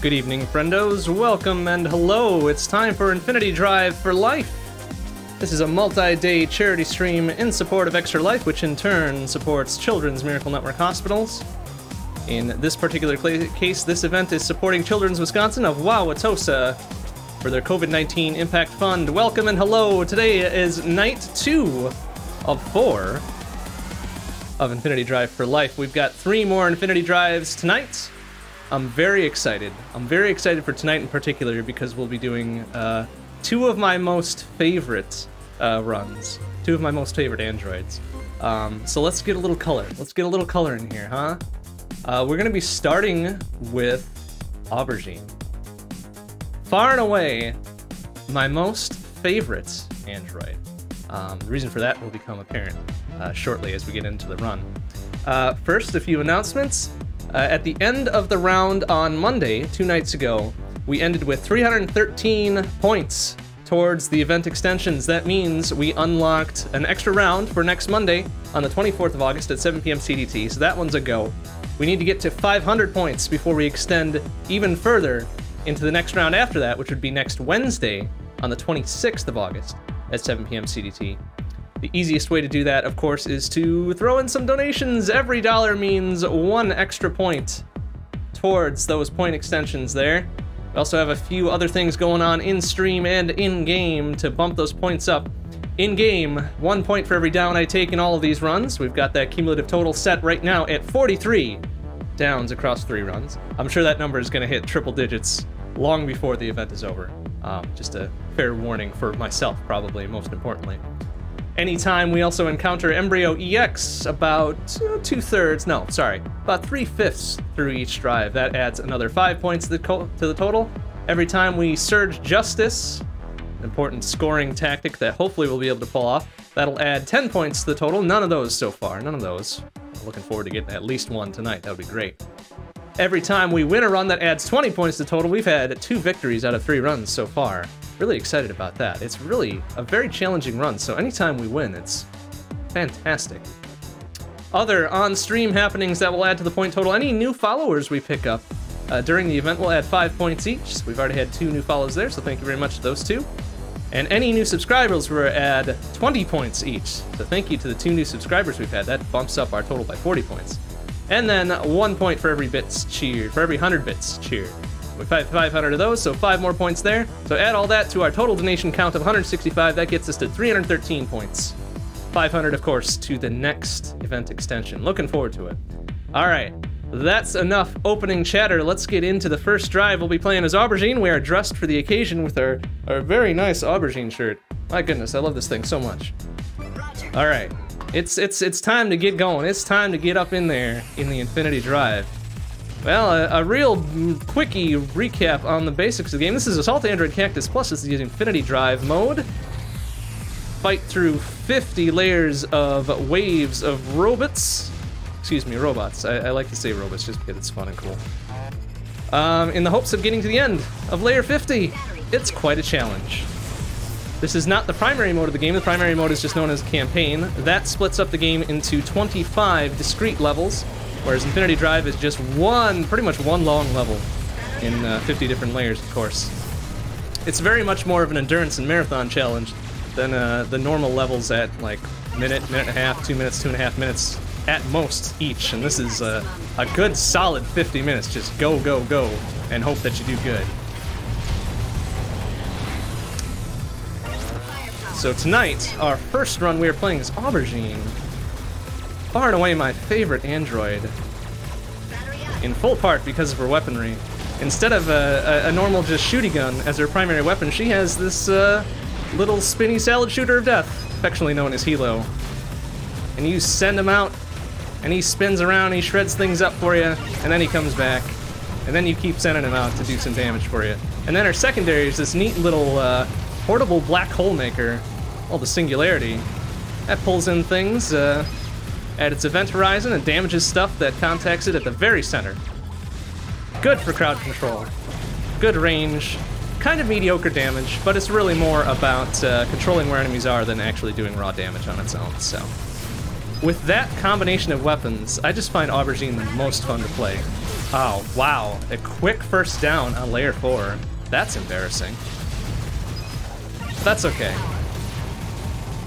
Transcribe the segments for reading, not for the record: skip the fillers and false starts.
Good evening, friendos. Welcome and hello. It's time for Infinity Drive for Life. This is a multi-day charity stream in support of Extra Life, which in turn supports Children's Miracle Network Hospitals. In this particular case, this event is supporting Children's Wisconsin of Wauwatosa for their COVID-19 Impact Fund. Welcome and hello. Today is night 2 of 4 of Infinity Drive for Life. We've got 3 more Infinity Drives tonight. I'm very excited. I'm very excited for tonight in particular because we'll be doing 2 of my most favorite runs. 2 of my most favorite androids. So let's get a little color. Let's get a little color in here, huh? We're gonna be starting with Aubergine. Far and away, my most favorite android. The reason for that will become apparent shortly as we get into the run. First, a few announcements. At the end of the round on Monday, 2 nights ago, we ended with 313 points towards the event extensions. That means we unlocked an extra round for next Monday on the 24th of August at 7 p.m. CDT, so that one's a go. We need to get to 500 points before we extend even further into the next round after that, which would be next Wednesday on the 26th of August at 7 p.m. CDT. The easiest way to do that, of course, is to throw in some donations. Every dollar means 1 extra point towards those point extensions there. We also have a few other things going on in stream and in game to bump those points up. In game, 1 point for every down I take in all of these runs. We've got that cumulative total set right now at 43 downs across 3 runs. I'm sure that number is going to hit triple digits long before the event is over. Just a fair warning for myself, probably, most importantly. Anytime we also encounter Embryo EX, about 3/5 through each drive. That adds another 5 points to the total. Every time we surge Justice, an important scoring tactic that hopefully we'll be able to pull off, that'll add 10 points to the total. None of those so far, none of those. I'm looking forward to getting at least 1 tonight, that would be great. Every time we win a run, that adds 20 points to the total. We've had 2 victories out of 3 runs so far. Really excited about that. It's really a very challenging run, so anytime we win, it's fantastic. Other on-stream happenings that will add to the point total. Any new followers we pick up during the event will add 5 points each. So we've already had 2 new follows there, so thank you very much to those 2. And any new subscribers will add 20 points each. So thank you to the 2 new subscribers we've had. That bumps up our total by 40 points. And then 1 point for every bits cheered, for every 100 bits cheered. We've had 500 of those, so 5 more points there. So add all that to our total donation count of 165. That gets us to 313 points. 500, of course, to the next event extension. Looking forward to it. All right, that's enough opening chatter. Let's get into the first drive. We'll be playing as Aubergine. We are dressed for the occasion with our very nice Aubergine shirt. My goodness, I love this thing so much. All right, it's time to get going. It's time to get up in there in the Infinity Drive. Well, a real quickie recap on the basics of the game. This is Assault Android Cactus Plus. This is the Infinity Drive mode. Fight through 50 layers of waves of robots. Excuse me, robots. I like to say robots just because it's fun and cool. In the hopes of getting to the end of layer 50. It's quite a challenge. This is not the primary mode of the game. The primary mode is just known as campaign. That splits up the game into 25 discrete levels. Whereas Infinity Drive is just pretty much one long level in 50 different layers, of course. It's very much more of an endurance and marathon challenge than the normal levels at like minute and a half, 2 minutes, 2.5 minutes at most each. And this is a good solid 50 minutes. Just go, go, go, and hope that you do good. So tonight, our first run we are playing is Aubergine. Far and away my favorite android, in full part because of her weaponry. Instead of a normal just shooty gun as her primary weapon, she has this little spinny salad shooter of death, affectionately known as Hilo. And you send him out, and he spins around, he shreds things up for you, and then he comes back. And then you keep sending him out to do some damage for you. And then her secondary is this neat little portable black hole maker, the Singularity. That pulls in things at its event horizon and damages stuff that contacts it at the very center. Good for crowd control. Good range. Kind of mediocre damage, but it's really more about controlling where enemies are than actually doing raw damage on its own, so. With that combination of weapons, I just find Aubergine the most fun to play. Oh, wow. A quick first down on layer 4. That's embarrassing. That's okay.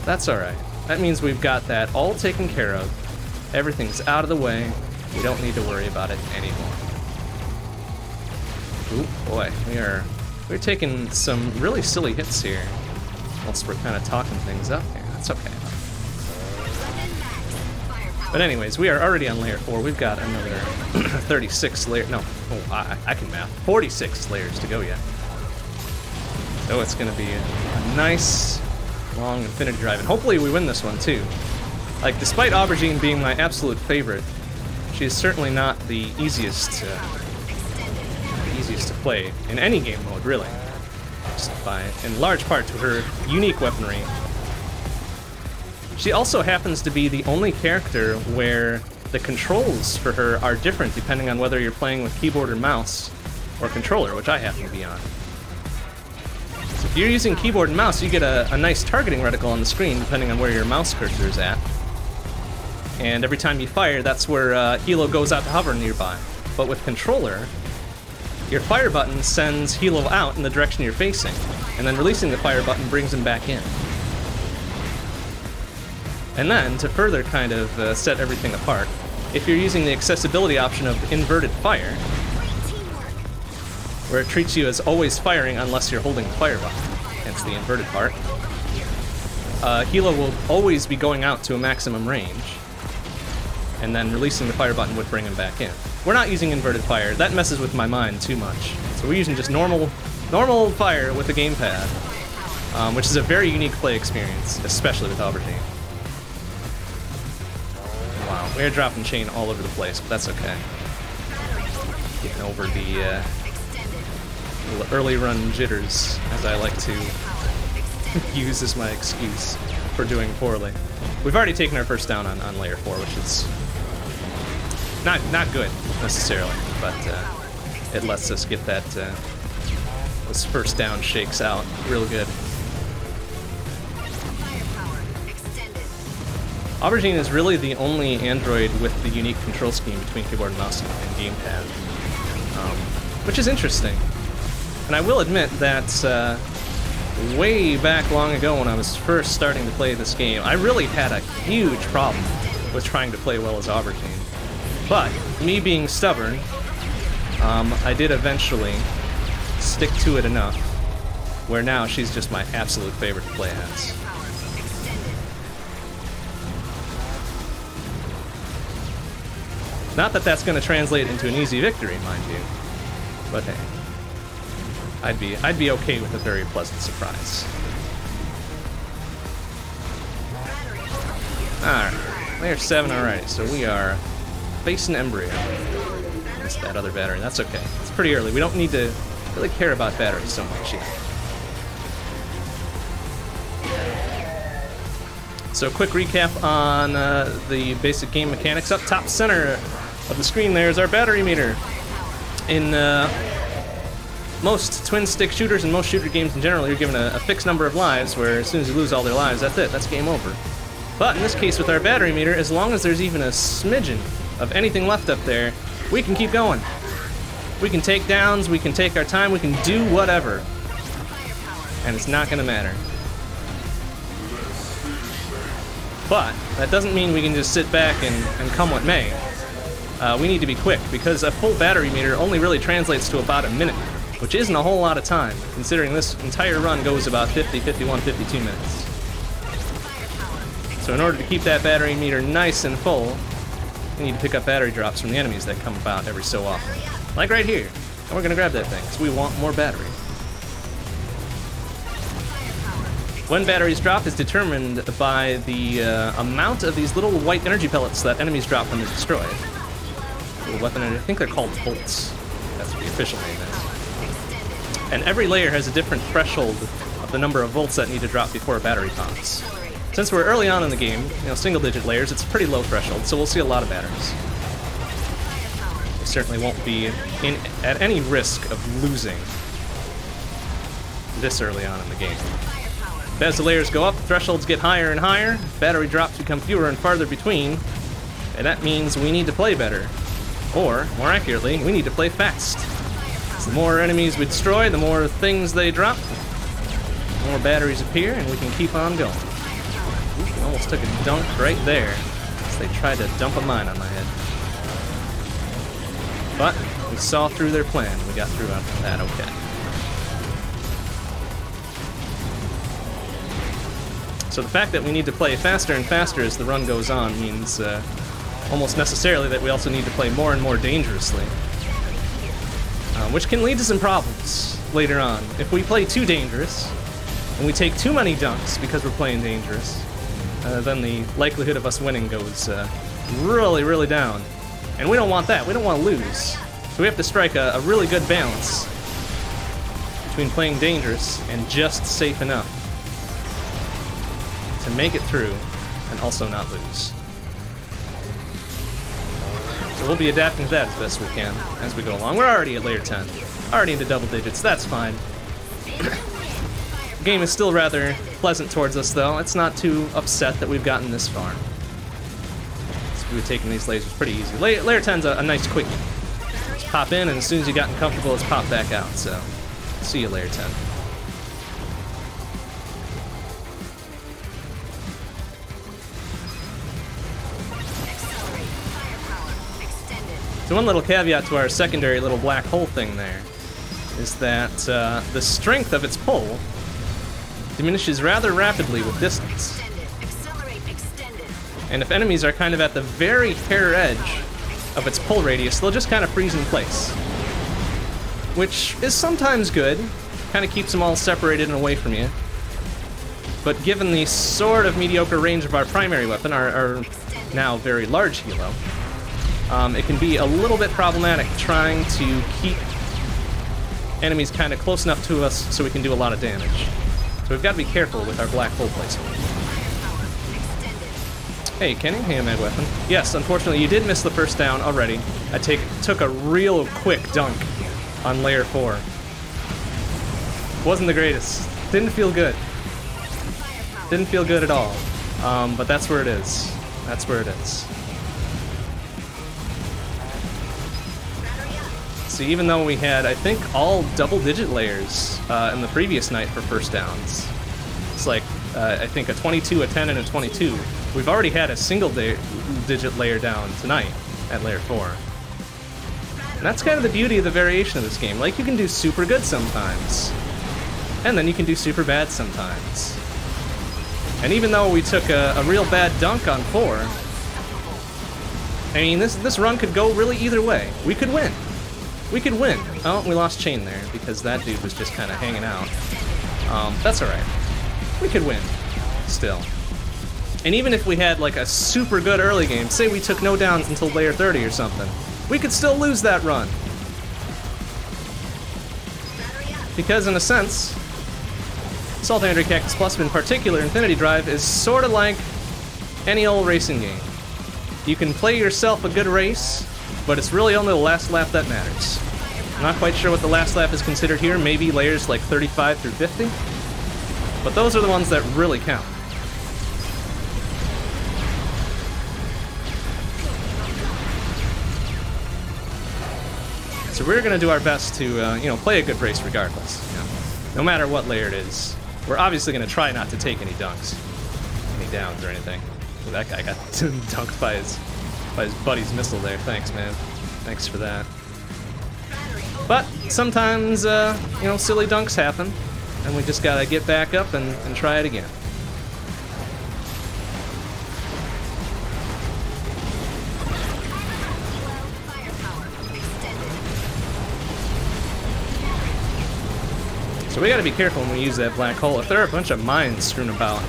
That's alright. That means we've got that all taken care of. Everything's out of the way. We don't need to worry about it anymore. Ooh, boy. We're taking some really silly hits here. Once we're kind of talking things up here. That's okay. But anyways, we are already on layer 4. We've got another 36 layers. No, oh, I can math. 46 layers to go yet. So it's going to be a nice, long Infinity Drive. And hopefully we win this one, too. Like, despite Aubergine being my absolute favorite, she is certainly not the easiest to play in any game mode, really. Just by, in large part, to her unique weaponry. She also happens to be the only character where the controls for her are different depending on whether you're playing with keyboard or mouse or controller, which I happen to be on. So if you're using keyboard and mouse, you get a nice targeting reticle on the screen depending on where your mouse cursor is at. And every time you fire, that's where Hilo goes out to hover nearby. But with controller, your fire button sends Hilo out in the direction you're facing, and then releasing the fire button brings him back in. And then, to further kind of set everything apart, if you're using the accessibility option of inverted fire, where it treats you as always firing unless you're holding the fire button, hence the inverted part, Hilo will always be going out to a maximum range, and then releasing the fire button would bring him back in. We're not using inverted fire, that messes with my mind too much. So we're using just normal fire with a gamepad, which is a very unique play experience, especially with Aubergine. Wow, we're dropping chain all over the place, but that's okay. Getting over the early run jitters, as I like to use as my excuse for doing poorly. We've already taken our first down on layer 4, which is not good, necessarily, but it lets us get that those first down shakes out real good. Aubergine is really the only android with the unique control scheme between keyboard and mouse and gamepad, which is interesting. And I will admit that way back long ago when I was first starting to play this game, I really had a huge problem with trying to play well as Aubergine. But, me being stubborn, I did eventually stick to it enough where now she's just my absolute favorite to play as. Not that that's going to translate into an easy victory, mind you, but hey, I'd be okay with a very pleasant surprise. Alright, layer 7 already, so we are facing Embryo. Missed that other battery, that's okay. It's pretty early, we don't need to really care about batteries so much yet. So quick recap on the basic game mechanics. Up top center of the screen there is our battery meter. In most twin-stick shooters and most shooter games in general, you're given a fixed number of lives where as soon as you lose all their lives, that's it, that's game over. But in this case with our battery meter, as long as there's even a smidgen of anything left up there, we can keep going. We can take downs, we can take our time, we can do whatever. And it's not going to matter. But that doesn't mean we can just sit back and come what may. We need to be quick, because a full battery meter only really translates to about a minute, which isn't a whole lot of time, considering this entire run goes about 50, 51, 52 minutes. So in order to keep that battery meter nice and full, we need to pick up battery drops from the enemies that come about every so often. Like right here. And we're gonna grab that thing, because we want more battery. When batteries drop is determined by the amount of these little white energy pellets that enemies drop when they're destroyed. Little weapon, I think they're called bolts. That's what the official name is. And every layer has a different threshold of the number of volts that need to drop before a battery pops. Since we're early on in the game, you know, single-digit layers, it's a pretty low threshold, so we'll see a lot of batteries. We certainly won't be at any risk of losing this early on in the game. As the layers go up, thresholds get higher and higher, battery drops become fewer and farther between, and that means we need to play better. Or, more accurately, we need to play fast. The more enemies we destroy, the more things they drop, the more batteries appear, and we can keep on going. Ooh, almost took a dunk right there, as they tried to dump a mine on my head. But we saw through their plan. We got through on that okay. So the fact that we need to play faster and faster as the run goes on means almost necessarily that we also need to play more and more dangerously. Which can lead to some problems later on. If we play too dangerous, and we take too many dunks because we're playing dangerous, then the likelihood of us winning goes really, really down. And we don't want that. We don't want to lose. So we have to strike a really good balance between playing dangerous and just safe enough to make it through and also not lose. So we'll be adapting to that as best we can as we go along. We're already at layer 10. Already into double digits. That's fine. The game is still rather pleasant towards us, though. It's not too upset that we've gotten this far. We were taking these lasers pretty easy. Layer 10's a nice quickie. Just pop in, and as soon as you gotten comfortable, it's pop back out. So, see you, Layer 10. So one little caveat to our secondary little black hole thing there is that the strength of its pull diminishes rather rapidly with distance. And if enemies are kind of at the very hair edge of its pull radius, they'll just kind of freeze in place. Which is sometimes good, kind of keeps them all separated and away from you. But given the sort of mediocre range of our primary weapon, our now very large Hilo, it can be a little bit problematic trying to keep enemies kind of close enough to us so we can do a lot of damage. So we've got to be careful with our black hole placement. Hey, Kenny, handmade weapon. Yes, unfortunately, you did miss the first down already. I took a real quick dunk on layer 4. Wasn't the greatest. Didn't feel good. Didn't feel good at all. But that's where it is. That's where it is. So even though we had, I think, all double-digit layers in the previous night for first downs, it's like, I think a 22, a 10, and a 22. We've already had a single-digit layer down tonight at layer 4. And that's kind of the beauty of the variation of this game. Like, you can do super good sometimes, and then you can do super bad sometimes. And even though we took a real bad dunk on 4, I mean, this run could go really either way. We could win. We could win. Oh, and we lost Chain there because that dude was just kind of hanging out. That's all right. We could win, still. And even if we had like a super good early game, say we took no downs until layer 30 or something, we could still lose that run. Because in a sense, Assault Android Cactus Plus, in particular Infinity Drive, is sort of like any old racing game. You can play yourself a good race, but it's really only the last lap that matters. I'm not quite sure what the last lap is considered here, maybe layers like 35 through 50? But those are the ones that really count. So we're going to do our best to, you know, play a good race regardless. You know? No matter what layer it is. We're obviously going to try not to take any dunks. Any downs or anything. Ooh, that guy got dunked by his buddy's missile there. Thanks, man. Thanks for that. But sometimes, you know, silly dunks happen. And we just gotta get back up and try it again. So we gotta be careful when we use that black hole. If there are a bunch of mines strewn about,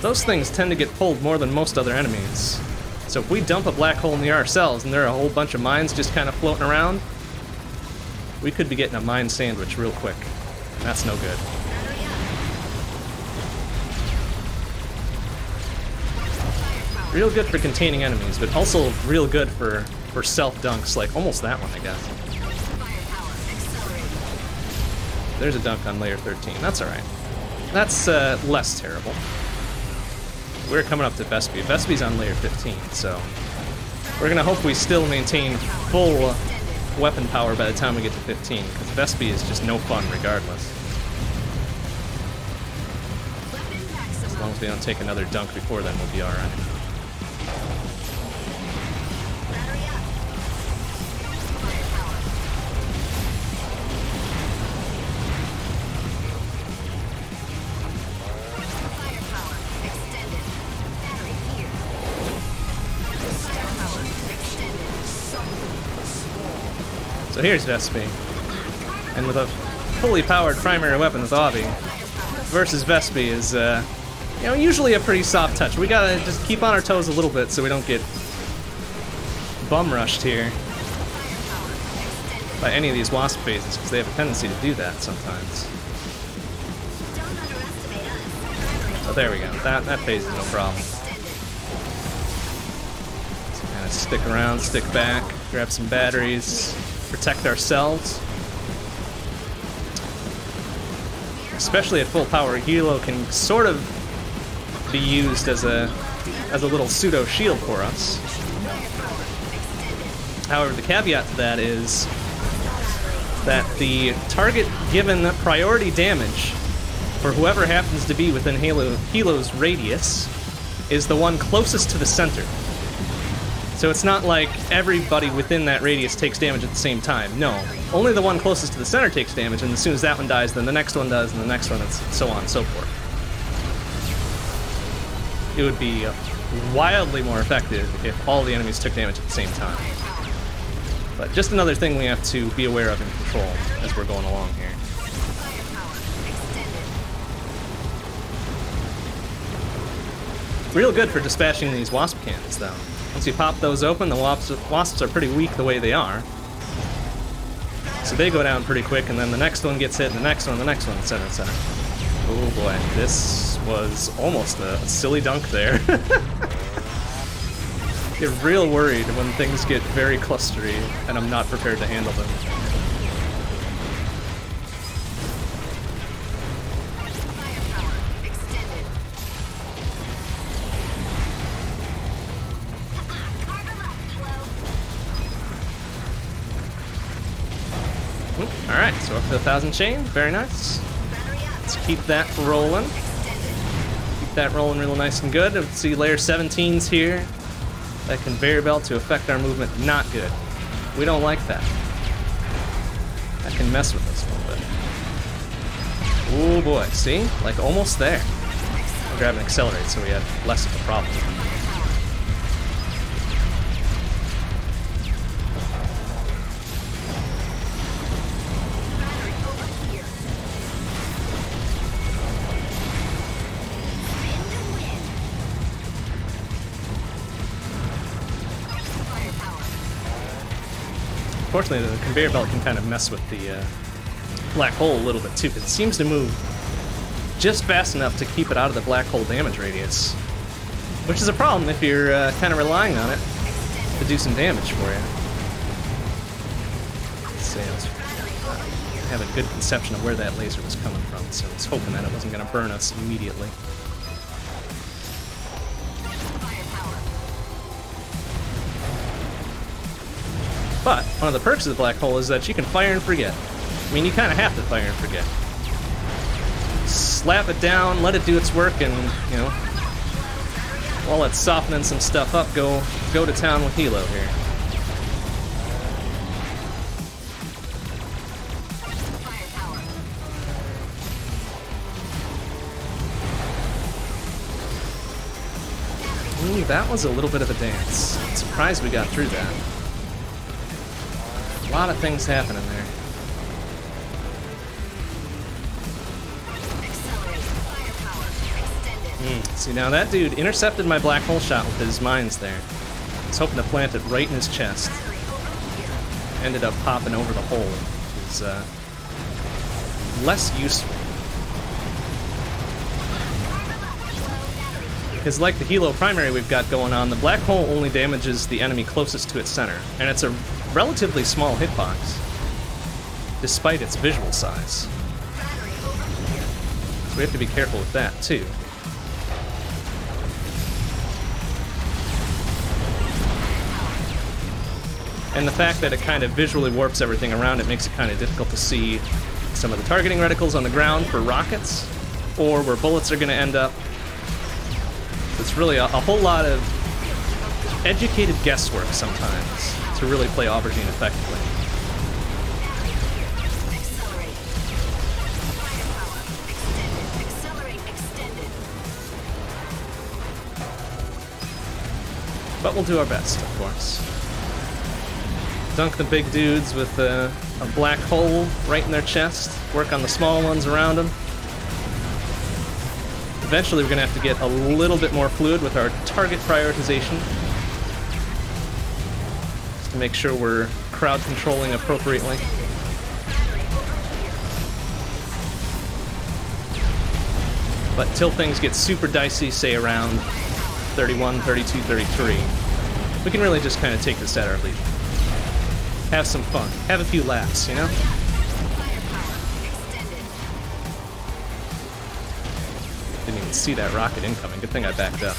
those things tend to get pulled more than most other enemies. So if we dump a black hole near ourselves and there are a whole bunch of mines just kind of floating around, we could be getting a mine sandwich real quick. That's no good. Real good for containing enemies, but also real good for self-dunks, like almost that one, I guess. There's a dunk on layer 13. That's alright. That's less terrible. We're coming up to Vespi. Vespi's on layer 15, so We're gonna hope we still maintain full weapon power by the time we get to 15, because Vespi is just no fun regardless. As long as they don't take another dunk before then, we'll be alright. So here's Vespi, and with a fully powered primary weapon with Aubie, versus Vespi is, you know, usually a pretty soft touch. We gotta just keep on our toes a little bit so we don't get bum rushed here by any of these wasp phases, because they have a tendency to do that sometimes. So there we go. That phase is no problem. So kind of stick around, stick back, grab some batteries. Protect ourselves. Especially at full power, Hilo can sort of be used as a little pseudo shield for us. However, the caveat to that is that the target given priority damage for whoever happens to be within Hilo's radius is the one closest to the center. So it's not like everybody within that radius takes damage at the same time. No. Only the one closest to the center takes damage, and as soon as that one dies, then the next one does, and the next one, and so on and so forth. It would be wildly more effective if all the enemies took damage at the same time. But just another thing we have to be aware of and control as we're going along here. Real good for dispatching these wasp cannons, though. Once you pop those open, the wasps are pretty weak the way they are. So they go down pretty quick, and then the next one gets hit, and the next one, etc. Oh boy, this was almost a silly dunk there. Get real worried when things get very clustery, and I'm not prepared to handle them. Alright, so up to 1,000 chain, very nice. Let's keep that rolling. Keep that rolling real nice and good. Let's see layer 17s here. That conveyor belt to affect our movement, not good. We don't like that. That can mess with us a little bit. Oh boy, see? Like almost there. We'll grab and accelerate so we have less of a problem. Unfortunately, the conveyor belt can kind of mess with the black hole a little bit too, because it seems to move just fast enough to keep it out of the black hole damage radius, which is a problem if you're kind of relying on it to do some damage for you. Let's see, I have a good conception of where that laser was coming from, so I was hoping that it wasn't going to burn us immediately. But one of the perks of the black hole is that you can fire and forget. I mean, you kind of have to fire and forget. Slap it down, let it do its work, and, you know, while it's softening some stuff up, go to town with Hilo here. Ooh, that was a little bit of a dance. I'm surprised we got through that. A lot of things happening there. See, now that dude intercepted my black hole shot with his mines there. I was hoping to plant it right in his chest. Ended up popping over the hole, which is less useful. Because like the Hilo primary we've got going on, the black hole only damages the enemy closest to its center, and it's a relatively small hitbox, despite its visual size. So we have to be careful with that, too. and the fact that it kind of visually warps everything around it makes it kind of difficult to see some of the targeting reticles on the ground for rockets, or where bullets are going to end up. It's really a whole lot of educated guesswork sometimes to really play Aubergine effectively. But we'll do our best, of course. Dunk the big dudes with a black hole right in their chest. Work on the small ones around them. Eventually we're going to have to get a little bit more fluid with our target prioritization. Just to make sure we're crowd controlling appropriately. But till things get super dicey, say around 31, 32, 33. We can really just kind of take this at our leisure. Have some fun. Have a few laughs, you know? Didn't even see that rocket incoming. Good thing I backed up.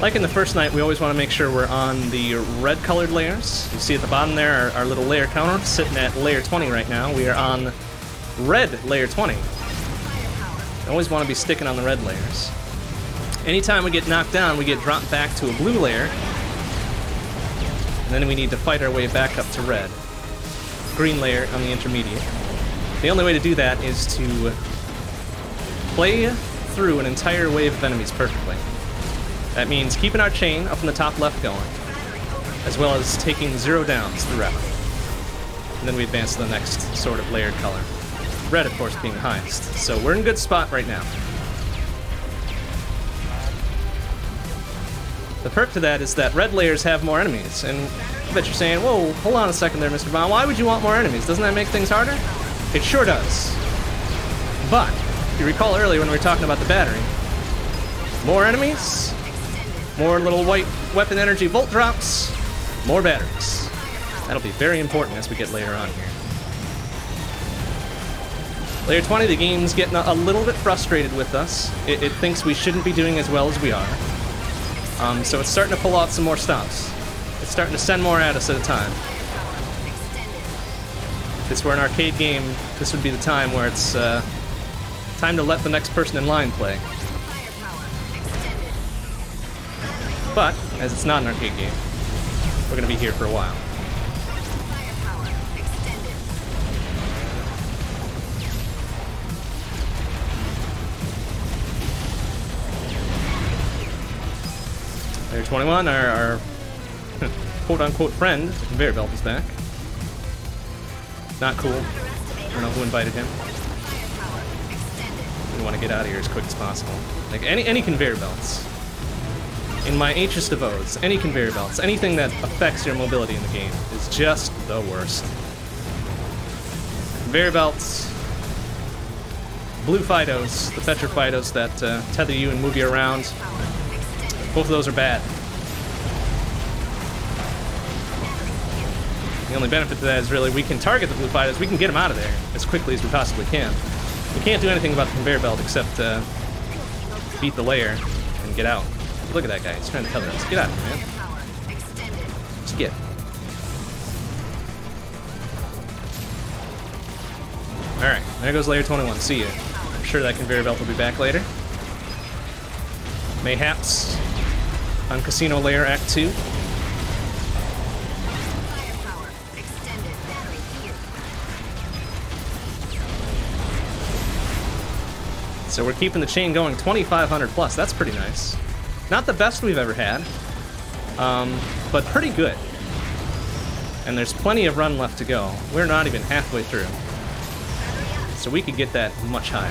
Like in the first night, we always want to make sure we're on the red-colored layers. You see at the bottom there our little layer counter sitting at layer 20 right now. We are on red layer 20. You always want to be sticking on the red layers. Anytime we get knocked down, we get dropped back to a blue layer. And then we need to fight our way back up to red. Green layer on the intermediate. The only way to do that is to play through an entire wave of enemies perfectly. That means keeping our chain up in the top left going, as well as taking zero downs throughout. And then we advance to the next sort of layered color. Red, of course, being the highest. So we're in a good spot right now. The perk to that is that red layers have more enemies. And I bet you're saying, whoa, hold on a second there, Mr. Bond. Why would you want more enemies? Doesn't that make things harder? It sure does. But, if you recall earlier when we were talking about the battery, more enemies, more little white weapon energy bolt drops, more batteries. That'll be very important as we get later on here. Layer 20, the game's getting a little bit frustrated with us. It thinks we shouldn't be doing as well as we are. So it's starting to pull out some more stops. It's starting to send more at us at a time. If this were an arcade game, this would be the time where it's time to let the next person in line play. But, as it's not an arcade game, we're going to be here for a while. Layer 21, our quote-unquote friend, conveyor belt is back. Not cool. I don't know who invited him. We want to get out of here as quick as possible. Like, any conveyor belts. In my ancient devotes, any conveyor belts, anything that affects your mobility in the game is just the worst. Conveyor belts, blue Fidos, the Tetra Fidos that tether you and move you around, both of those are bad. The only benefit to that is really we can target the blue Fidos, we can get them out of there as quickly as we possibly can. We can't do anything about the conveyor belt except beat the layer and get out. Look at that guy, he's trying to tether us. Get out of here, man. Just get. Alright, there goes layer 21. See ya. I'm sure that conveyor belt will be back later. Mayhaps on Casino Layer Act 2. So we're keeping the chain going 2,500 plus. That's pretty nice. Not the best we've ever had, but pretty good. And there's plenty of run left to go. We're not even halfway through. So we could get that much higher.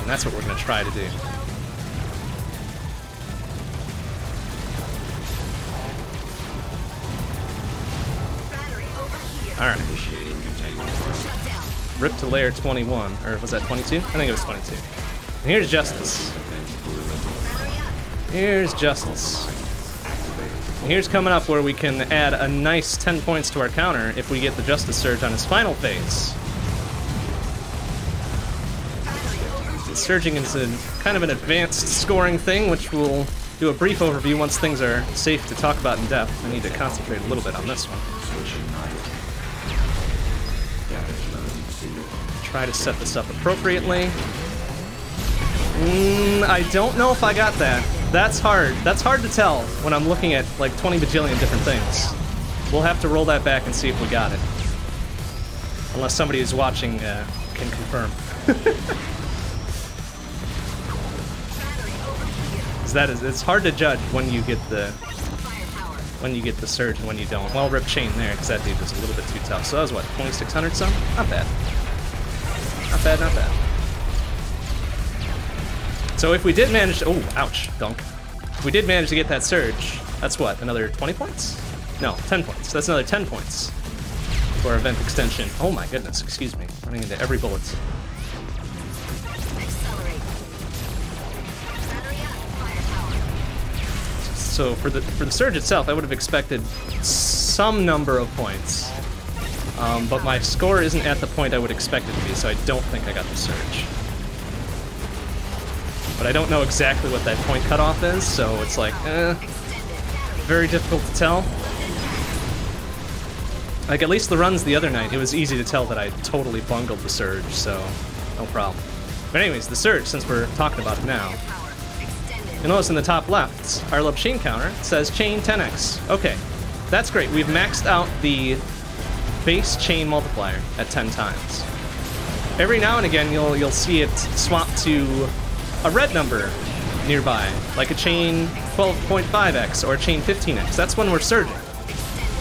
And that's what we're going to try to do. Alright. Rip to layer 21. Or was that 22? I think it was 22. And here's Justice. Here's Justice. And here's coming up where we can add a nice 10 points to our counter if we get the Justice Surge on his final phase. Surging is kind of an advanced scoring thing, which we'll do a brief overview once things are safe to talk about in depth. I need to concentrate a little bit on this one. Try to set this up appropriately. I don't know if I got that. That's hard. That's hard to tell when I'm looking at like 20 bajillion different things. We'll have to roll that back and see if we got it. Unless somebody who's watching can confirm. It's hard to judge when you get the surge and when you don't. Well, rip chain there because that dude was a little bit too tough. So that was what, 2600 some? Not bad. Not bad. Not bad. So if we did manage to, oh, ouch, dunk. If we did manage to get that surge, that's what, another 20 points? No, 10 points. That's another 10 points for our event extension. Oh my goodness, excuse me. Running into every bullet. So for the surge itself, I would have expected some number of points. But my score isn't at the point I would expect it to be, so I don't think I got the surge. But I don't know exactly what that point cutoff is, so it's like, very difficult to tell. Like, at least the runs the other night, it was easy to tell that I totally bungled the surge, so no problem. But anyways, the surge, since we're talking about it now. You'll notice in the top left, our love chain counter says chain 10x. Okay, that's great. We've maxed out the base chain multiplier at 10 times. Every now and again, you'll see it swap to a red number nearby, like a chain 12.5x or a chain 15x. That's when we're surging.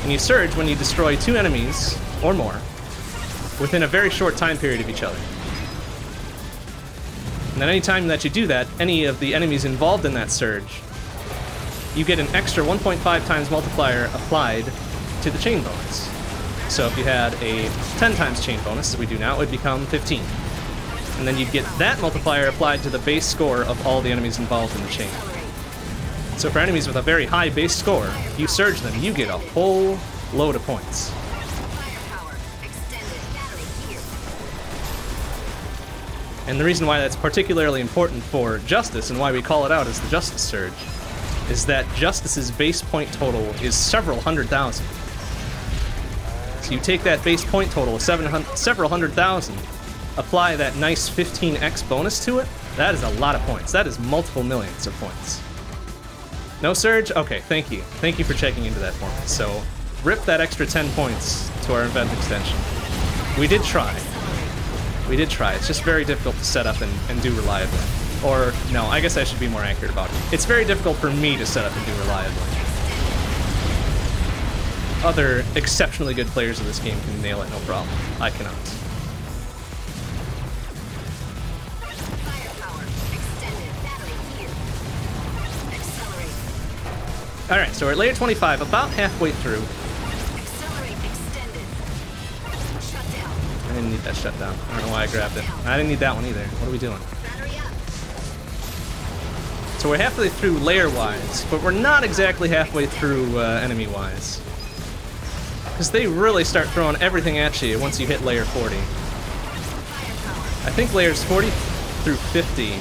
And you surge when you destroy 2 enemies or more within a very short time period of each other. And at any time that you do that, any of the enemies involved in that surge, you get an extra 1.5 times multiplier applied to the chain bonus. So if you had a 10 times chain bonus, as we do now, it would become 15. And then you'd get that multiplier applied to the base score of all the enemies involved in the chain. So for enemies with a very high base score, you surge them, you get a whole load of points. And the reason why that's particularly important for Justice, and why we call it out as the Justice Surge, is that Justice's base point total is several hundred thousand. So you take that base point total of several hundred thousand, apply that nice 15x bonus to it, that is a lot of points. That is multiple millions of points. No surge? Okay, thank you. Thank you for checking into that for me. So, rip that extra 10 points to our event extension. We did try. We did try. It's just very difficult to set up and do reliably. Or, no, I guess I should be more accurate about it. It's very difficult for me to set up and do reliably. Other exceptionally good players of this game can nail it, no problem. I cannot. Alright, so we're at layer 25, about halfway through. I didn't need that shutdown. I don't know why I grabbed it. I didn't need that one either. What are we doing? So we're halfway through layer-wise, but we're not exactly halfway through enemy-wise. Because they really start throwing everything at you once you hit layer 40. I think layers 40 through 50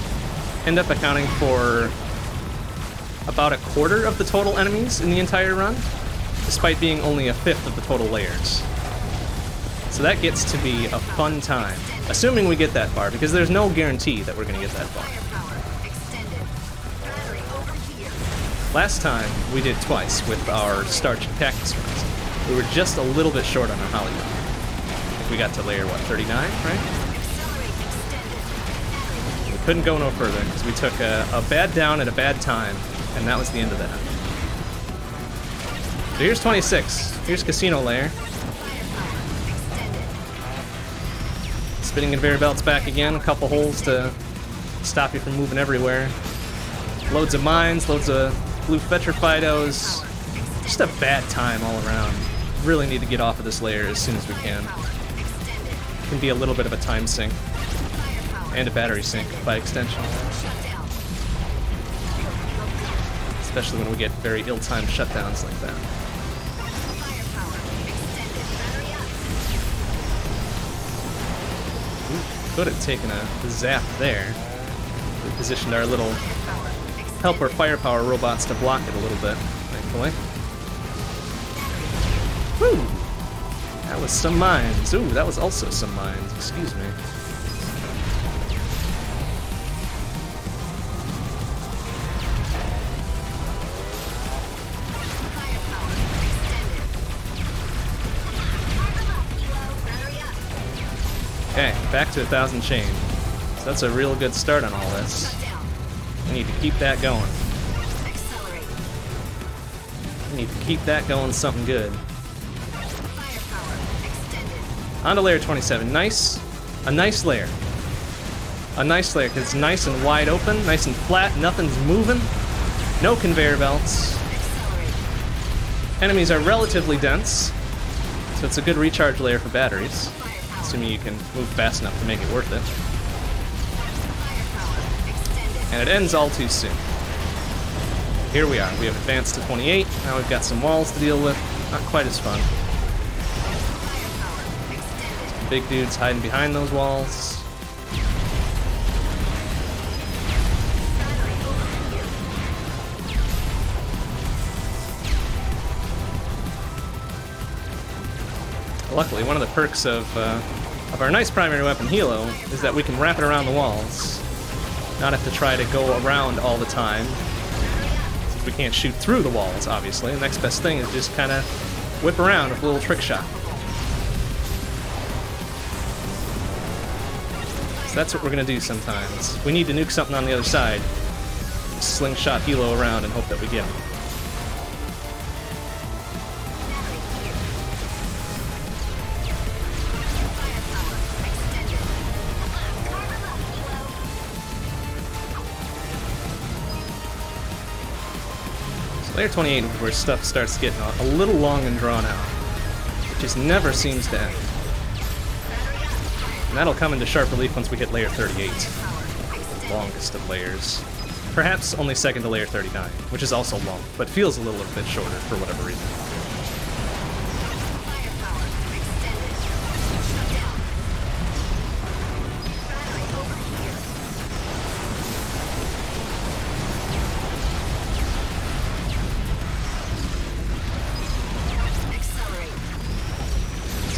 end up accounting for about a quarter of the total enemies in the entire run, despite being only a fifth of the total layers. So that gets to be a fun time, assuming we get that far, because there's no guarantee that we're going to get that far. Last time, we did twice with our starch and cactus runs. We were just a little bit short on our Hollywood. We got to layer, what, 39, right? We couldn't go no further, because we took a bad down at a bad time. And that was the end of that. So here's 26. Here's Casino Lair. Spinning conveyor belts back again. A couple holes to stop you from moving everywhere. Loads of mines, loads of blue Fetrifidos. Just a bad time all around. Really need to get off of this layer as soon as we can. It can be a little bit of a time sink. And a battery sink, by extension. Especially when we get very ill-timed shutdowns like that. Ooh, could have taken a zap there. positioned our little helper firepower robots to block it a little bit. Thankfully. Woo! That was some mines. Ooh, that was also some mines. Excuse me. Okay, back to 1,000 chain. So that's a real good start on all this. We need to keep that going. We need to keep that going something good. On to layer 27. Nice. A nice layer. A nice layer, because it's nice and wide open, nice and flat, nothing's moving. No conveyor belts. Enemies are relatively dense, so it's a good recharge layer for batteries. Assuming you can move fast enough to make it worth it. And it ends all too soon. Here we are. We have advanced to 28. Now we've got some walls to deal with. Not quite as fun. Some big dudes hiding behind those walls. Luckily, one of the perks of our nice primary weapon, Hilo, is that we can wrap it around the walls. Not have to try to go around all the time. Since we can't shoot through the walls, obviously. The next best thing is just kind of whip around with a little trick shot. So that's what we're going to do sometimes. We need to nuke something on the other side. Just slingshot Hilo around and hope that we get him. Layer 28 is where stuff starts getting a little long and drawn out. It just never seems to end. And that'll come into sharp relief once we hit layer 38. The longest of layers. Perhaps only second to layer 39, which is also long, but feels a little bit shorter for whatever reason.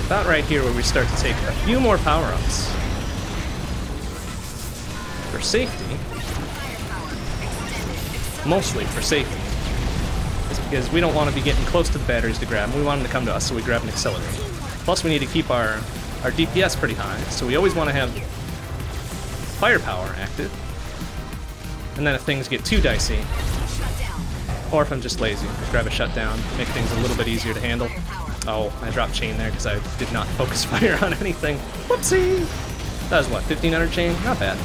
About right here where we start to take a few more power-ups. For safety. Mostly for safety. It's because we don't want to be getting close to the batteries to grab them. We want them to come to us, so we grab an accelerator. Plus we need to keep our DPS pretty high, so we always want to have firepower active. And then if things get too dicey, or if I'm just lazy, grab a shutdown, make things a little bit easier to handle. Oh, I dropped chain there because I did not focus fire on anything. Whoopsie! That was what, 1500 chain? Not bad.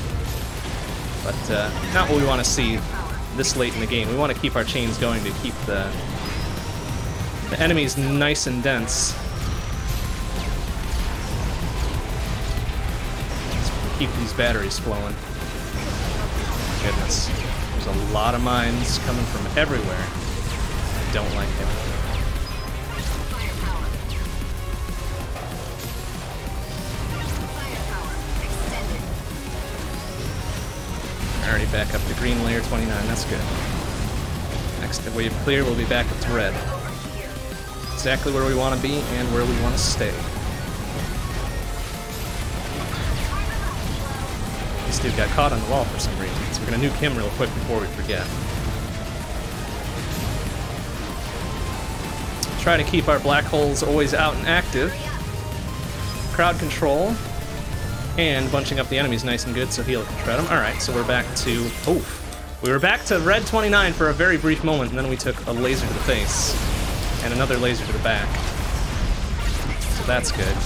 But not what we want to see this late in the game. We want to keep our chains going to keep the enemies nice and dense. So we keep these batteries flowing. Goodness. There's a lot of mines coming from everywhere. I don't like them. Already back up to green layer 29, that's good. Next wave clear, we'll be back up to red. Exactly where we want to be and where we want to stay. This dude got caught on the wall for some reason, so we're going to nuke him real quick before we forget. Try to keep our black holes always out and active. Crowd control. And bunching up the enemies nice and good so Hilo can shred them. Alright, so we're back to... Oof. We were back to red 29 for a very brief moment, and then we took a laser to the face. And another laser to the back. So that's good.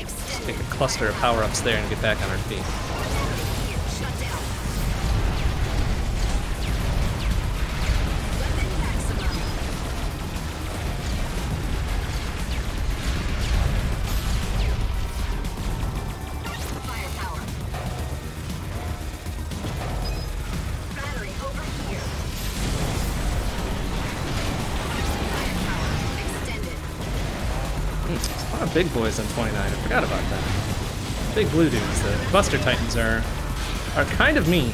Let's take a cluster of power-ups there and get back on our feet. Big boys on 29, I forgot about that. Big blue dudes, the Buster Titans, are kind of mean.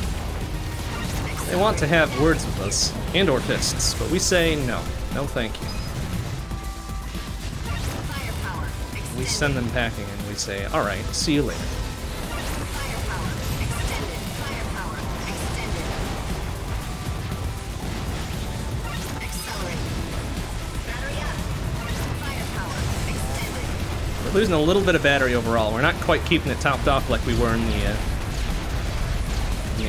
They want to have words with us, and or fists, but we say no. No thank you. We send them packing and we say, alright, see you later. We're losing a little bit of battery overall. We're not quite keeping it topped off like we were in the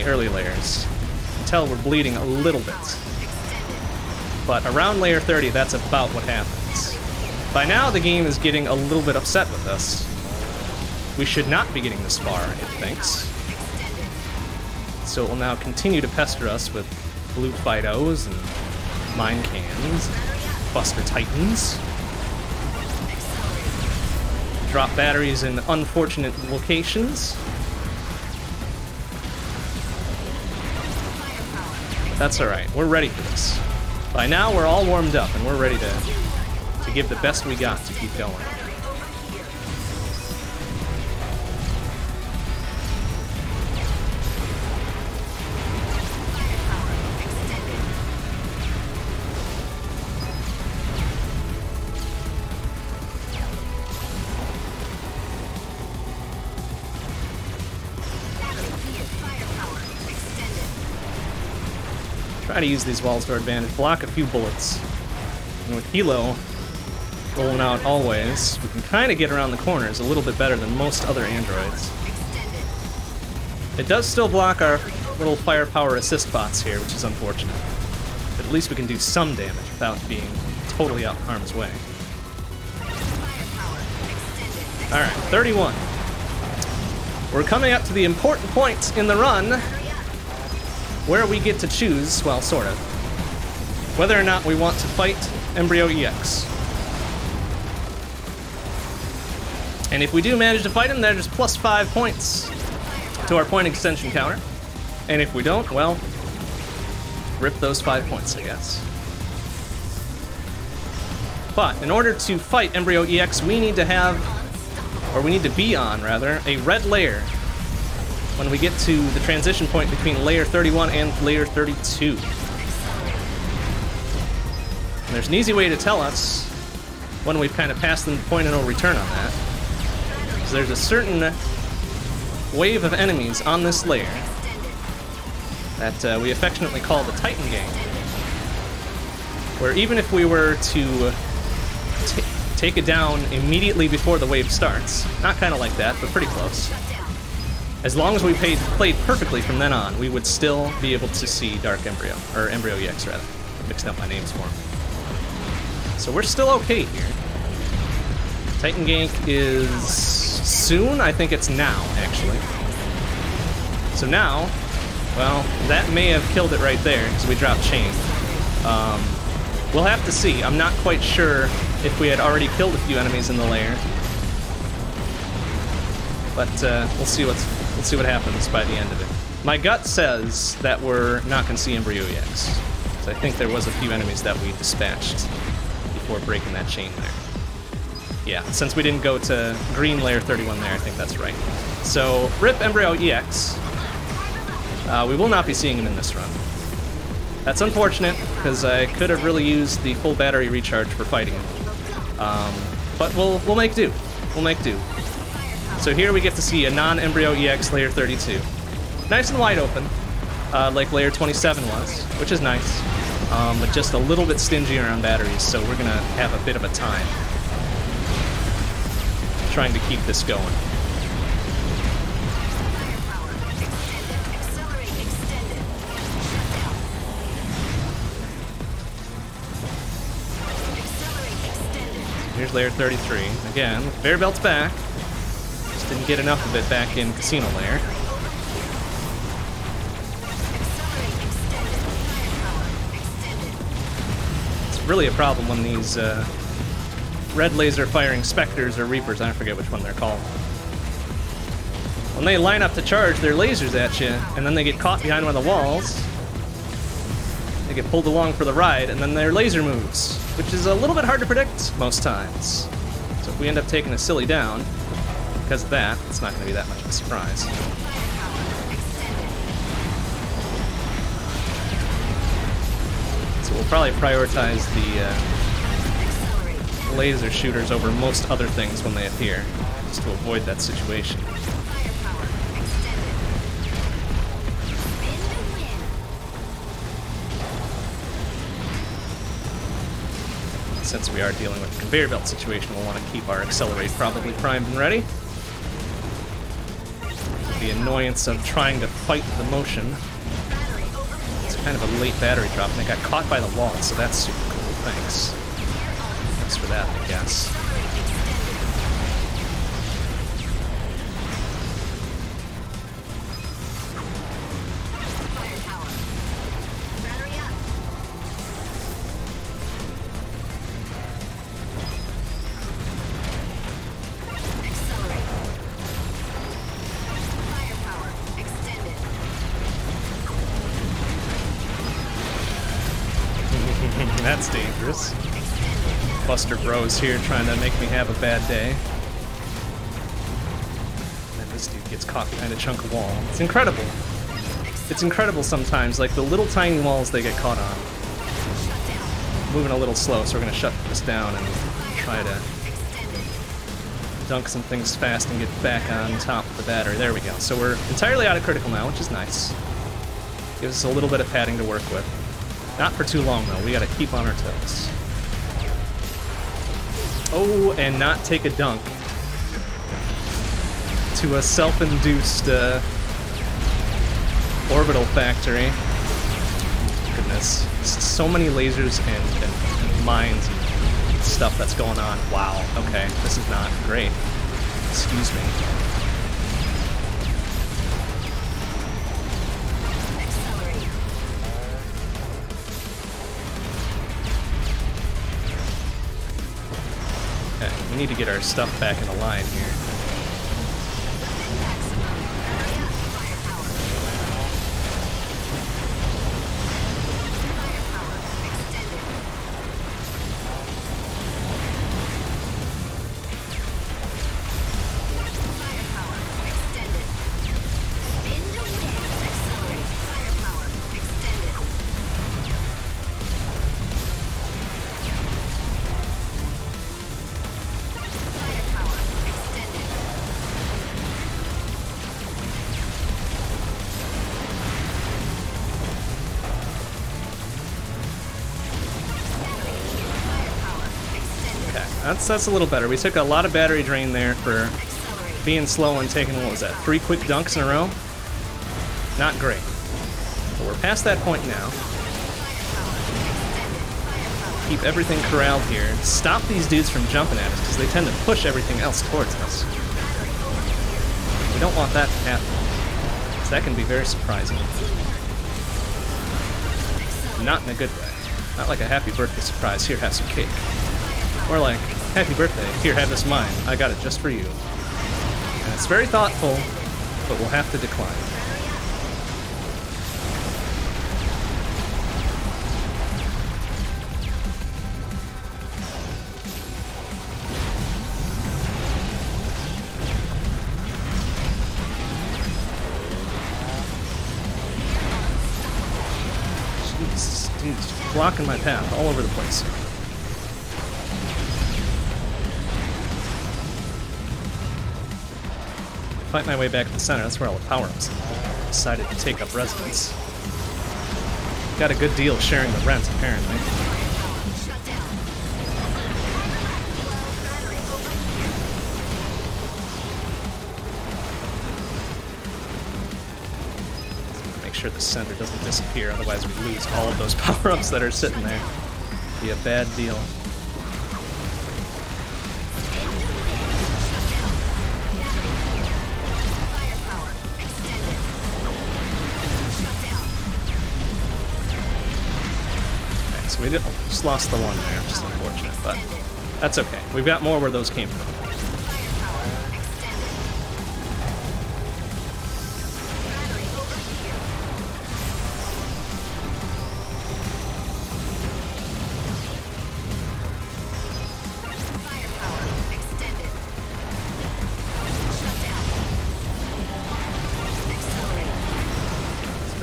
early layers. Until we're bleeding a little bit. But around layer 30, that's about what happens. By now, the game is getting a little bit upset with us. We should not be getting this far, it thinks. So it will now continue to pester us with blue Fidos and mine cans, Buster Titans. Drop batteries in unfortunate locations. That's alright, we're ready for this. By now we're all warmed up and we're ready to give the best we got to keep going. Try to use these walls to our advantage, block a few bullets. And with Hilo rolling out always, we can kind of get around the corners a little bit better than most other androids. It does still block our little firepower assist bots here, which is unfortunate. But at least we can do some damage without being totally out of harm's way. Alright, 31. We're coming up to the important points in the run, where we get to choose, well, sort of, whether or not we want to fight Embryo EX. And if we do manage to fight him, there's plus 5 points to our point extension counter. And if we don't, well, rip those 5 points, I guess. But in order to fight Embryo EX, we need to have, or we need to be on, rather, a red layer when we get to the transition point between layer 31 and layer 32. And there's an easy way to tell us when we've kind of passed the point of no return on that. So there's a certain wave of enemies on this layer that we affectionately call the Titan Gang, where even if we were to take it down immediately before the wave starts, not kind of like that, but pretty close, as long as we played perfectly from then on, we would still be able to see Dark Embryo, or Embryo EX rather. I'm mixing up my names for him. So we're still okay here. Titan Gank is soon? I think it's now, actually. So now, well, that may have killed it right there, because we dropped Chain. We'll have to see. I'm not quite sure if we had already killed a few enemies in the lair. But we'll see what happens by the end of it. My gut says that we're not going to see Embryo EX. So I think there was a few enemies that we dispatched before breaking that chain there. Yeah, since we didn't go to green layer 31 there, I think that's right. So rip Embryo EX. We will not be seeing him in this run. That's unfortunate, because I could have really used the full battery recharge for fighting him. But we'll make do. We'll make do. So here we get to see a non-Embryo EX layer 32. Nice and wide open, like layer 27 was, which is nice, but just a little bit stingier on batteries, so we're gonna have a bit of a time trying to keep this going. Here's layer 33. Again, conveyor belt's back. Didn't get enough of it back in Casino Lair. It's really a problem when these red laser firing Spectres or Reapers, I forget which one they're called, when they line up to charge their lasers at you and then they get caught behind one of the walls, they get pulled along for the ride and then their laser moves, which is a little bit hard to predict most times. So if we end up taking a silly down, because of that, it's not going to be that much of a surprise. So we'll probably prioritize the laser shooters over most other things when they appear, just to avoid that situation. Since we are dealing with a conveyor belt situation, we'll want to keep our accelerate probably primed and ready. The annoyance of trying to fight the motion. It's kind of a late battery drop, and it got caught by the wall, so that's super cool. Thanks. Thanks for that, I guess. That's dangerous. Buster Bros here trying to make me have a bad day. And this dude gets caught behind a chunk of wall. It's incredible. It's incredible sometimes, like the little tiny walls they get caught on. Moving a little slow, so we're going to shut this down and try to dunk some things fast and get back on top of the battery. There we go. So we're entirely out of critical now, which is nice. Gives us a little bit of padding to work with. Not for too long, though. We gotta keep on our toes. Oh, and not take a dunk to a self-induced orbital factory. Goodness. So many lasers and mines and stuff that's going on. Wow. Okay. This is not great. Excuse me. We need to get our stuff back in the line here. That's a little better. We took a lot of battery drain there for being slow and taking, what was that, 3 quick dunks in a row? Not great. But we're past that point now. Keep everything corralled here. Stop these dudes from jumping at us, because they tend to push everything else towards us. We don't want that to happen, because that can be very surprising. Not in a good way. Not like a happy birthday surprise, here, have some cake. Or like, happy birthday, here, have this mine. I got it just for you. And it's very thoughtful, but we'll have to decline. Jesus, dude's just blocking my path all over the place. Fight my way back to the center, that's where all the power-ups decided to take up residence. Got a good deal sharing the rent, apparently. Make sure the center doesn't disappear, otherwise we lose all of those power-ups that are sitting there. Be a bad deal. We just lost the one there, just unfortunate, but that's okay. We've got more where those came from.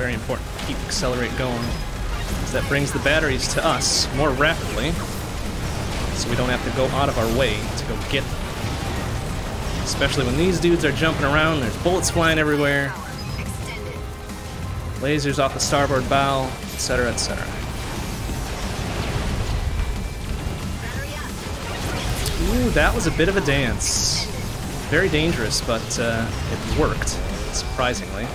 very important to keep Accelerate going, because that brings the batteries to us more rapidly, so we don't have to go out of our way to go get them. Especially when these dudes are jumping around, there's bullets flying everywhere, lasers off the starboard bow, etc., etc. Ooh, that was a bit of a dance. Very dangerous, but it worked, surprisingly.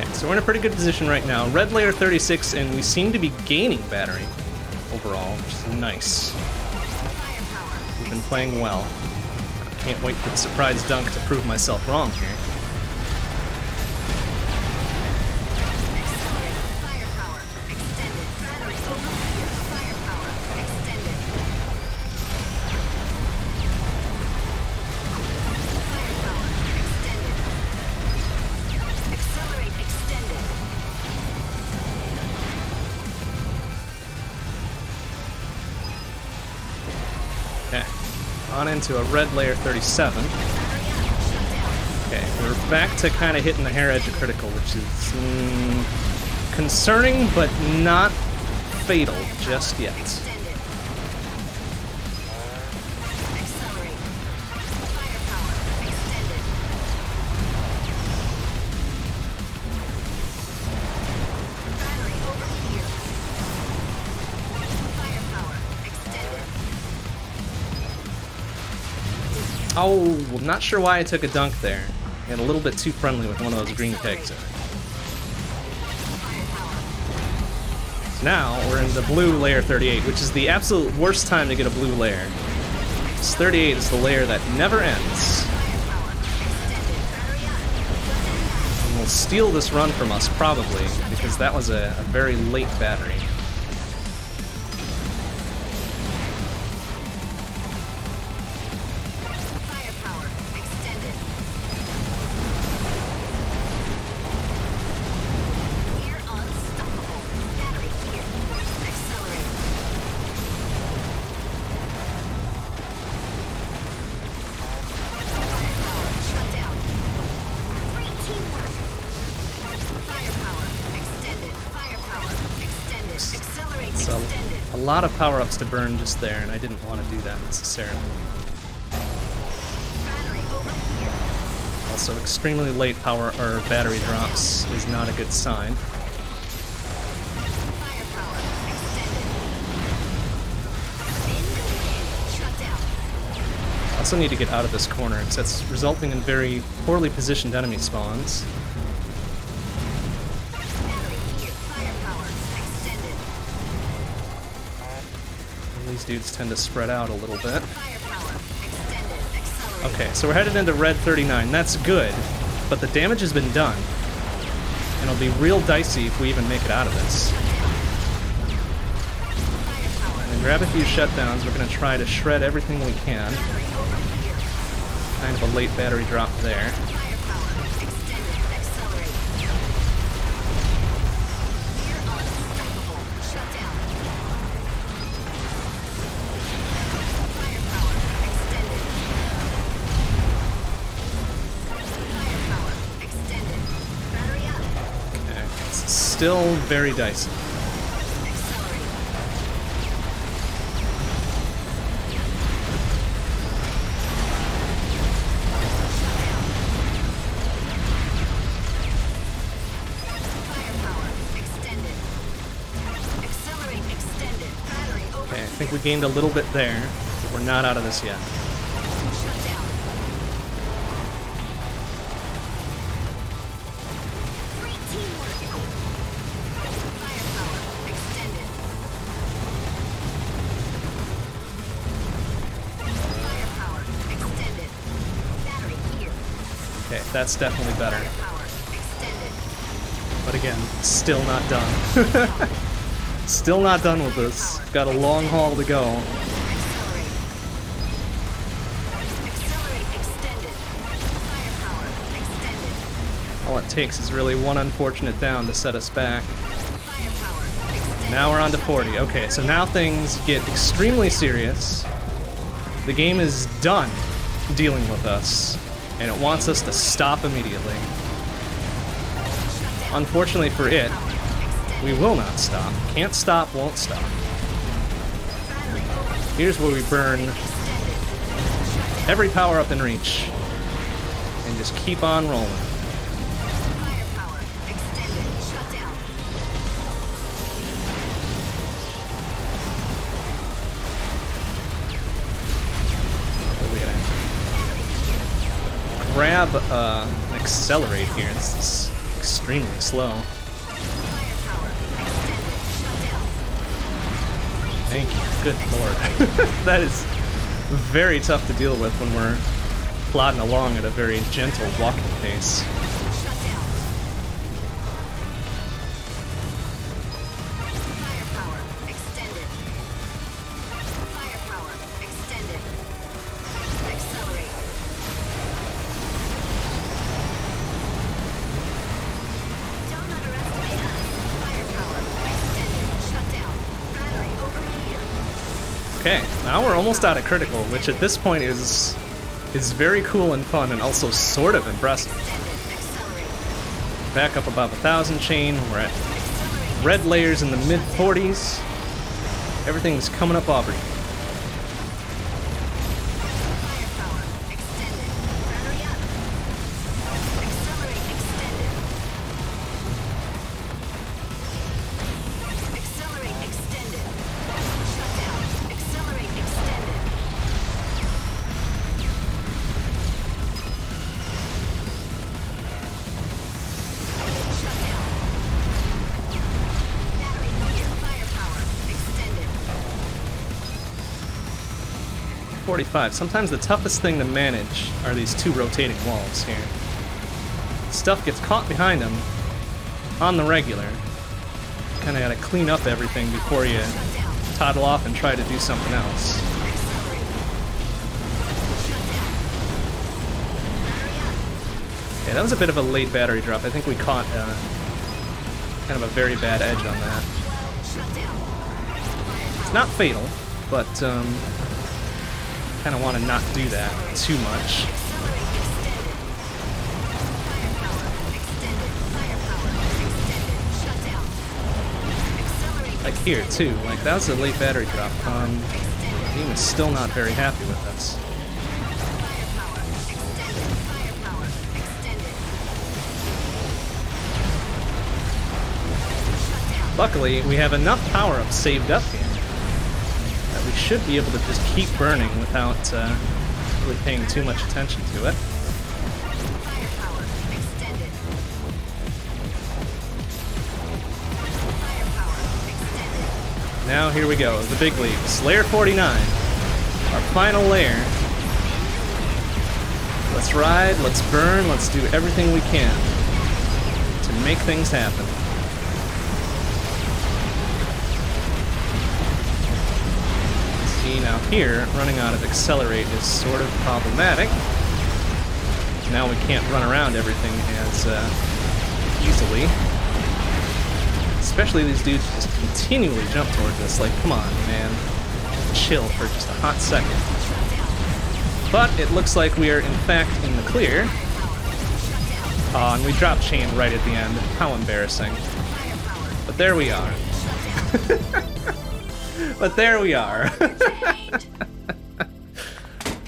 Okay, so we're in a pretty good position right now. Red layer 36, and we seem to be gaining battery overall, which is nice. We've been playing well. Can't wait for the surprise dunk to prove myself wrong here. Into a red layer 37. Okay, we're back to kind of hitting the hair edge of critical, which is concerning, but not fatal just yet. Oh, I'm not sure why I took a dunk there. I got a little bit too friendly with one of those green pegs. Now we're in the blue layer 38, which is the absolute worst time to get a blue layer. This 38 is the layer that never ends. And will steal this run from us, probably, because that was a very late battery. A lot of power-ups to burn just there, and I didn't want to do that necessarily. Also, extremely late power or battery drops is not a good sign. I also need to get out of this corner, because that's resulting in very poorly positioned enemy spawns. Dudes tend to spread out a little bit. Okay, so we're headed into red 39. That's good, but the damage has been done. And it'll be real dicey if we even make it out of this. And then grab a few shutdowns. We're going to try to shred everything we can. Kind of a late battery drop there. Still very dicey. Okay, I think we gained a little bit there, but we're not out of this yet. That's definitely better. But again, still not done. Still not done with this. Got a long haul to go. it takes is really one unfortunate down to set us back. Now we're on to 40. Okay, so now things get extremely serious. The game is done dealing with us, and it wants us to stop immediately. Unfortunately for it, we will not stop. Can't stop, won't stop. Here's where we burn every power up in reach and just keep on rolling. Grab accelerate here. It's extremely slow. Thank you. Good lord. That is very tough to deal with when we're plodding along at a very gentle walking pace. Now we're almost out of critical, which at this point is very cool and fun and also sort of impressive. Back up above 1,000 chain, we're at red layers in the mid-40s. Everything's coming up Aubrey. Sometimes the toughest thing to manage are these two rotating walls here. Stuff gets caught behind them on the regular. Kind of got to clean up everything before you toddle off and try to do something else. Yeah, that was a bit of a late battery drop. I think we caught kind of a very bad edge on that. It's not fatal, but kind of want to not do that too much. Like here too, like that was a late battery drop. The game is still not very happy with us. Luckily, we have enough power-ups saved up here. We should be able to just keep burning without really paying too much attention to it. Now here we go, the big leagues. Layer 49, our final layer. Let's ride, let's burn, let's do everything we can to make things happen. Now here, running out of accelerate is sort of problematic. Now we can't run around everything as easily. Especially these dudes just continually jump towards us. Like, come on, man. Chill for just a hot second. But it looks like we are, in fact, in the clear. Aw, and we dropped chain right at the end. How embarrassing. But there we are. But there we are.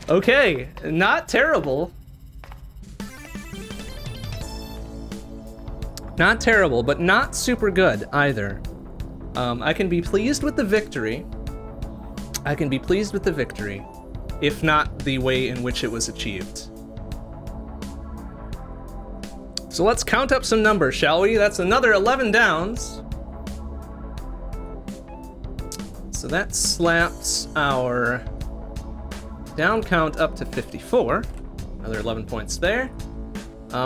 Okay, not terrible. Not terrible, but not super good either. I can be pleased with the victory. I can be pleased with the victory, if not the way in which it was achieved. So let's count up some numbers, shall we? That's another 11 downs. So that slaps our down count up to 54. Another 11 points there.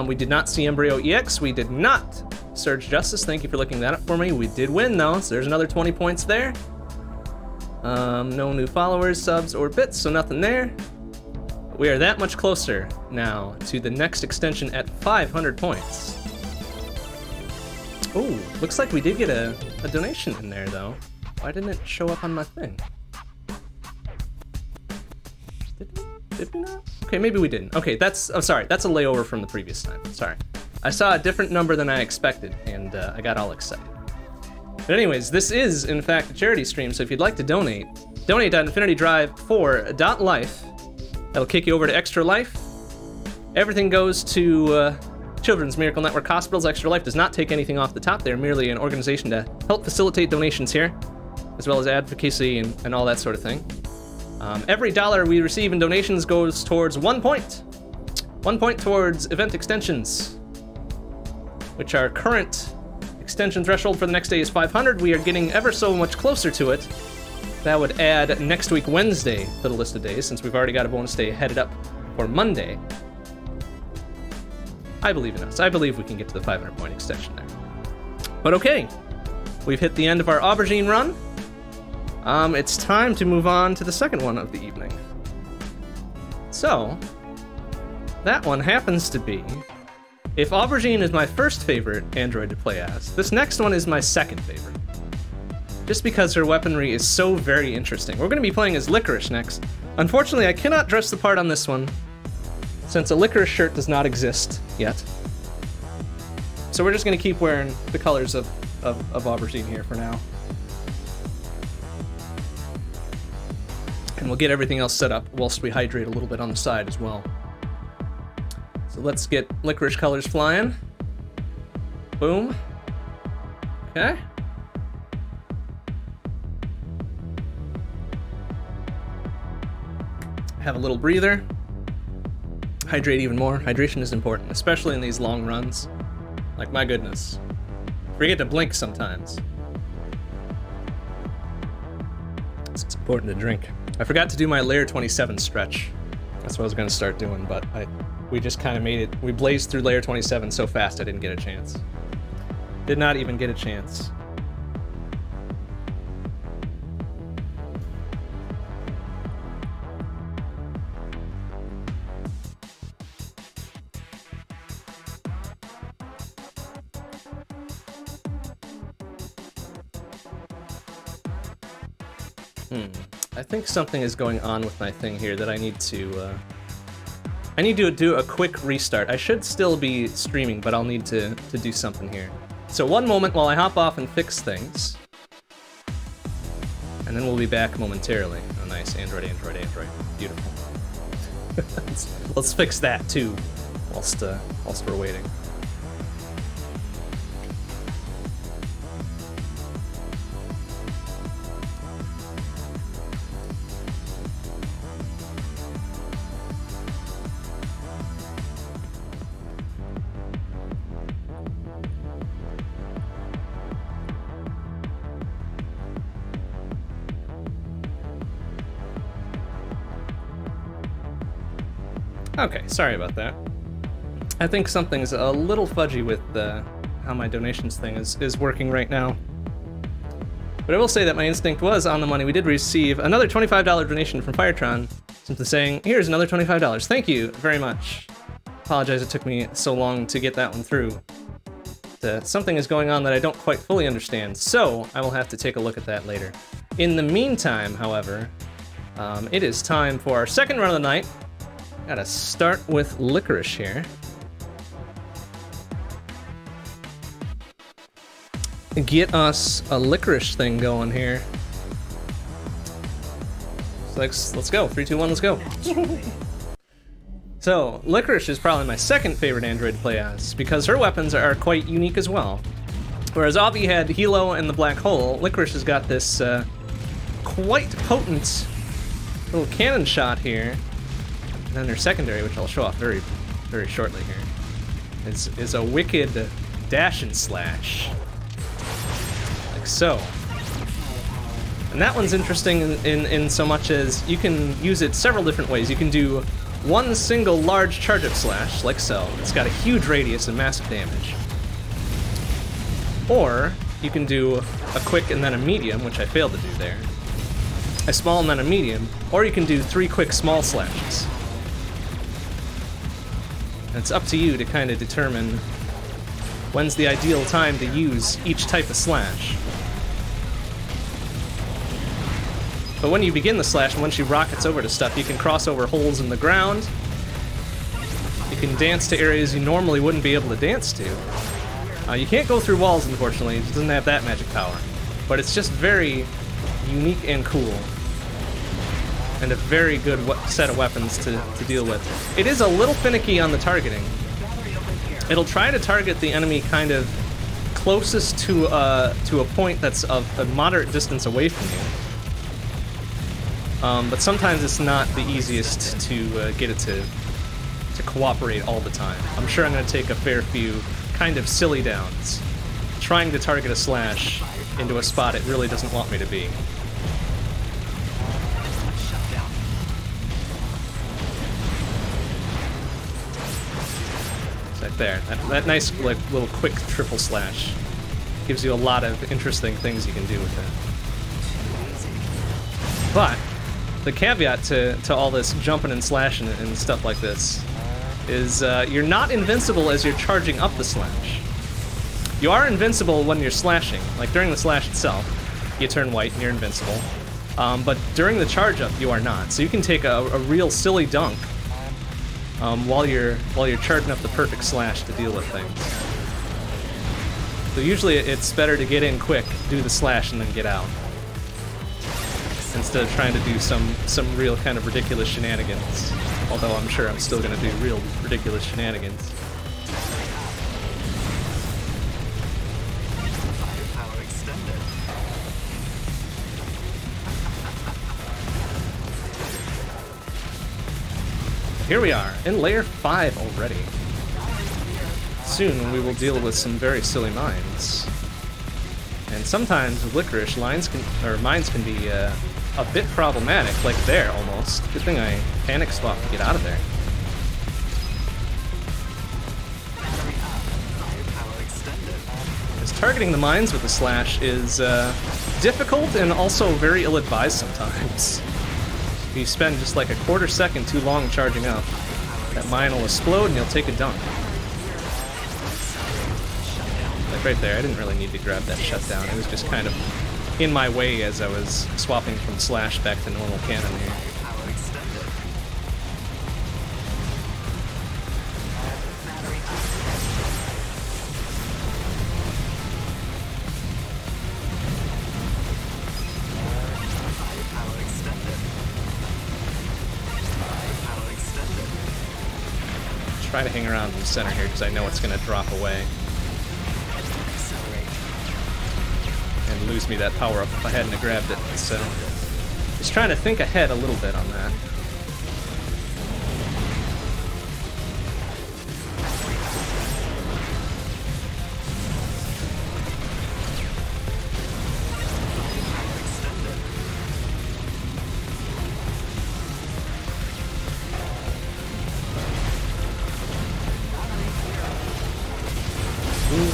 We did not see Embryo EX. We did not Surge Justice. Thank you for looking that up for me. We did win, though, so there's another 20 points there. No new followers, subs, or bits, so nothing there. We are that much closer now to the next extension at 500 points. Oh, looks like we did get a donation in there, though. Why didn't it show up on my thing? Did we not? Okay, maybe we didn't. Okay, that's... I'm sorry, that's a layover from the previous time. Sorry. I saw a different number than I expected, and I got all excited. But anyways, this is, in fact, a charity stream, so if you'd like to donate, donate.infinityDrive4.life. That'll kick you over to Extra Life. Everything goes to... Children's Miracle Network Hospitals. Extra Life does not take anything off the top. They're merely an organization to help facilitate donations here, as well as advocacy and all that sort of thing. Every dollar we receive in donations goes towards 1 point. 1 point towards event extensions, which our current extension threshold for the next day is 500. We are getting ever so much closer to it. That would add next week Wednesday to the list of days, since we've already got a bonus day headed up for Monday. I believe in us. I believe we can get to the 500-point extension there. But okay, we've hit the end of our Aubergine run. It's time to move on to the second one of the evening. So, that one happens to be... If Aubergine is my first favorite android to play as, this next one is my second favorite. Just because her weaponry is so very interesting. We're going to be playing as Liquorice next. Unfortunately, I cannot dress the part on this one, since a Liquorice shirt does not exist yet. So we're just going to keep wearing the colors of Aubergine here for now. And we'll get everything else set up whilst we hydrate a little bit on the side as well. So let's get Liquorice colors flying. Boom. Okay. Have a little breather. Hydrate even more. Hydration is important, especially in these long runs. Like, my goodness. Forget to blink sometimes. It's important to drink. I forgot to do my layer 27 stretch. That's what I was going to start doing, but we just kind of made it. We blazed through layer 27 so fast I didn't get a chance. Did not even get a chance. I think something is going on with my thing here that I need to do a quick restart. I should still be streaming, but I'll need to do something here. So one moment while I hop off and fix things, and then we'll be back momentarily. Oh, nice. Android. Beautiful. Let's fix that too whilst we're waiting. Okay, sorry about that. I think something's a little fudgy with how my donations thing is working right now. But I will say that my instinct was on the money. We did receive another $25 donation from Firetron, simply saying, here's another $25. Thank you very much. Apologize it took me so long to get that one through. Something is going on that I don't quite fully understand, so I will have to take a look at that later. In the meantime, however, it is time for our second run of the night. Gotta start with Liquorice here. Get us a Liquorice thing going here. So let's go. 3, 2, 1, let's go. So, Liquorice is probably my second favorite android to play as, because her weapons are quite unique as well. Whereas Avi had Hilo and the Black Hole, Liquorice has got this quite potent little cannon shot here. And then her secondary, which I'll show off very, very shortly here, is a wicked dash and slash, like so. And that one's interesting in so much as you can use it several different ways. You can do one single large charge-up slash, like so. It's got a huge radius and massive damage. Or you can do a quick and then a medium, which I failed to do there. A small and then a medium. Or you can do 3 quick small slashes. It's up to you to kind of determine When's the ideal time to use each type of slash? But when you begin the slash, and when she rockets over to stuff, you can cross over holes in the ground. You can dance to areas you normally wouldn't be able to dance to. You can't go through walls, unfortunately. It doesn't have that magic power. But it's just very unique and cool. And a very good set of weapons to deal with. It is a little finicky on the targeting. It'll try to target the enemy kind of closest to a point that's of a moderate distance away from you. But sometimes it's not the easiest to get it to cooperate all the time. I'm sure I'm going to take a fair few kind of silly downs, trying to target a slash into a spot it really doesn't want me to be. There, that nice like little quick triple slash gives you a lot of interesting things you can do with it. But the caveat to all this jumping and slashing and stuff like this is you're not invincible as you're charging up the slash. You are invincible when you're slashing, like during the slash itself, you turn white and you're invincible. But during the charge up, you are not. So you can take a real silly dunk. While you're charging up the perfect slash to deal with things. So usually it's better to get in quick, do the slash, and then get out. Instead of trying to do some real kind of ridiculous shenanigans. Although I'm sure I'm still going to do real ridiculous shenanigans. Here we are, in layer 5 already. Soon we will deal with some very silly mines. And sometimes with Liquorice, mines can be a bit problematic, like there almost. Good thing I panic swapped to get out of there. Because targeting the mines with a slash is difficult and also very ill-advised sometimes. If you spend just like a quarter second too long charging up, that mine will explode and you'll take a dunk. Like right there, I didn't really need to grab that shutdown. It was just kind of in my way as I was swapping from slash back to normal cannon here. Try to hang around in the center here because I know it's going to drop away and lose me that power up if I hadn't grabbed it. So just trying to think ahead a little bit on that.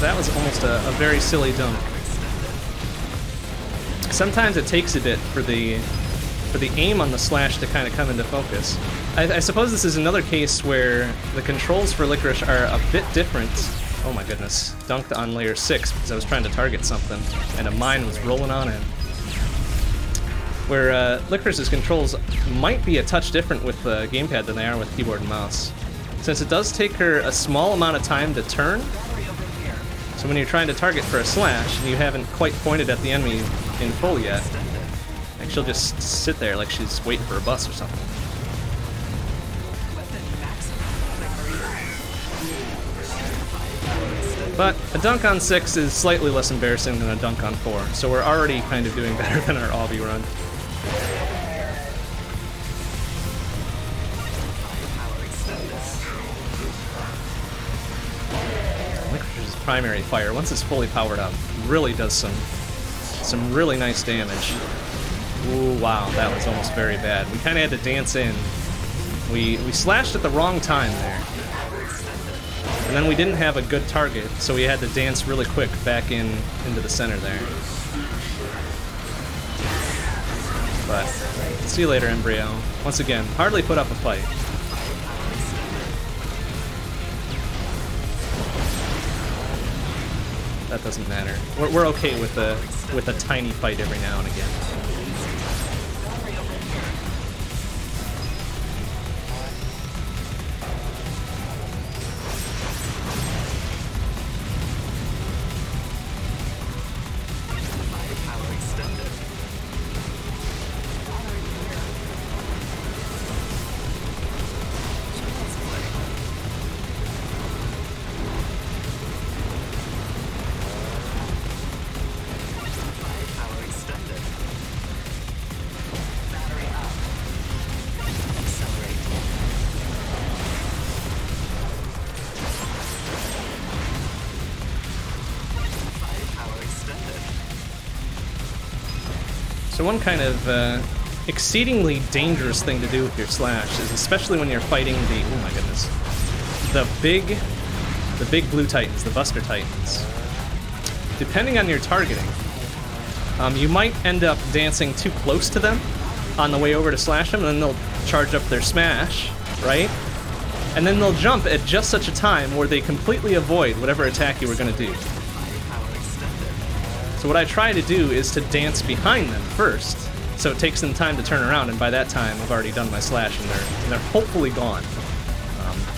That was almost a very silly dunk. Sometimes it takes a bit for the aim on the slash to kind of come into focus. I suppose this is another case where the controls for Liquorice are a bit different. Oh my goodness. Dunked on layer 6 because I was trying to target something and a mine was rolling on in. Where Liquorice's controls might be a touch different with the gamepad than they are with keyboard and mouse. Since it does take her a small amount of time to turn, so when you're trying to target for a slash and you haven't quite pointed at the enemy in full yet, like she'll just sit there like she's waiting for a bus or something. But a dunk on 6 is slightly less embarrassing than a dunk on 4, so we're already kind of doing better than our obby run. Primary fire, once it's fully powered up, really does some really nice damage. Ooh, wow, that was almost very bad. We kind of had to dance in. We slashed at the wrong time there. And then we didn't have a good target, so we had to dance really quick back into the center there. But, see you later, Embryo. Once again, hardly put up a fight. that doesn't matter. We're okay with a tiny fight every now and again. So one kind of exceedingly dangerous thing to do with your slash is, especially when you're fighting the, oh my goodness, the big blue titans, the Buster Titans. Depending on your targeting, you might end up dancing too close to them on the way over to slash them, and then they'll charge up their smash, right? And then they'll jump at just such a time where they completely avoid whatever attack you were going to do. So what I try to do is to dance behind them first, so it takes them time to turn around, and by that time I've already done my slash and they're hopefully gone.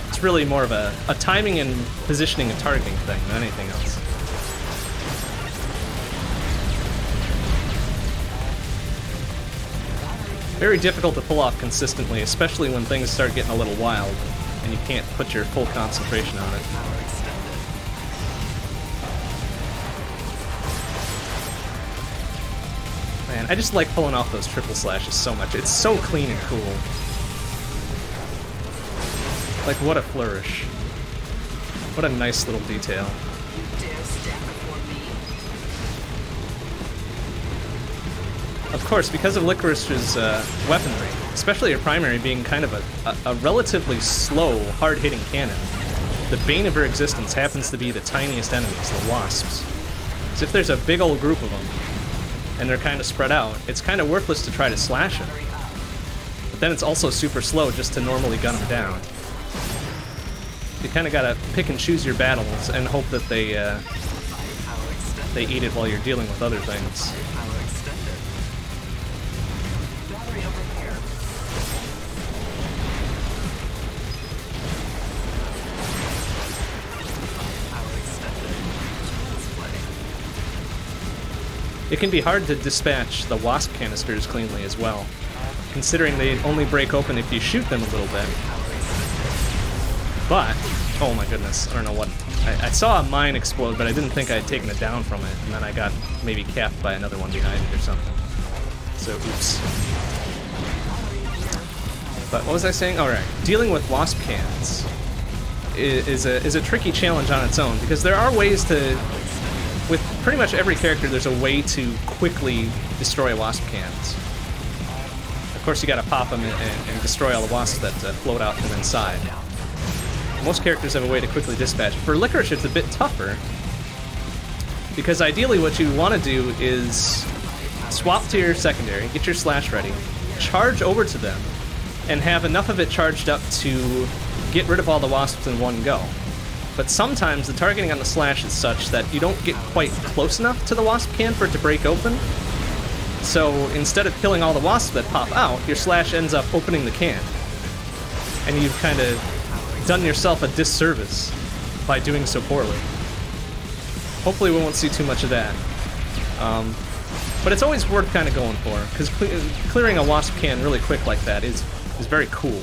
It's really more of a timing and positioning and targeting thing than anything else. Very difficult to pull off consistently, especially when things start getting a little wild and you can't put your full concentration on it. Man, I just like pulling off those triple slashes so much. It's so clean and cool. Like, what a flourish. What a nice little detail. Of course, because of Liquorice's weaponry, especially her primary being kind of a relatively slow, hard-hitting cannon, the bane of her existence happens to be the tiniest enemies, the wasps. So if there's a big old group of them, and they're kind of spread out, it's kind of worthless to try to slash them. But then it's also super slow just to normally gun them down. You kind of gotta pick and choose your battles and hope that they eat it while you're dealing with other things. It can be hard to dispatch the wasp canisters cleanly as well, considering they only break open if you shoot them a little bit. But, oh my goodness, I don't know what... I saw a mine explode, but I didn't think I'd taken it down from it, and then I got maybe capped by another one behind it or something. So, oops. But what was I saying? Alright, dealing with wasp cans is a tricky challenge on its own, because there are ways to... With pretty much every character, there's a way to quickly destroy wasp cans. Of course, you gotta pop them and destroy all the wasps that float out from inside. Most characters have a way to quickly dispatch. For Liquorice, it's a bit tougher, because ideally what you want to do is swap to your secondary, get your slash ready, charge over to them, and have enough of it charged up to get rid of all the wasps in one go. But sometimes the targeting on the slash is such that you don't get quite close enough to the wasp can for it to break open. So instead of killing all the wasps that pop out, your slash ends up opening the can. And you've kind of done yourself a disservice by doing so poorly. Hopefully we won't see too much of that. But it's always worth kind of going for, because clearing a wasp can really quick like that is very cool.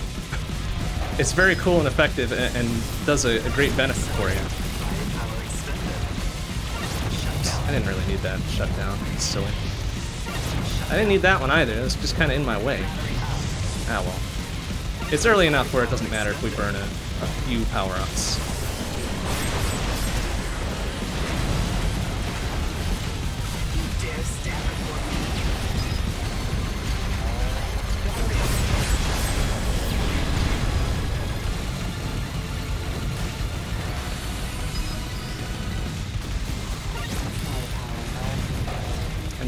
It's very cool and effective, and does a great benefit for you. I didn't really need that shutdown. It's silly. I didn't need that one either. It was just kind of in my way. Ah, well. It's early enough where it doesn't matter if we burn a few power-ups.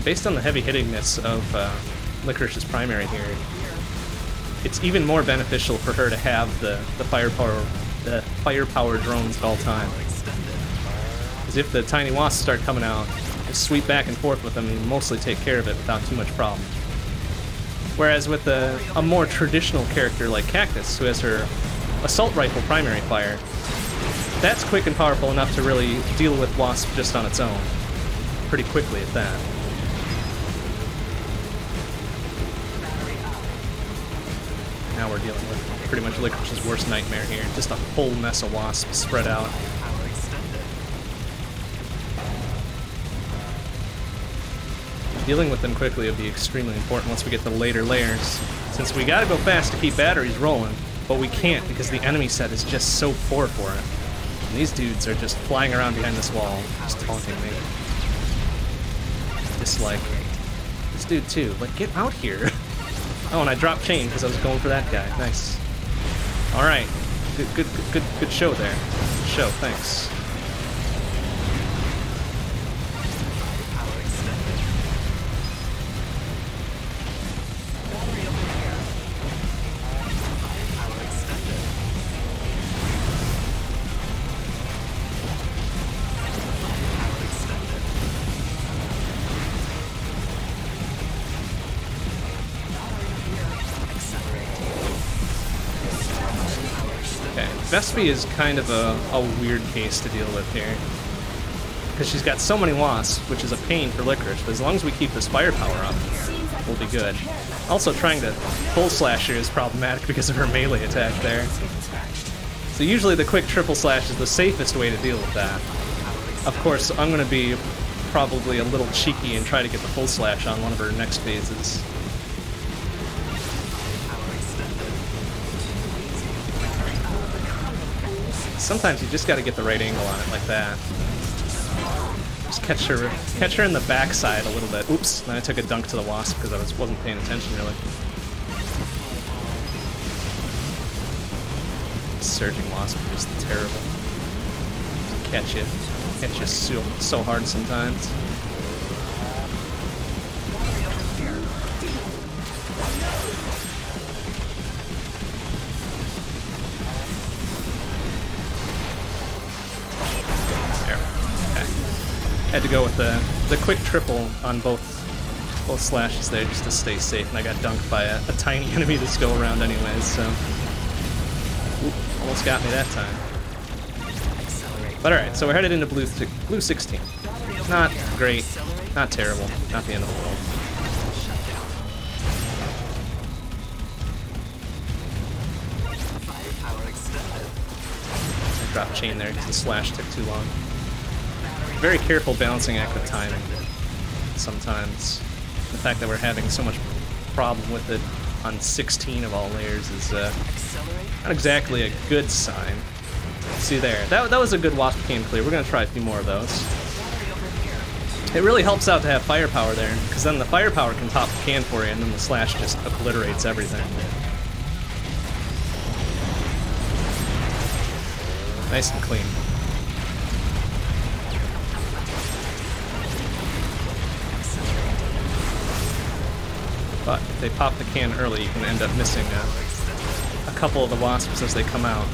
Based on the heavy hittingness of Liquorice's primary here, it's even more beneficial for her to have the firepower drones at all times. Because if the tiny wasps start coming out, just sweep back and forth with them and mostly take care of it without too much problem. Whereas with a more traditional character like Cactus, who has her assault rifle primary fire, that's quick and powerful enough to really deal with wasp just on its own. Pretty quickly at that. Now we're dealing with pretty much Liquorice's worst nightmare here. Just a whole mess of wasps spread out. Dealing with them quickly will be extremely important once we get to the later layers, since we gotta go fast to keep batteries rolling, but we can't because the enemy set is just so poor for it. And these dudes are just flying around behind this wall, just taunting me. Dislike. This dude too. Like, get out here! Oh, and I dropped chain because I was going for that guy. Nice. All right, good show there. Good show, thanks. Vespi is kind of a weird case to deal with here, because she's got so many wasps, which is a pain for Liquorice, but as long as we keep this firepower up, we'll be good. Also, trying to full slash her is problematic because of her melee attack there. So usually the quick triple slash is the safest way to deal with that. Of course, I'm going to be probably a little cheeky and try to get the full slash on one of her next phases. Sometimes you just gotta get the right angle on it like that. Just catch her in the backside a little bit. Oops, then I took a dunk to the wasp because I wasn't paying attention really. Surging wasp are just terrible. Catch it so hard sometimes. Had to go with the quick triple on both slashes there just to stay safe, and I got dunked by a tiny enemy this go around anyways, so... Oop, almost got me that time. But alright, so we're headed into blue 16. Not great, not terrible, not the end of the world. I dropped chain there because the slash took too long. Very careful balancing act with timing sometimes. The fact that we're having so much problem with it on 16 of all layers is not exactly a good sign. See there, that was a good wasp cam clear. We're gonna try a few more of those. It really helps out to have firepower there, because then the firepower can top the can for you, and then the slash just obliterates everything. Nice and clean. But if they pop the can early, you can end up missing a couple of the wasps as they come out.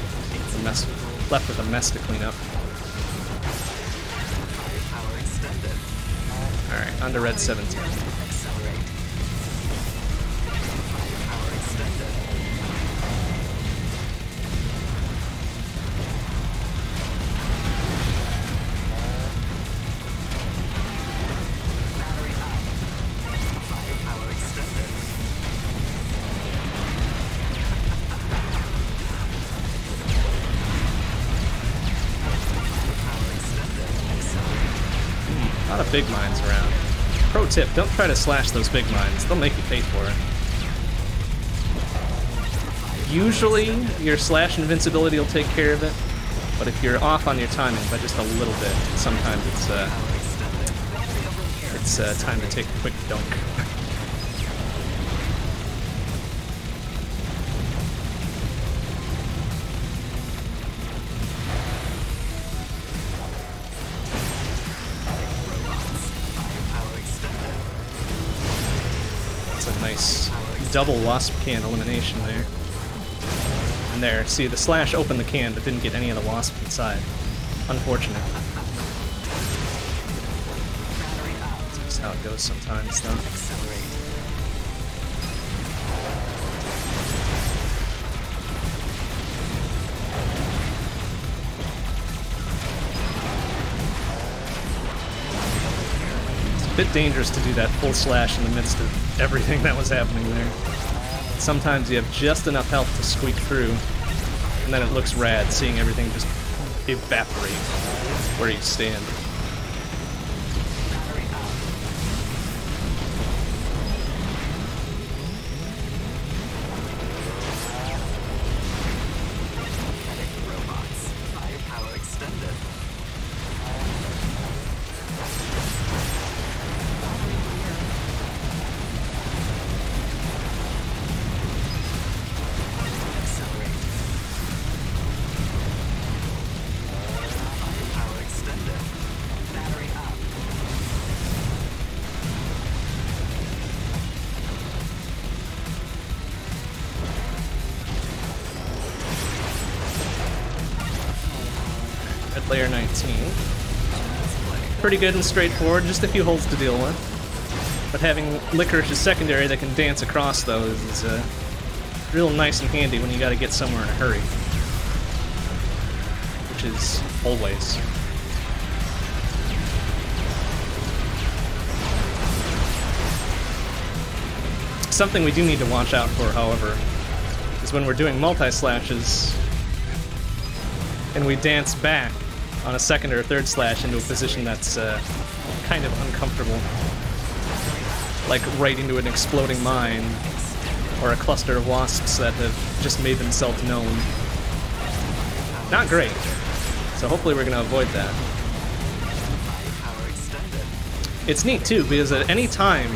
You're left with a mess to clean up. Alright, on to red 17. Big mines around. Pro tip, don't try to slash those big mines. They'll make you pay for it. Usually, your slash invincibility will take care of it, but if you're off on your timing by just a little bit, sometimes it's time to take a quick dunk. Double wasp can elimination there. And there, see, the slash opened the can but didn't get any of the wasp inside. Unfortunate. just how it goes sometimes, though. It's a bit dangerous to do that full slash in the midst of everything that was happening there. Sometimes you have just enough health to squeak through, and then it looks rad seeing everything just evaporate where you stand. Layer 19. Pretty good and straightforward, just a few holes to deal with. But having Liquorice's secondary that can dance across those is real nice and handy when you gotta get somewhere in a hurry. Which is always. Something we do need to watch out for, however, is when we're doing multi-slashes and we dance back on a second or a third slash into a position that's kind of uncomfortable. Like right into an exploding mine, or a cluster of wasps that have just made themselves known. Not great. So hopefully we're gonna avoid that. It's neat too, because at any time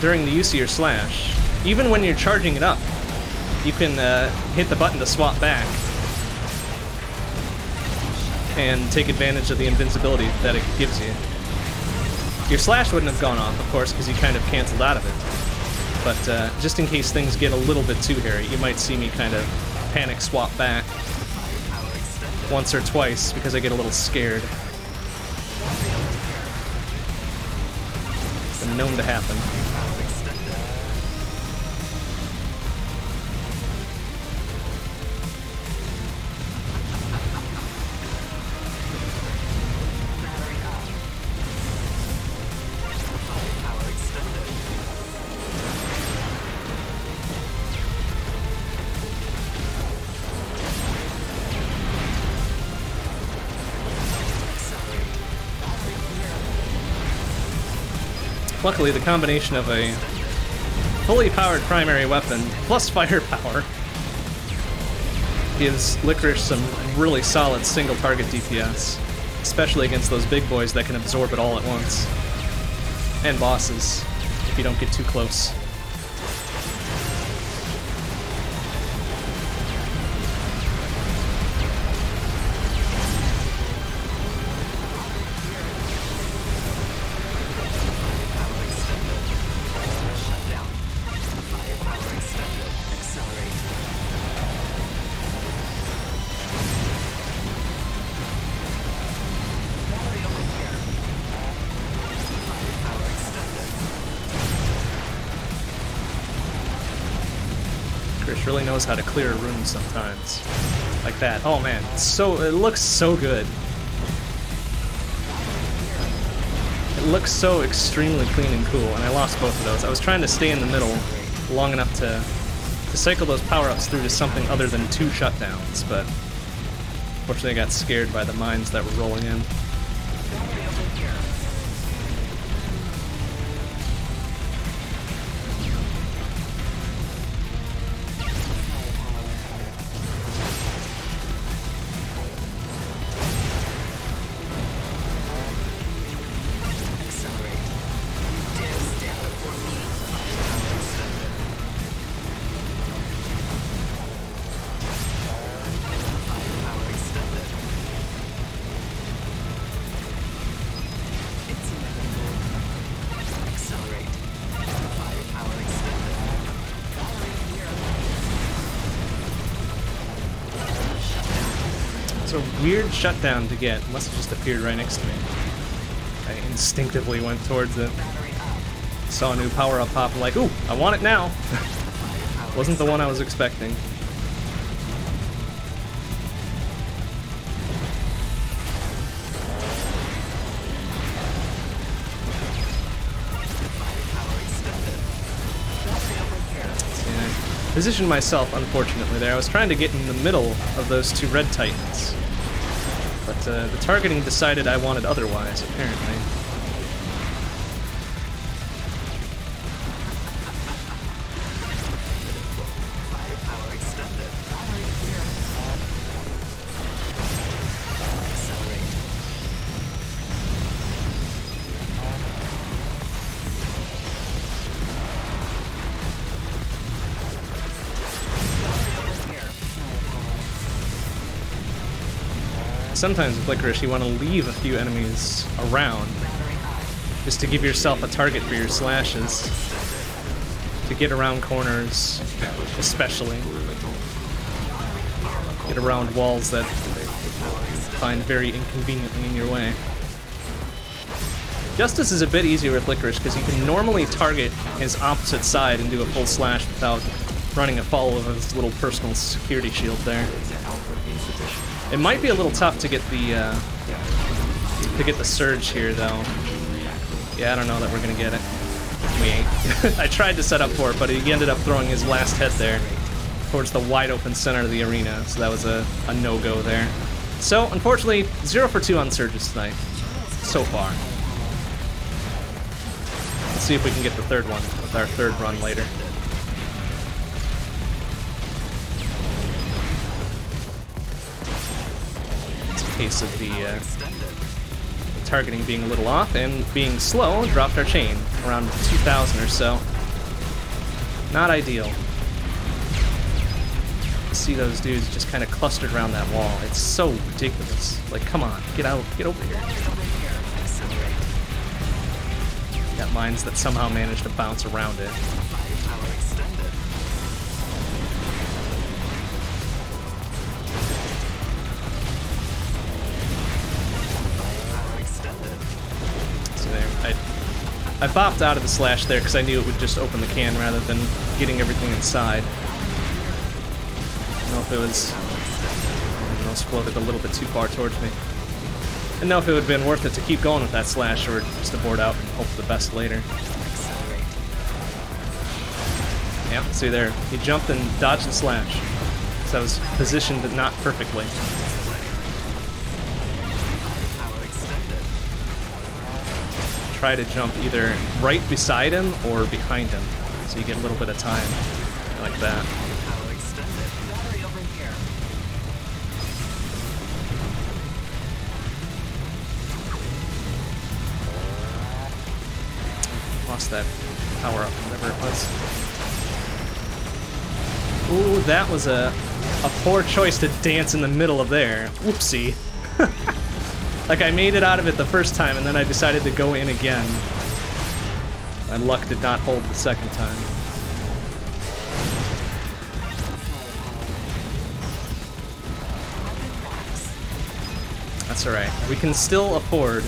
during the use of your slash, even when you're charging it up, you can hit the button to swap back and take advantage of the invincibility that it gives you. Your slash wouldn't have gone off, of course, because you kind of canceled out of it. But just in case things get a little bit too hairy, you might see me kind of panic swap back once or twice because I get a little scared. It's been known to happen. Luckily, the combination of a fully powered primary weapon plus firepower gives Liquorice some really solid single target DPS, especially against those big boys that can absorb it all at once. And bosses, if you don't get too close. Really knows how to clear a room sometimes. Like that. Oh man, it looks so good. It looks so extremely clean and cool, and I lost both of those. I was trying to stay in the middle long enough to cycle those power-ups through to something other than two shutdowns, but unfortunately I got scared by the mines that were rolling in. Weird shutdown to get. Must have just appeared right next to me. I instinctively went towards it. Saw a new power-up pop, like, ooh, I want it now! Wasn't the one I was expecting. Positioned myself, unfortunately, there. I was trying to get in the middle of those two red titans. But the targeting decided I wanted otherwise, apparently. Sometimes with Liquorice, you want to leave a few enemies around just to give yourself a target for your slashes, to get around corners, especially. Get around walls that they find very inconveniently in your way. Justice is a bit easier with Liquorice because you can normally target his opposite side and do a full slash without running afoul of his little personal security shield there. It might be a little tough to get the surge here, though. Yeah, I don't know that we're gonna get it. We ain't. I tried to set up for it, but he ended up throwing his last hit there towards the wide open center of the arena, so that was a no-go there. So, unfortunately, 0 for 2 on surges tonight, so far. Let's see if we can get the third one with our third run later. Case of the targeting being a little off and being slow, dropped our chain around 2,000 or so. Not ideal. You see those dudes just kind of clustered around that wall. It's so ridiculous. Like, come on, get out, get over here. Got mines that somehow managed to bounce around it. I bopped out of the slash there because I knew it would just open the can rather than getting everything inside. I don't know if it was... I don't know, it's floated a little bit too far towards me. I don't know if it would have been worth it to keep going with that slash or just to board out and hope for the best later. Yeah, see there. He jumped and dodged the slash. So I was positioned but not perfectly. Try to jump either right beside him or behind him, so you get a little bit of time like that. Lost that power up, whatever it was. Ooh, that was a poor choice to dance in the middle of there. Whoopsie. Like, I made it out of it the first time, and then I decided to go in again. My luck did not hold the second time. That's alright. We can still afford,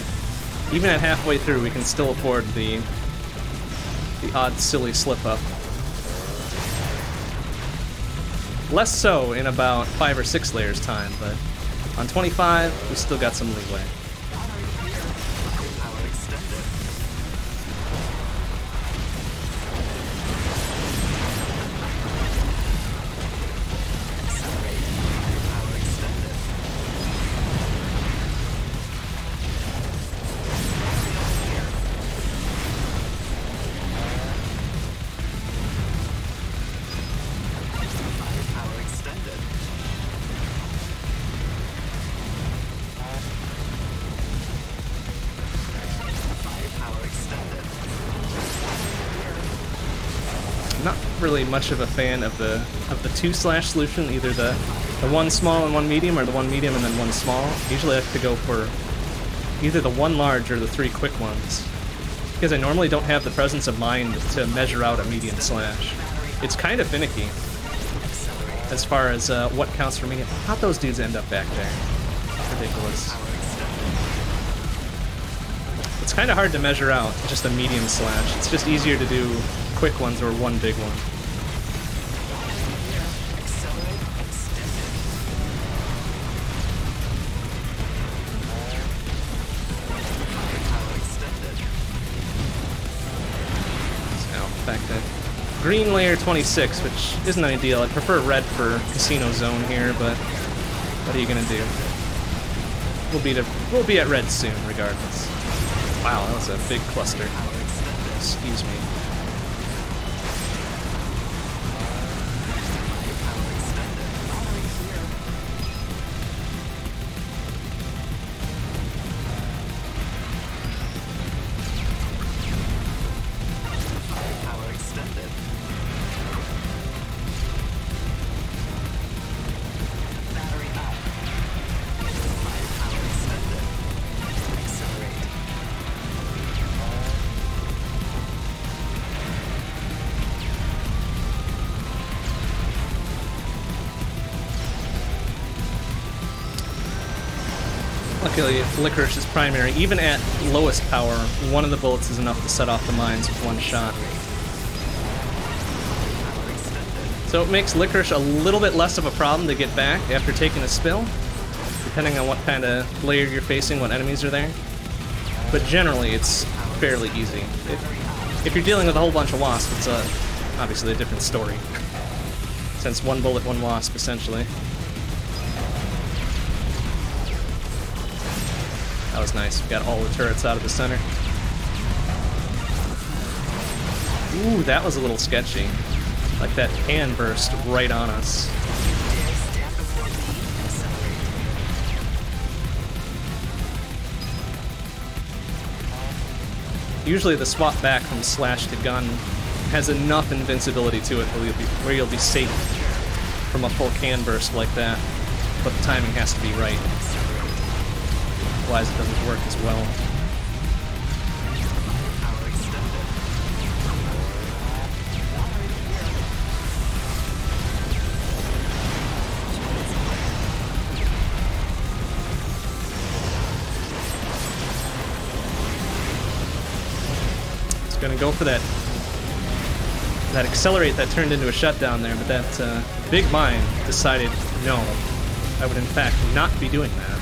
even at halfway through, we can still afford the odd, silly slip-up. Less so in about 5 or 6 layers' time, but... On 25, we still got some leeway. Much of a fan of the two slash solution, either the one small and one medium, or the one medium and then one small. Usually I like to go for either the one large or the 3 quick ones, because I normally don't have the presence of mind to measure out a medium slash. It's kind of finicky as far as what counts for me. How'd those dudes end up back there? Ridiculous. It's kind of hard to measure out just a medium slash. It's just easier to do quick ones or one big one. Green layer 26, which isn't ideal. I'd prefer red for casino zone here, but what are you gonna do? We'll be at red soon, regardless. Wow, that was a big cluster. Excuse me. If Liquorice is primary, even at lowest power, one of the bullets is enough to set off the mines with one shot. So it makes Liquorice a little bit less of a problem to get back after taking a spill, depending on what kind of layer you're facing, what enemies are there. But generally, it's fairly easy. If you're dealing with a whole bunch of wasps, it's obviously a different story. Since one bullet, one wasp, essentially. That was nice. We got all the turrets out of the center. Ooh, that was a little sketchy. Like that pan burst right on us. Usually the swap back from slash to gun has enough invincibility to it where you'll be safe from a full can burst like that, but the timing has to be right. It doesn't work as well. It's gonna go for that accelerate that turned into a shutdown there, but that big mine decided no, I would in fact not be doing that.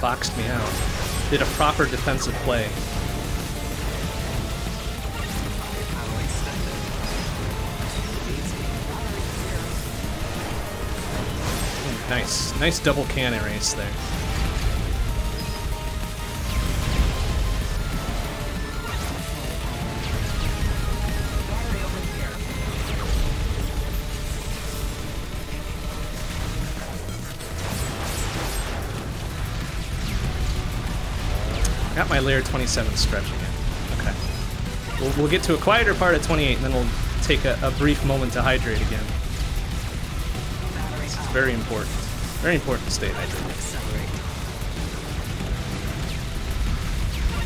Boxed me out. Did a proper defensive play. Ooh, nice. Nice double can erase there. Got my layer 27 stretch again. Okay. We'll get to a quieter part at 28, and then we'll take a brief moment to hydrate again. This is very important. Very important to stay hydrated.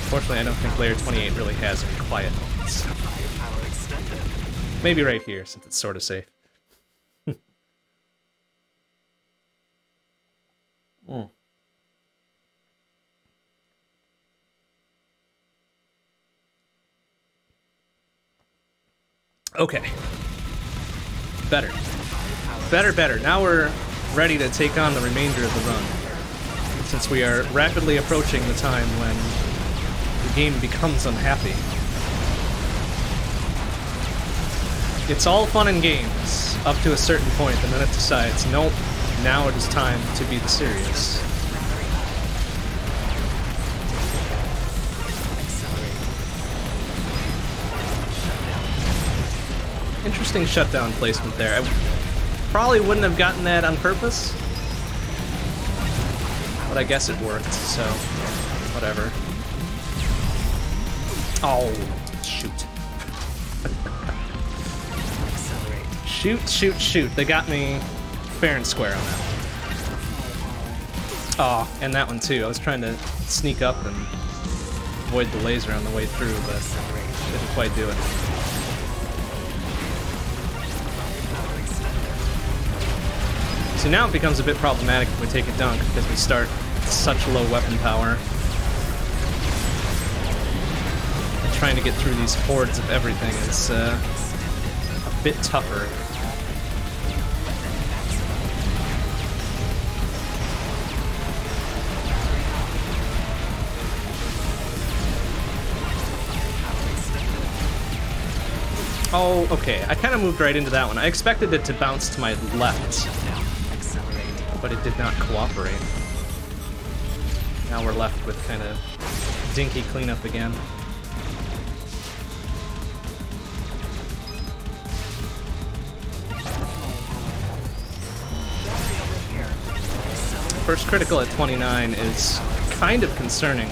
Fortunately, I don't think layer 28 really has any quiet moments. Maybe right here, since it's sort of safe. Mm. Okay. Better. Better, better. Now we're ready to take on the remainder of the run, since we are rapidly approaching the time when the game becomes unhappy. It's all fun and games up to a certain point, and then it decides, nope, now it is time to be the serious. Interesting shutdown placement there. I probably wouldn't have gotten that on purpose, but I guess it worked, so whatever. Oh, shoot. Shoot, shoot, shoot. They got me fair and square on that one. Oh, and that one too. I was trying to sneak up and avoid the laser on the way through, but didn't quite do it. So now it becomes a bit problematic if we take a dunk, because we start such low weapon power. And trying to get through these hordes of everything is a bit tougher. Oh, okay. I kind of moved right into that one. I expected it to bounce to my left, but it did not cooperate. Now we're left with kind of dinky cleanup again. First critical at 29 is kind of concerning.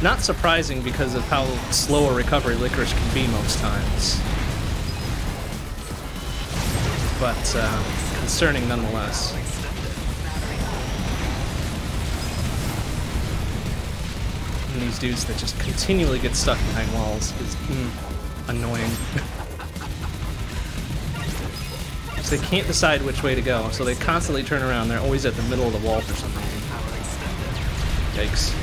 Not surprising because of how slow a recovery Liquorice can be most times. But concerning nonetheless. And these dudes that just continually get stuck behind walls is annoying. So they can't decide which way to go, so they constantly turn around. They're always at the middle of the wall for some reason. Yikes.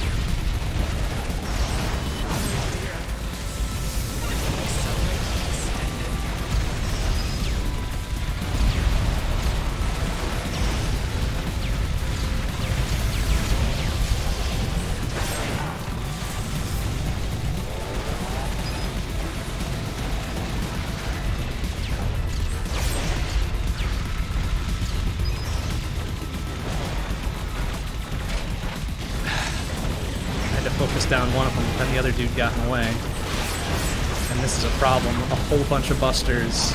Down one of them, then the other dude got in the way. And this is a problem. A whole bunch of busters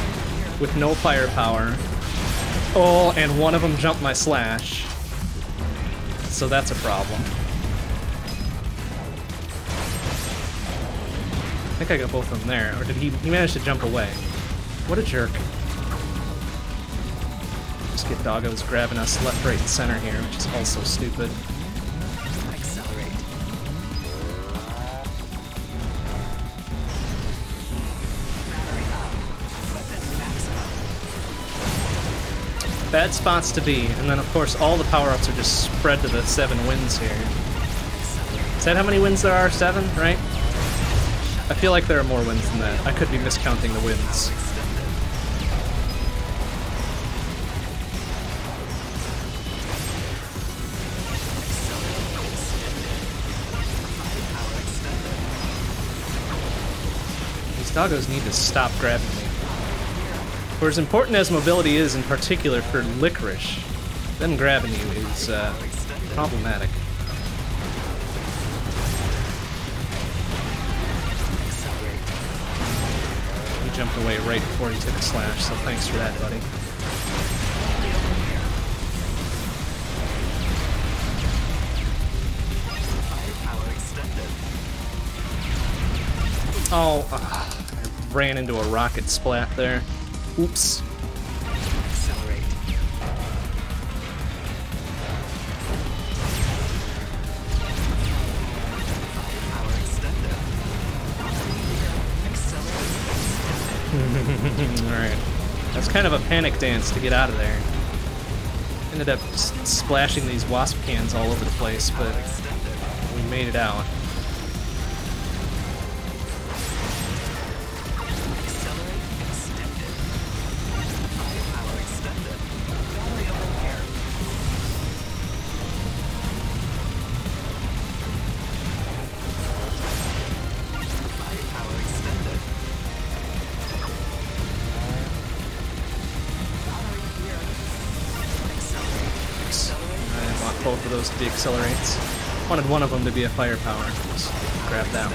with no firepower. Oh, and one of them jumped my slash. So that's a problem. I think I got both of them there. Or did he manage to jump away? What a jerk. Just get doggos grabbing us left, right, and center here, which is also stupid. Bad spots to be, and then of course all the power-ups are just spread to the 7 winds here. Is that how many winds there are? 7, right? I feel like there are more winds than that. I could be miscounting the winds. These doggos need to stop grabbing me. For as important as mobility is, in particular for Liquorice, them grabbing you is problematic. He jumped away right before he took a slash, so thanks for that, buddy. Oh, I ran into a rocket splat there. Oops. Accelerate. Alright. That's kind of a panic dance to get out of there. Ended up splashing these wasp cans all over the place, but we made it out. Accelerates. Wanted one of them to be a firepower. Just grab that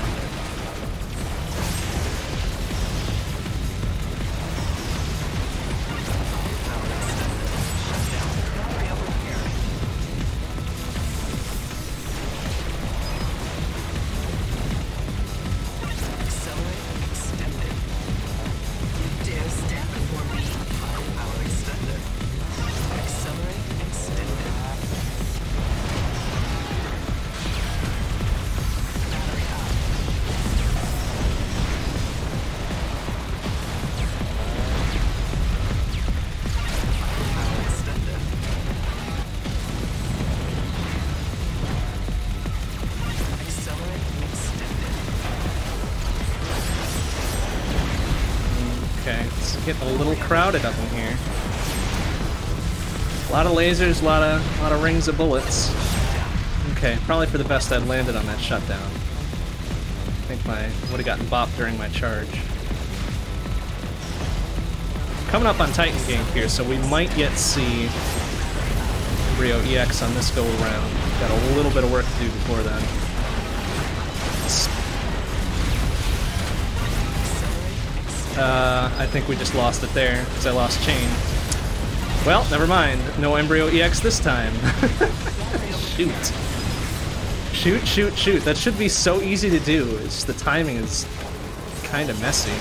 It's getting a little crowded up in here. A lot of lasers, a lot of rings of bullets. Okay, probably for the best I'd landed on that shutdown. I think I would have gotten bopped during my charge. Coming up on Titan Gank here, so we might yet see Embryo EX on this go-around. Got a little bit of work to do before then. I think we just lost it there, because I lost chain. Well, never mind. No Embryo EX this time. Shoot. Shoot, shoot, shoot. That should be so easy to do. It's just the timing is kind of messy.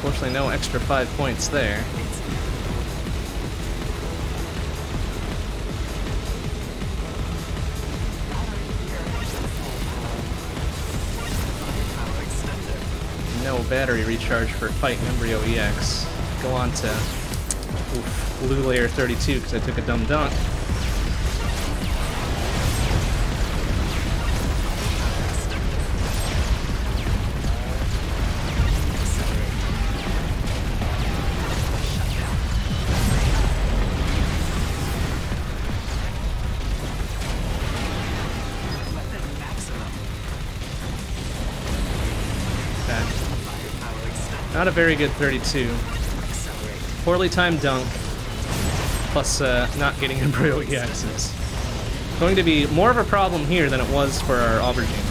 Fortunately, no extra 5 points there. No battery recharge for fighting Embryo EX. Go on to blue layer 32 because I took a dumb dunk. Not a very good 32. Poorly timed dunk, plus not getting Embryo EXs. Going to be more of a problem here than it was for our Aubergine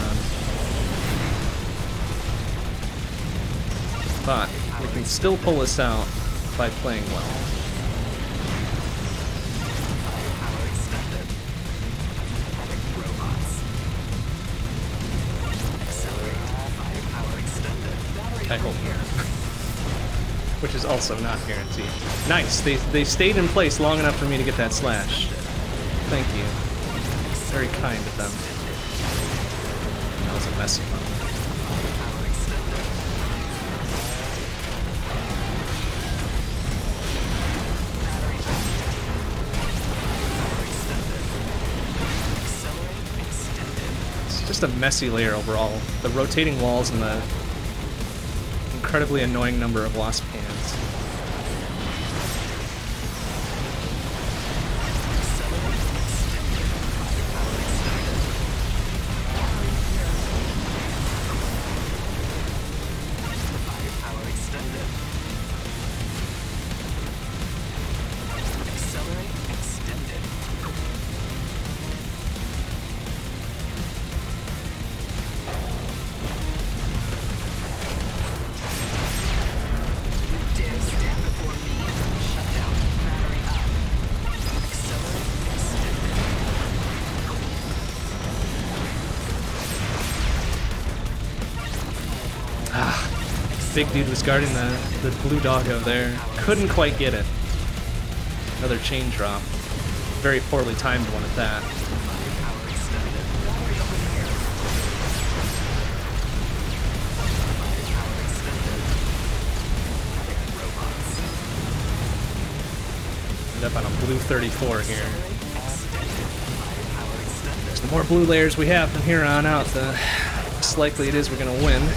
run. But we can still pull this out by playing well. I hope here. Which is also not guaranteed. Nice, they stayed in place long enough for me to get that slash. Thank you. Very kind of them. That was a messy moment. It's just a messy layer overall. The rotating walls and the incredibly annoying number of wasp hands. Big dude was guarding the blue doggo there. Couldn't quite get it. Another chain drop. Very poorly timed one at that. End up on a blue 34 here. The more blue layers we have from here on out, the less likely it is we're going to win.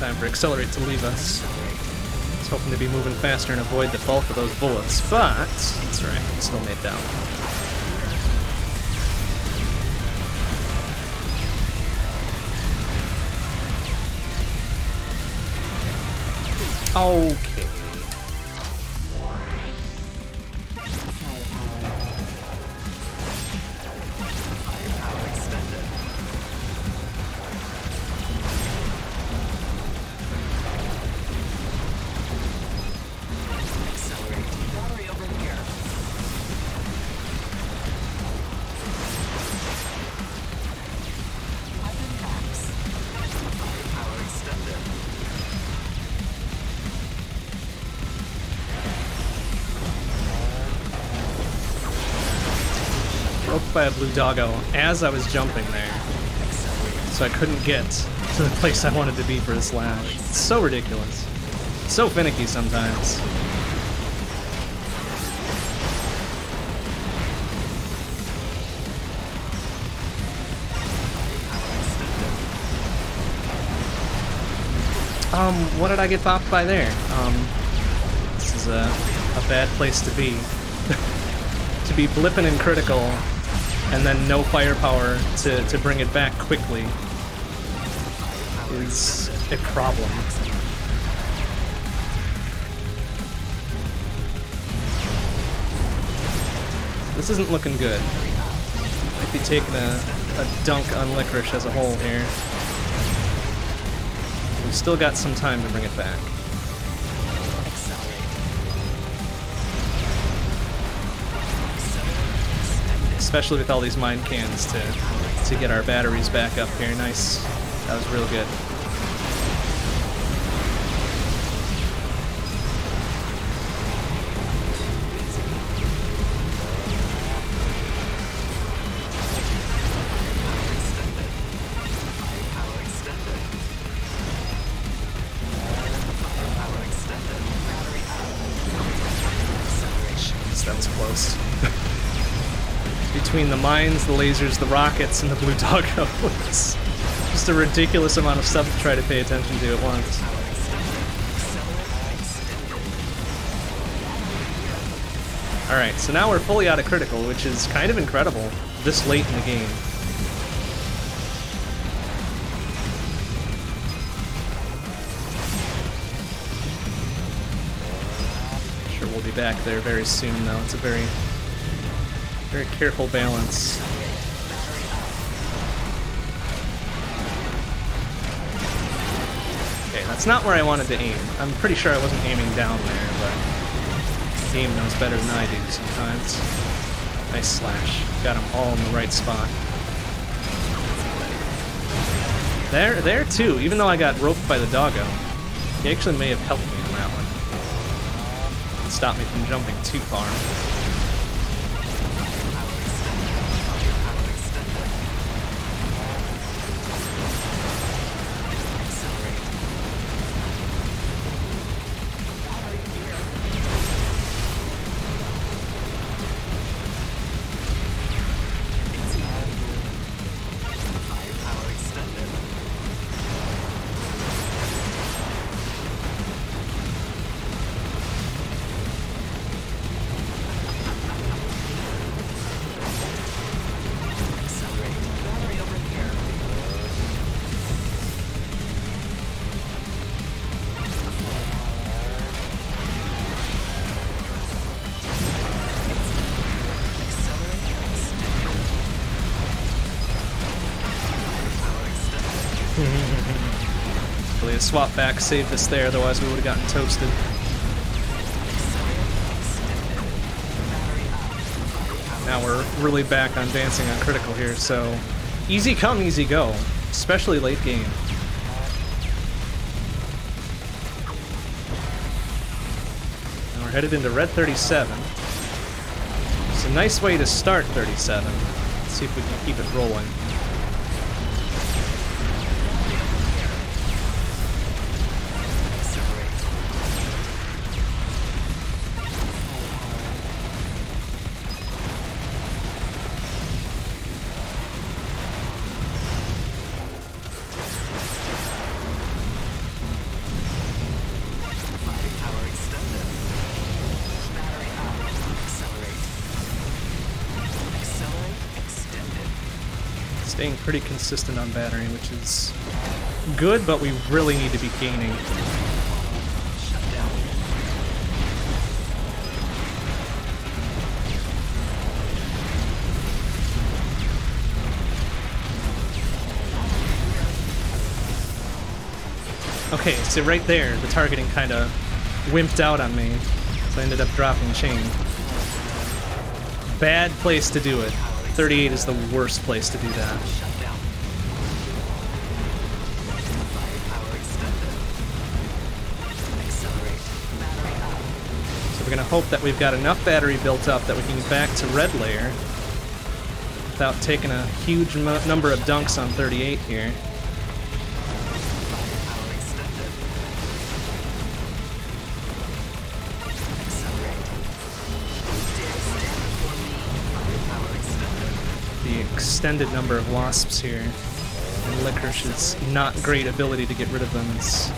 Time for Accelerate to leave us. I was hoping to be moving faster and avoid the bulk of those bullets, but that's right, I still made that one. Okay. by a blue doggo as I was jumping there, so I couldn't get to the place I wanted to be for this lash. It's so ridiculous. It's so finicky sometimes. What did I get popped by there? This is a bad place to be. To be blipping and critical, and then no firepower to bring it back quickly is a problem. This isn't looking good. Might be taking a dunk on Liquorice as a whole here. We've still got some time to bring it back. Especially with all these mine cans to get our batteries back up here. Nice. That was real good. Between the mines, the lasers, the rockets, and the blue doggo. It's just a ridiculous amount of stuff to try to pay attention to at once. Alright, so now we're fully out of critical, which is kind of incredible this late in the game. I'm sure we'll be back there very soon, though. It's a very careful balance. Okay, that's not where I wanted to aim. I'm pretty sure I wasn't aiming down there, but the aim knows better than I do sometimes. Nice slash. Got them all in the right spot. There too, even though I got roped by the doggo, he actually may have helped me on that one. Stopped me from jumping too far. Swap back, saved us there, otherwise we would have gotten toasted. Now we're really back on dancing on critical here, so easy come, easy go, especially late game. And we're headed into red 37. It's a nice way to start 37. Let's see if we can keep it rolling. Staying pretty consistent on battery, which is good, but we really need to be gaining. Okay, so right there, the targeting kind of wimped out on me, so I ended up dropping chain. Bad place to do it. 38 is the worst place to do that. So we're going to hope that we've got enough battery built up that we can get back to red layer without taking a huge number of dunks on 38 here. The extended number of wasps here, and Liquorice's not great ability to get rid of them is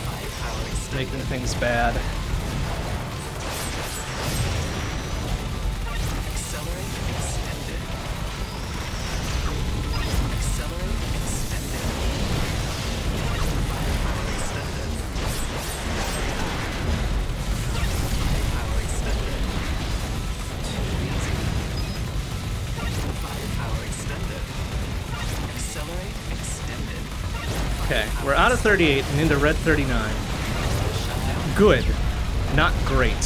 making things bad. Okay, we're out of 38 and into red 39. Good. Not great.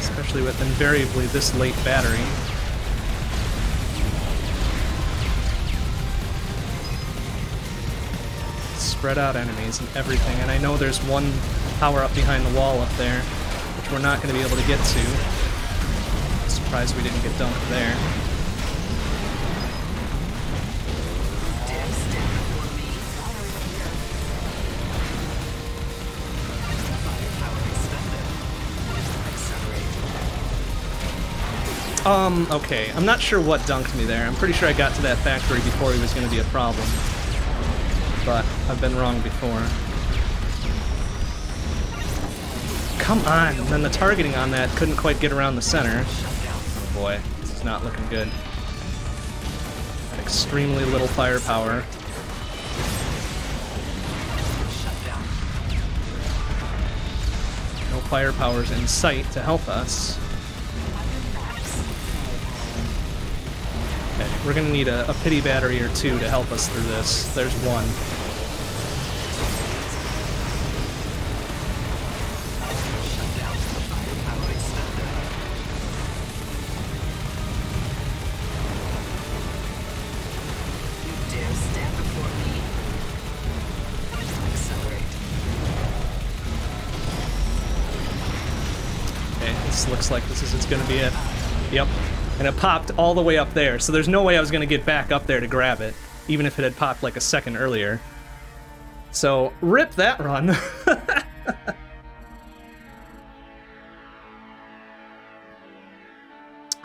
Especially with invariably this late battery. Spread out enemies and everything, and I know there's one power-up behind the wall up there, which we're not going to be able to get to. Surprised we didn't get dumped there. Okay, I'm not sure what dunked me there. I'm pretty sure I got to that factory before he was going to be a problem. But I've been wrong before. Come on! And then the targeting on that couldn't quite get around the center. Oh boy, this is not looking good. Got extremely little firepower. No firepower's in sight to help us. We're gonna need a pity battery or two to help us through this. There's one. Okay, this looks like this is gonna be it. Yep. And it popped all the way up there, so there's no way I was going to get back up there to grab it, even if it had popped like a second earlier. So, rip that run!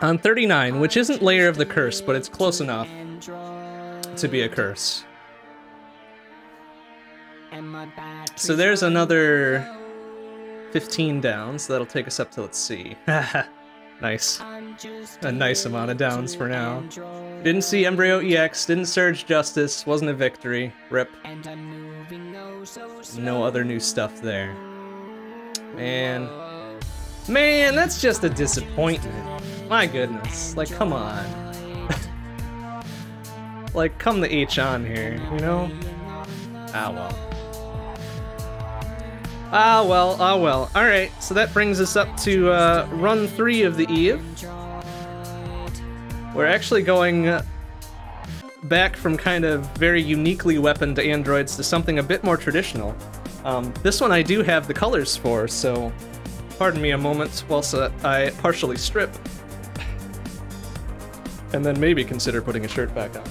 On 39, which isn't Layer of the Curse, but it's close enough to be a curse. So there's another 15 down, so that'll take us up to, let's see. Nice. A nice amount of downs for now. Didn't see Embryo EX, didn't surge Justice, wasn't a victory. Rip. No other new stuff there. Man. Man, that's just a disappointment. My goodness. Like, come on. Like, come the H on here, you know? Ah, well. Ah well, ah well. Alright, so that brings us up to run 3 of the eve. We're actually going back from kind of very uniquely weaponed androids to something a bit more traditional. This one I do have the colors for, so pardon me a moment whilst I partially strip. And then maybe consider putting a shirt back on.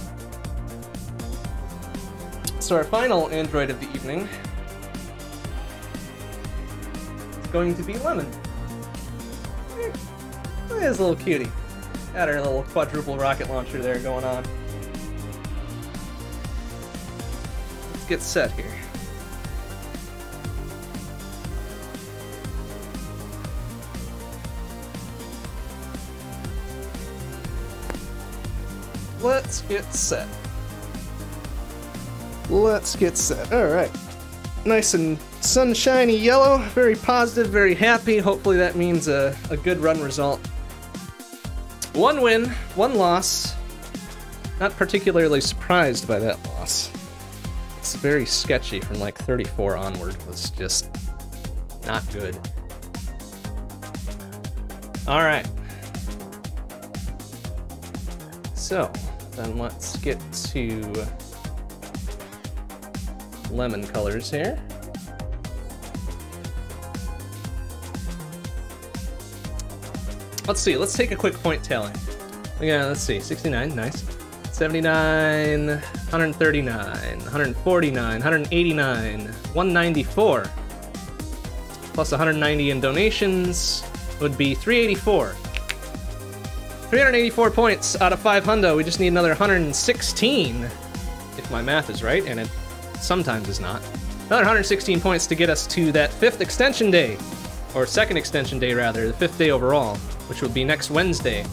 So our final android of the evening going to be Lemon. Look at this little cutie. Got her little quadruple rocket launcher there going on. Let's get set here. Let's get set. Let's get set. Alright. Nice and sunshiny yellow, very positive, very happy. Hopefully that means a good run result. One win, one loss. Not particularly surprised by that loss. It's very sketchy from like 34 onward. It was just not good. Alright. So, then let's get to Lemon colors here. Let's see, let's take a quick point tally. Yeah, let's see, 69, nice. 79, 139, 149, 189, 194. Plus 190 in donations would be 384. 384 points out of 500. We just need another 116, if my math is right, and it sometimes is not. Another 116 points to get us to that fifth extension day, or second extension day rather, the fifth day overall, which would be next Wednesday.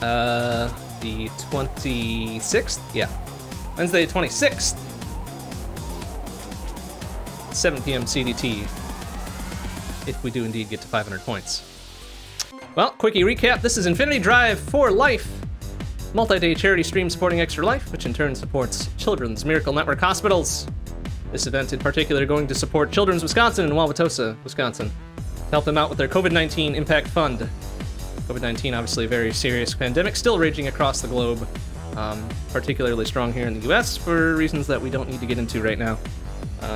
The 26th? Yeah. Wednesday the 26th. 7 p.m. CDT, if we do indeed get to 500 points. Well, quickie recap, this is Infinity Drive for Life, multi-day charity stream supporting Extra Life, which in turn supports Children's Miracle Network Hospitals. This event in particular going to support Children's Wisconsin and Wauwatosa, Wisconsin, to help them out with their COVID-19 Impact Fund. COVID-19, obviously a very serious pandemic, still raging across the globe, particularly strong here in the US for reasons that we don't need to get into right now.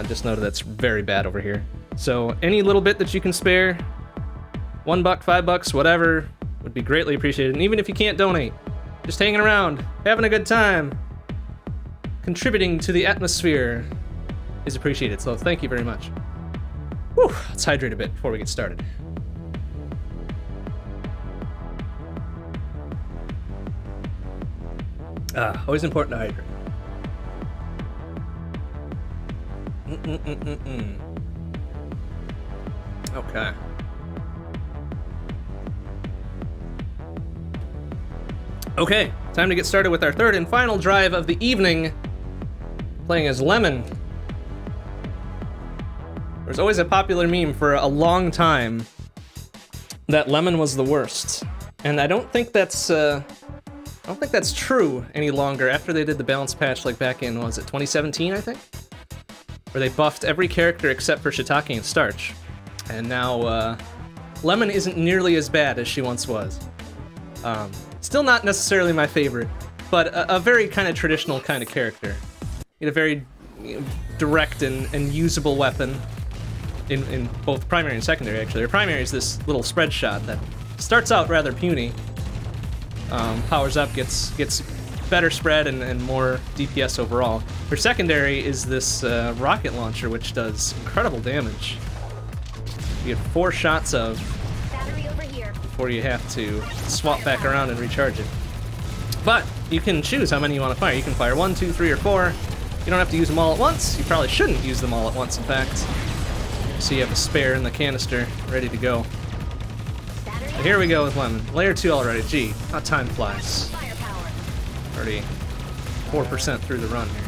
Just know that's very bad over here. So any little bit that you can spare, $1, $5, whatever, would be greatly appreciated. And even if you can't donate, just hanging around, having a good time, contributing to the atmosphere is appreciated. So thank you very much. Whew, let's hydrate a bit before we get started. Always important to hydrate. Okay. Okay, time to get started with our third and final drive of the evening, playing as Lemon. There's always a popular meme for a long time that Lemon was the worst, and I don't think that's true any longer after they did the balance patch like back in, what was it, 2017, I think? Where they buffed every character except for Shiitake and Starch. And now, Lemon isn't nearly as bad as she once was. Still not necessarily my favorite, but a very kind of traditional kind of character. You know, very direct and usable weapon in both primary and secondary, actually. Her primary is this little spread shot that starts out rather puny, powers up, gets better spread and more DPS overall. Her secondary is this rocket launcher, which does incredible damage. You get 4 shots of before you have to swap back around and recharge it. But you can choose how many you want to fire. You can fire 1, 2, 3, or 4. You don't have to use them all at once. You probably shouldn't use them all at once, in fact. So you have a spare in the canister ready to go. But here we go with Lemon. Layer 2 already. Gee, how time flies. Already 4% through the run here.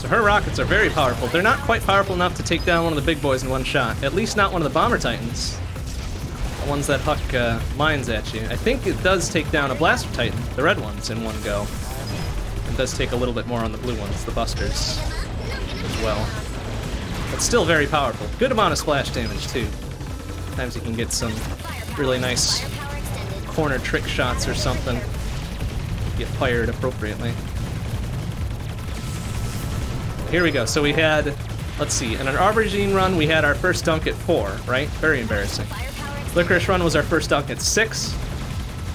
So her rockets are very powerful. They're not quite powerful enough to take down one of the big boys in one shot. At least not one of the Bomber Titans. The ones that huck mines at you. I think it does take down a Blaster Titan, the red ones, in one go. It does take a little bit more on the blue ones, the Busters, as well. But still very powerful. Good amount of splash damage, too. Sometimes you can get some really nice corner trick shots or something. Get fired appropriately. Here we go. So we had, let's see, in an Aubergine run, we had our first dunk at 4, right? Very embarrassing. Liquorice run was our first dunk at 6.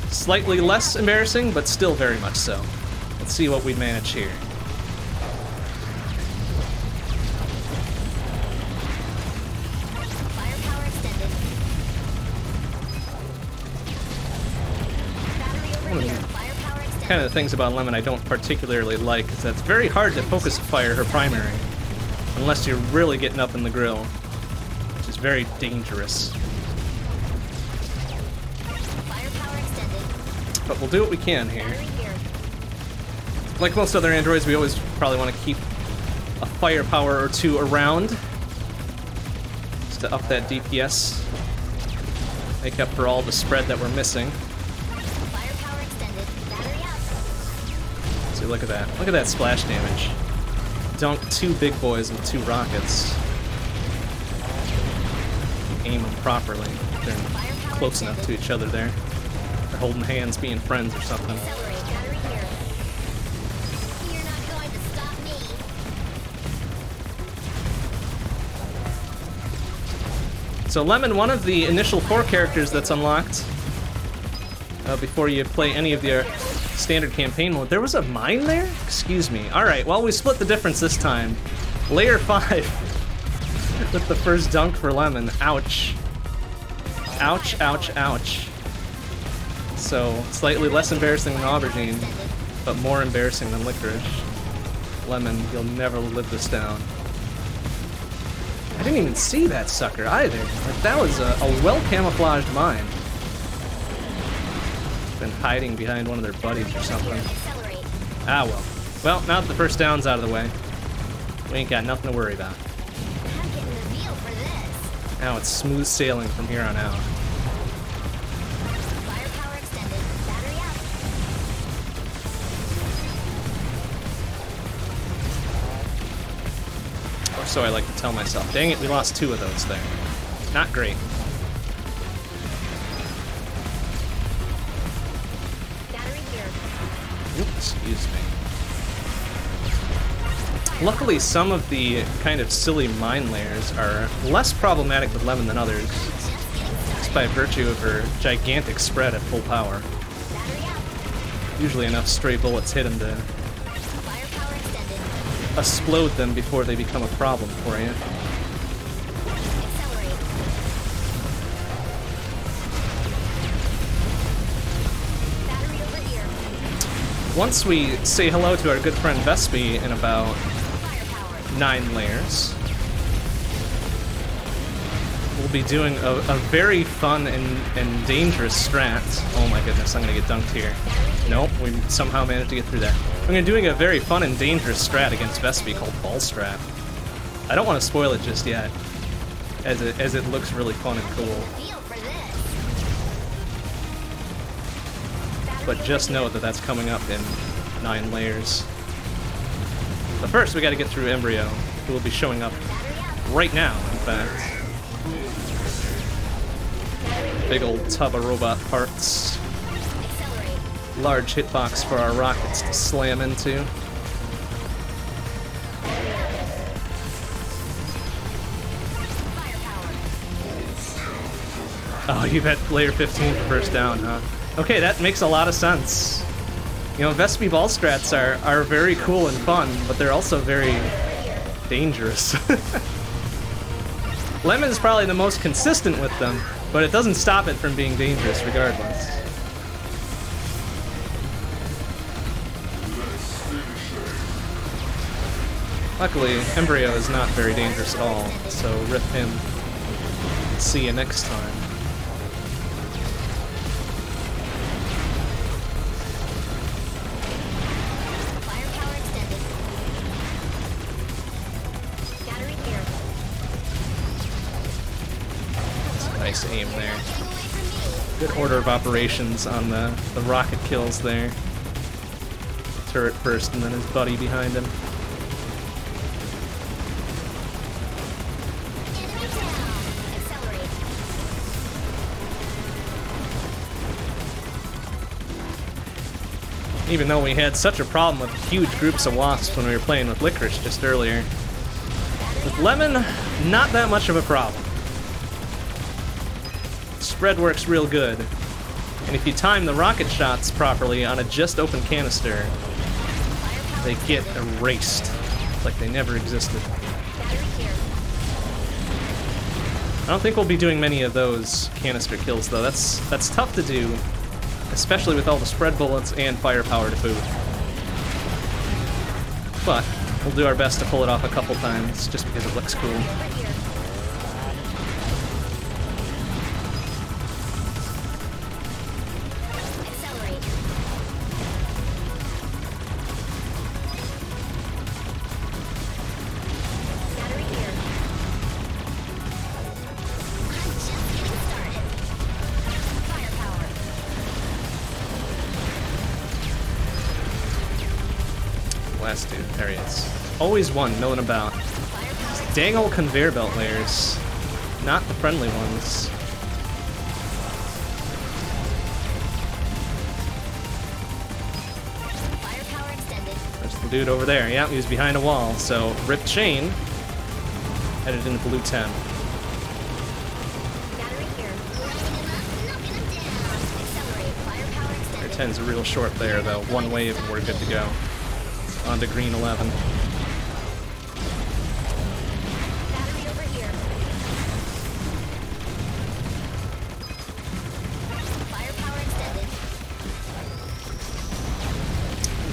Slightly less embarrassing, but still very much so. Let's see what we manage here. Kind of the things about Lemon I don't particularly like is that it's very hard to focus fire her primary unless you're really getting up in the grill, which is very dangerous. But we'll do what we can here. Like most other androids, we always probably want to keep a firepower or 2 around just to up that DPS, make up for all the spread that we're missing. Look at that. Look at that splash damage. Dunked 2 big boys with 2 rockets. Aim them properly. They're close enough to each other there. They're holding hands, being friends or something. So Lemon, one of the initial 4 characters that's unlocked before you play any of the standard campaign mode. There was a mine there? Excuse me. Alright, well, we split the difference this time. Layer 5 with the first dunk for Lemon. Ouch. Ouch, ouch, ouch. So, slightly less embarrassing than Aubergine, but more embarrassing than Liquorice. Lemon, you'll never live this down. I didn't even see that sucker either. Like, that was a well-camouflaged mine. Been hiding behind one of their buddies or something. Ah, well. Well, now that the first down's out of the way, we ain't got nothing to worry about. Now it's smooth sailing from here on out. Or so I like to tell myself. Dang it, we lost 2 of those there. Not great. Excuse me. Luckily, some of the kind of silly mine layers are less problematic with Lemon than others, just by virtue of her gigantic spread at full power. Usually enough stray bullets hit him to explode them before they become a problem for you. Once we say hello to our good friend Vespi in about 9 layers, we'll be doing a very fun and dangerous strat. Oh my goodness, I'm gonna get dunked here. Nope, we somehow managed to get through that. I'm gonna be doing a very fun and dangerous strat against Vespi called Ball Strat. I don't want to spoil it just yet, as it looks really fun and cool. But just know that that's coming up in 9 layers. But first, we gotta get through Embryo, who will be showing up right now, in fact. Big old tub of robot parts. Large hitbox for our rockets to slam into. Oh, you've had layer 15 for first down, huh? Okay, that makes a lot of sense. You know, Vespi ball strats are very cool and fun, but they're also very dangerous. Lemon's probably the most consistent with them, but it doesn't stop it from being dangerous regardless. Luckily, Embryo is not very dangerous at all, so rip him. See you next time. Nice aim there. Good order of operations on the rocket kills there. Turret first and then his buddy behind him. Even though we had such a problem with huge groups of wasps when we were playing with Liquorice just earlier, with Lemon, not that much of a problem. Spread works real good, and if you time the rocket shots properly on a just open canister, they get erased. It's like they never existed. I don't think we'll be doing many of those canister kills though. That's tough to do, especially with all the spread bullets and firepower to boot. But we'll do our best to pull it off a couple times just because it looks cool. Dude, there he is. Always one milling about. Dang old conveyor belt layers. Not the friendly ones. There's the dude over there. Yeah, he was behind a wall. So, ripped chain. Headed into blue 10. 10's real short there, though. One wave and we're good to go. On to green 11. Battery over here. Firepower extended.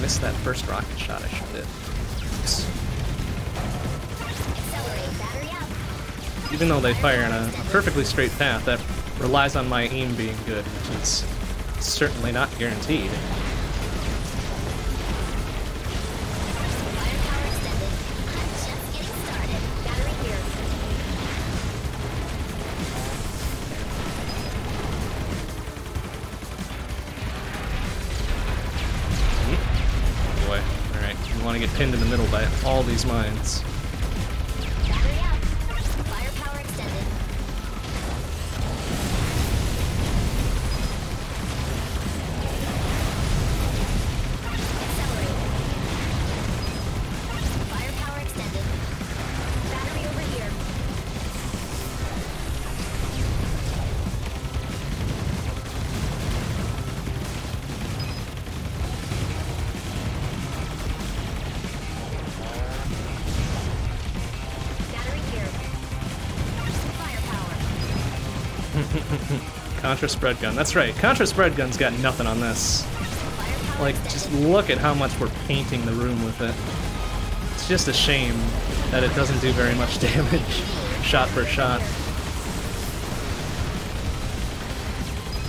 Missed that first rocket shot, I sure did. Accelerate battery up. Even though they fire in a perfectly straight path, that relies on my aim being good, which is certainly not guaranteed. Firepower extended. I'm just getting started. Battery here. Boy, alright. We want to get pinned in the middle by all these mines. Contra spread gun. That's right. Contra spread gun's got nothing on this. Like, just look at how much we're painting the room with it. It's just a shame that it doesn't do very much damage, shot for shot.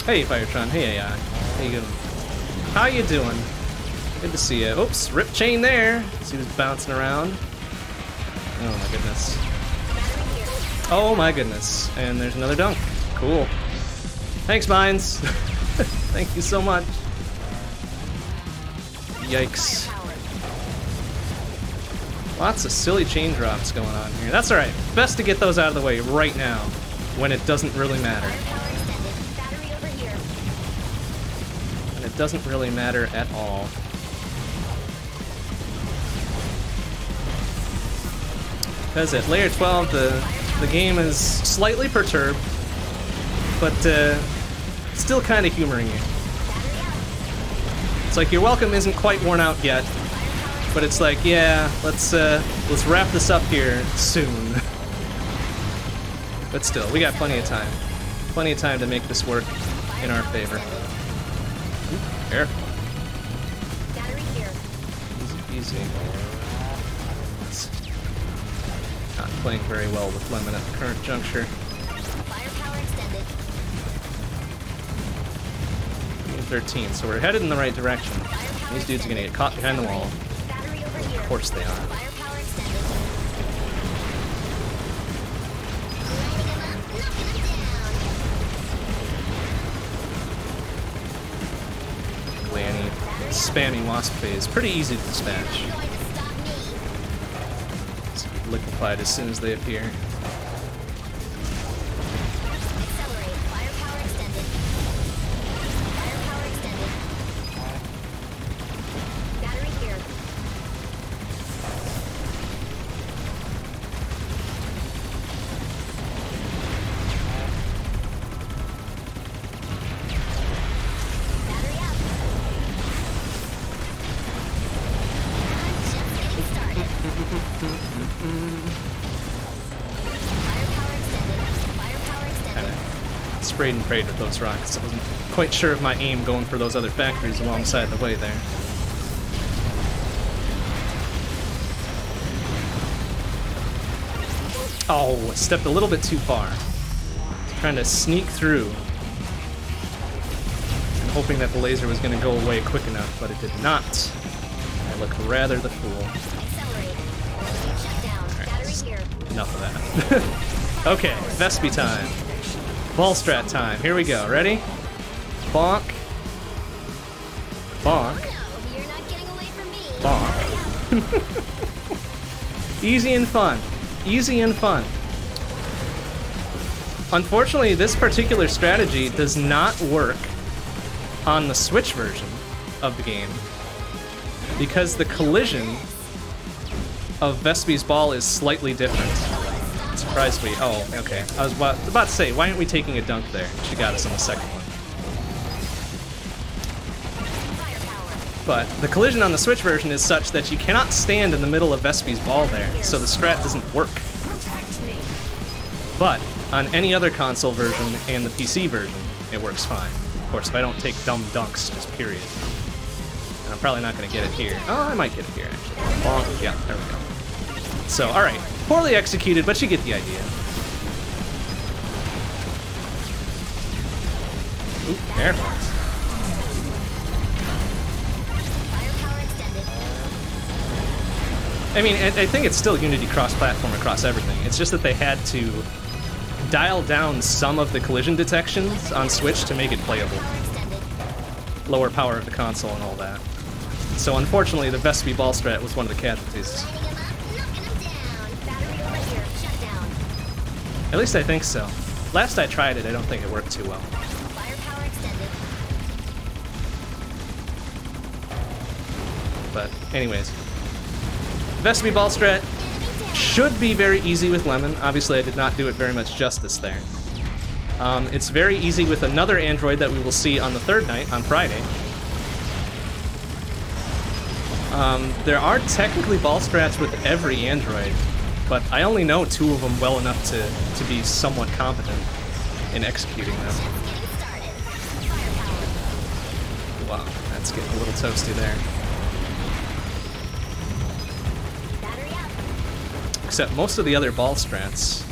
Hey, Firetron. Hey, AI. How you doing? How you doing? Good to see you. Oops, rip chain there. See who's bouncing around. Oh my goodness. Oh my goodness. And there's another dunk. Cool. Thanks, Mines! Thank you so much. Yikes. Lots of silly chain drops going on here. That's alright. Best to get those out of the way right now, when it doesn't really matter. And it doesn't really matter at all. Because at layer 12, the game is slightly perturbed, but still kind of humoring you. It's like your welcome isn't quite worn out yet, but it's like, yeah, let's wrap this up here soon. But still, we got plenty of time. Plenty of time to make this work in our favor. Careful. Easy, easy. It's not playing very well with Lemon at the current juncture. Firepower extended. 13, so we're headed in the right direction. These dudes are gonna get caught behind the wall. Of course they are. Glanny, spammy wasp phase. Pretty easy to dispatch. It's liquefied as soon as they appear. Sprayed and prayed with those rockets. I wasn't quite sure of my aim going for those other factories alongside the way there. Oh, stepped a little bit too far. Trying to sneak through. I'm hoping that the laser was going to go away quick enough, but it did not. I looked rather the fool. Right, enough of that. Okay, Vespi time. Ball strat time. Here we go. Ready? Bonk. Bonk. Bonk. Easy and fun. Easy and fun. Unfortunately, this particular strategy does not work on the Switch version of the game because the collision of Vespi's ball is slightly different. Surprised we. Oh, okay. I was about to say, why aren't we taking a dunk there? She got us on the second one. but the collision on the Switch version is such that you cannot stand in the middle of Vespi's ball there, so the strat doesn't work. But on any other console version and the PC version, it works fine. Of course, if I don't take dumb dunks, just period. And I'm probably not going to get it here. Oh, I might get it here, actually. Bonk. Yeah, there we go. So, alright. Poorly executed, but you get the idea. Oop, there it was. I mean, I think it's still Unity cross-platform across everything. It's just that they had to dial down some of the collision detections on Switch to make it playable. Lower power of the console and all that. So unfortunately, the Vespi ball strat was one of the casualties. At least I think so. Last I tried it, I don't think it worked too well. But anyways, Vespi ball strat should be very easy with Lemon. Obviously, I did not do it very much justice there. It's very easy with another android that we will see on the third night, on Friday. There are technically ball strats with every android, but I only know two of them well enough to be somewhat competent in executing them. Wow, that's getting a little toasty there. Except most of the other ball strats,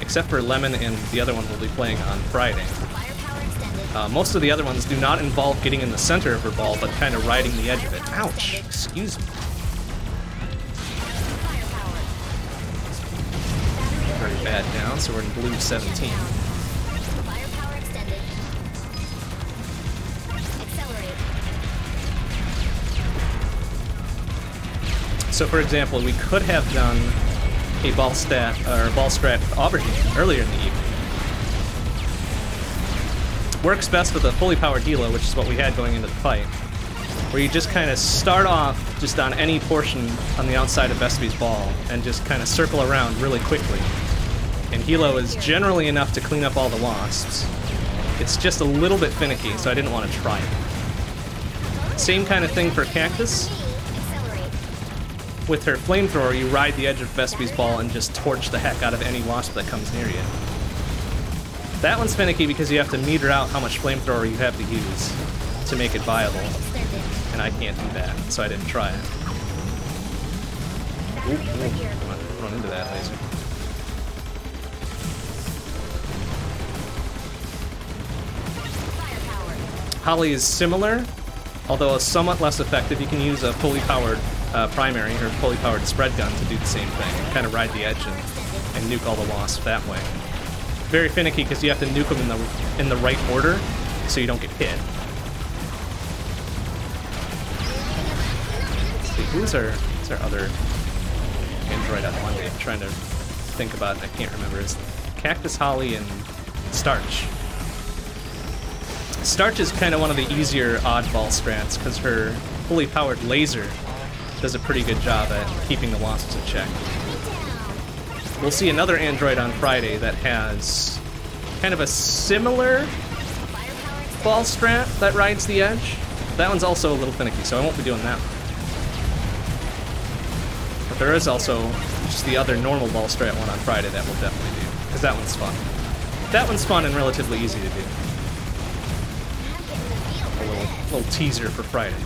except for Lemon and the other one we'll be playing on Friday, most of the other ones do not involve getting in the center of her ball, but kind of riding the edge of it. Ouch! Excuse me. Very bad down, so we're in blue 17. So, for example, we could have done a ball strat with Aubergine earlier in the evening. Works best with a fully powered Hilo, which is what we had going into the fight, where you just kind of start off just on any portion on the outside of Vespi's ball and just kind of circle around really quickly. And Hilo is generally enough to clean up all the wasps. It's just a little bit finicky, so I didn't want to try it. Same kind of thing for Cactus. With her flamethrower, you ride the edge of Vespi's ball and just torch the heck out of any wasp that comes near you. That one's finicky because you have to meter out how much flamethrower you have to use to make it viable. And I can't do that, so I didn't try it. Ooh, ooh. Run into that laser. Holly is similar, although somewhat less effective. You can use a fully powered primary or fully powered spread gun to do the same thing, kind of ride the edge and nuke all the wasps that way. Very finicky because you have to nuke them in the right order so you don't get hit. See, who's our other android on Monday? I'm trying to think about it. I can't remember. It's Cactus, Holly, and Starch. Starch is kind of one of the easier oddball strats because her fully powered laser does a pretty good job at keeping the wasps in check. We'll see another android on Friday that has kind of a similar ball strat that rides the edge. That one's also a little finicky, so I won't be doing that one. But there is also just the other normal ball strat one on Friday that we'll definitely do, because that one's fun. That one's fun and relatively easy to do. A little teaser for Friday.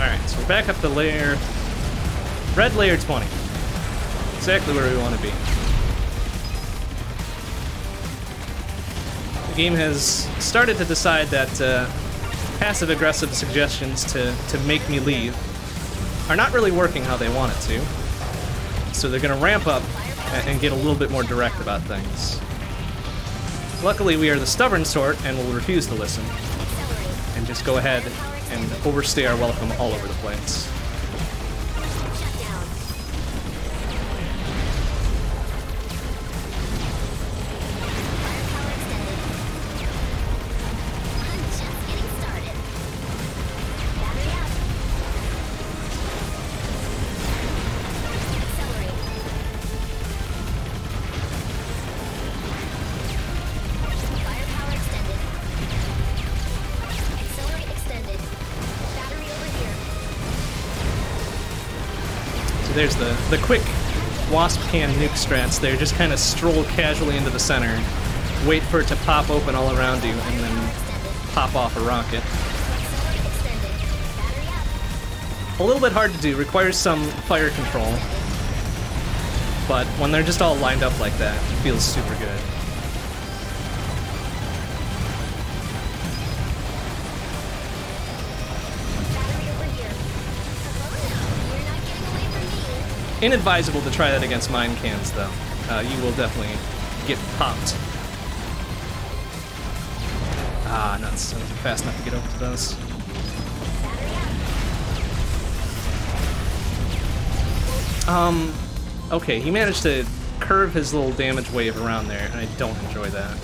Alright, so we're back up to layer... Red layer 20. Exactly where we want to be. The game has started to decide that passive-aggressive suggestions to make me leave are not really working how they want it to. So they're going to ramp up and get a little bit more direct about things. Luckily, we are the stubborn sort and will refuse to listen and just go ahead and overstay our welcome all over the place. There's the quick wasp can nuke strats there. Just kind of stroll casually into the center, wait for it to pop open all around you, and then pop off a rocket. A little bit hard to do, requires some fire control. But when they're just all lined up like that, it feels super good. Inadvisable to try that against mine cans, though. You will definitely get popped. Ah, nuts. I wasn't fast enough to get over to those. Okay, he managed to curve his little damage wave around there, and I don't enjoy that.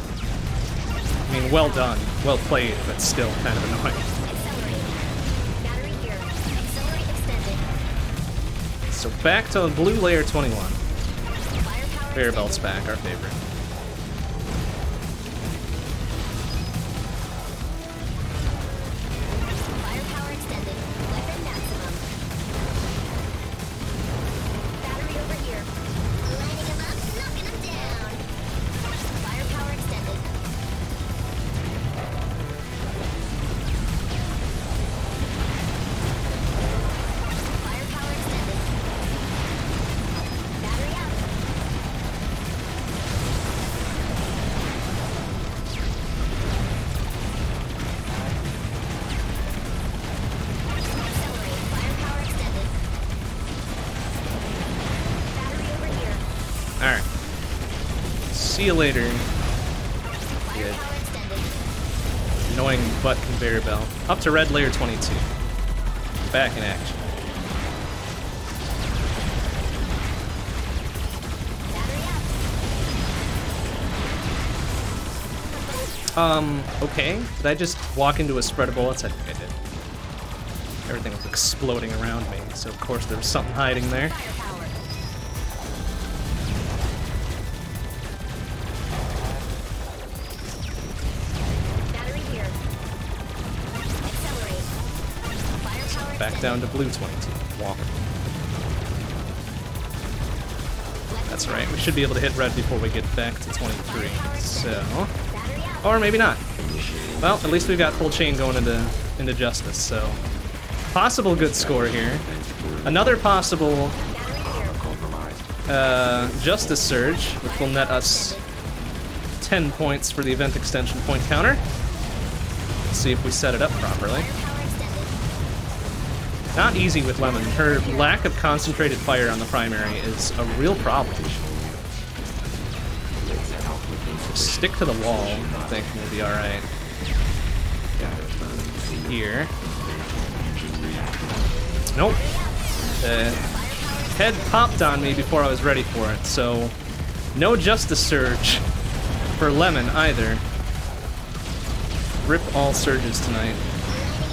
I mean, well done. Well played, but still kind of annoying. So back to blue layer 21. Bear belt's back, our favorite. Firepower extended. Weapon maximum. Battery over here. Lighting him up, knocking him down. Firepower extended. Firepower extended. See you later. Good. Annoying butt conveyor belt. Up to red layer 22. Back in action. Okay. Did I just walk into a spread of bullets? I think I did. Everything was exploding around me, so of course there was something hiding there. Back down to blue 22. Walk. That's right. We should be able to hit red before we get back to 23. So, or maybe not. Well, at least we've got full chain going into Justice. So, possible good score here. Another possible Justice surge, which will net us 10 points for the event extension point counter. Let's see if we set it up properly. Not easy with Lemon. Her lack of concentrated fire on the primary is a real problem. Stick to the wall, I think we'll be alright. Here. Nope. The head popped on me before I was ready for it, so no Justice surge for Lemon either. Rip all surges tonight.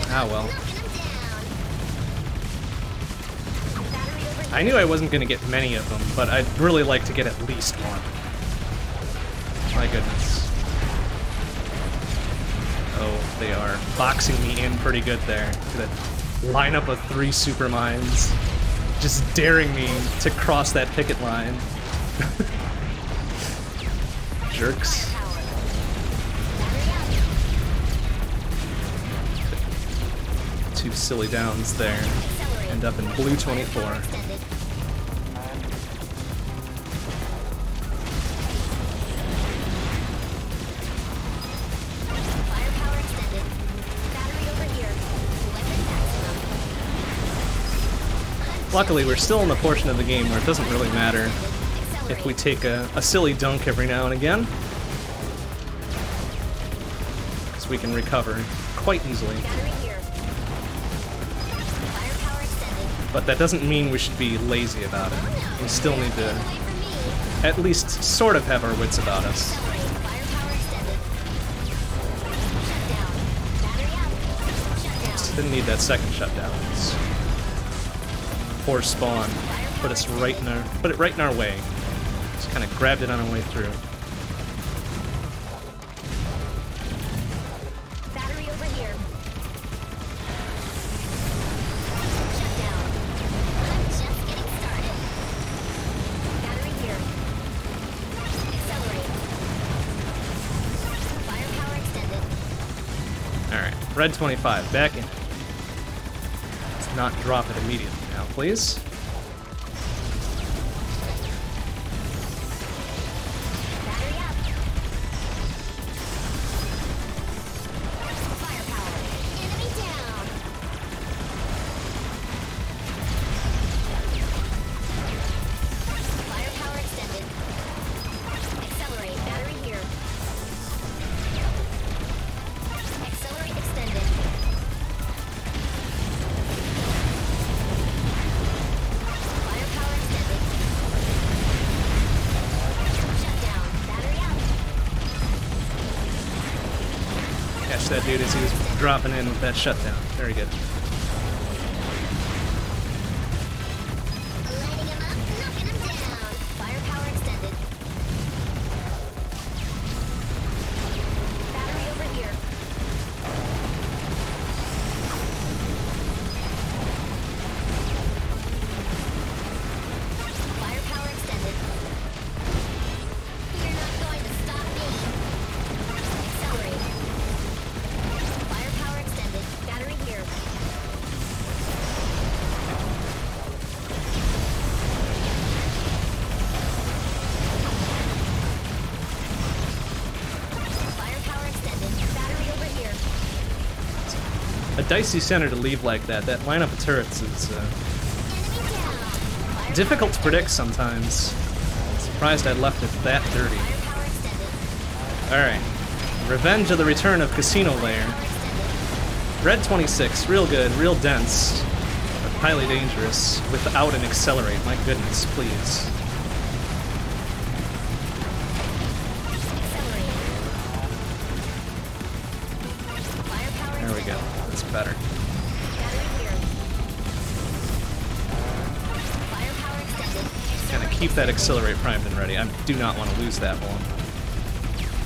Ah, well. I knew I wasn't going to get many of them, but I'd really like to get at least one. My goodness. Oh, they are boxing me in pretty good there. That lineup of three super mines just daring me to cross that picket line. Jerks. two silly downs there. End up in blue 24. Luckily, we're still in the portion of the game where it doesn't really matter if we take a silly dunk every now and again, because we can recover quite easily. But that doesn't mean we should be lazy about it. We still need to at least sort of have our wits about us. Just didn't need that second shutdown. It's poor spawn. Put it right in our way. Just kind of grabbed it on our way through. Battery over here. Shut down. I'm just getting started. Battery here. Accelerate. Firepower extended. Alright, red 25, back in. Let's not drop it immediately now, please. That dude as he was dropping in with that shutdown. Very good. Lighting him up, knocking him down. Firepower extended. Battery over here. Firepower extended. You're not going to stop me. Accelerate. Battery here. Firepower extended. Battery over here. A dicey center to leave like that. That lineup of turrets is difficult to predict sometimes. I'm surprised I left it that dirty. Alright. Revenge of the Return of Casino Lair. Red 26, real good, real dense, but highly dangerous without an accelerate. My goodness, please. There we go, that's better. Kind of keep that accelerate primed and ready. I do not want to lose that one.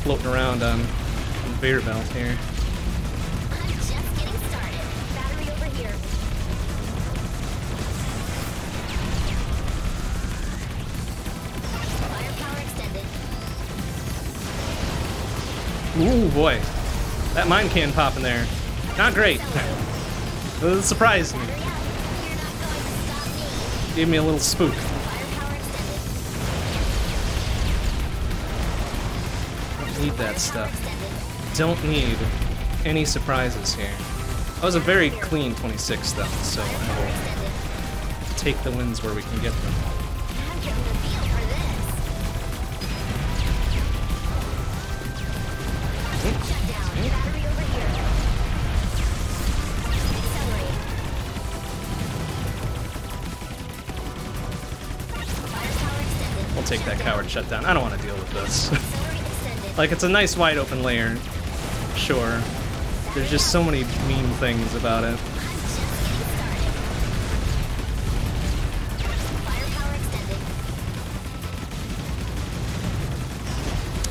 Floating around on conveyor belt here. Ooh, boy. That mine can pop in there. Not great. It surprised me. Gave me a little spook. Don't need that stuff. Don't need any surprises here. That was a very clean 26, though, so I will take the wins where we can get them. We'll take that coward shutdown. I don't want to deal with this. Like, it's a nice wide open layer, sure. There's just so many mean things about it.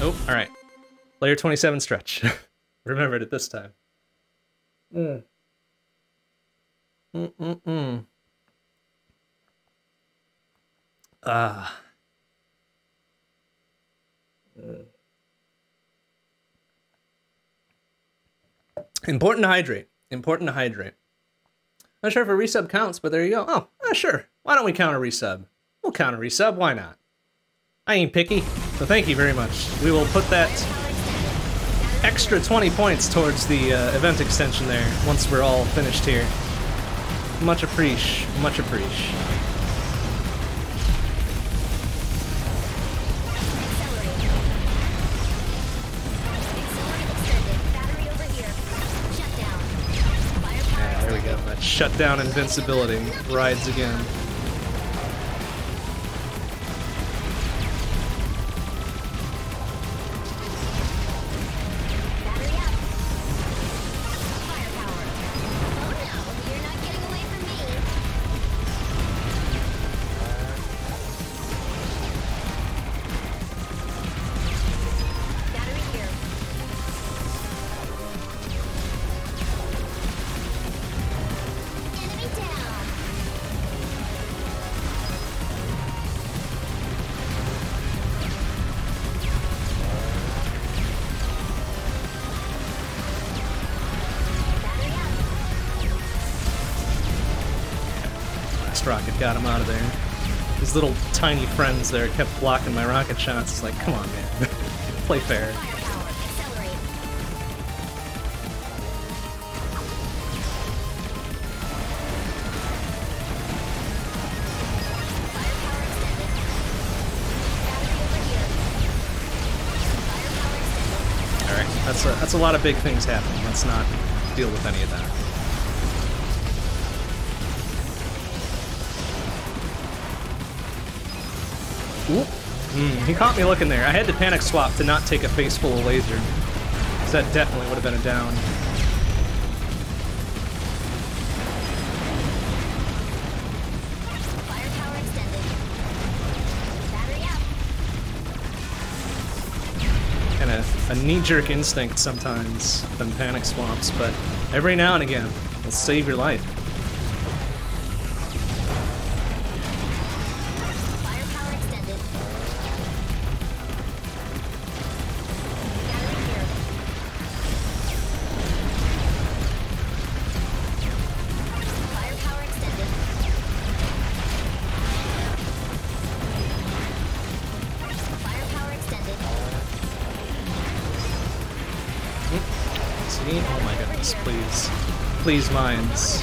Oh, all right. Layer 27 stretch. Remembered it this time. Important to hydrate. Important to hydrate. Not sure if a resub counts, but there you go. Oh, sure. Why don't we count a resub? We'll count a resub. Why not? I ain't picky. So thank you very much. We will put that extra 20 points towards the event extension there once we're all finished here. Much appreciate. Much appreciate. Shutdown invincibility rides again. Got him out of there. His little tiny friends there kept blocking my rocket shots. It's like, come on, man. Play fair. Alright, that's a lot of big things happening. Let's not deal with any of that. He caught me looking there. I had to panic swap to not take a face full of laser. Because that definitely would have been a down. And a knee-jerk instinct sometimes than panic swaps, but every now and again, it'll save your life. Please, mines.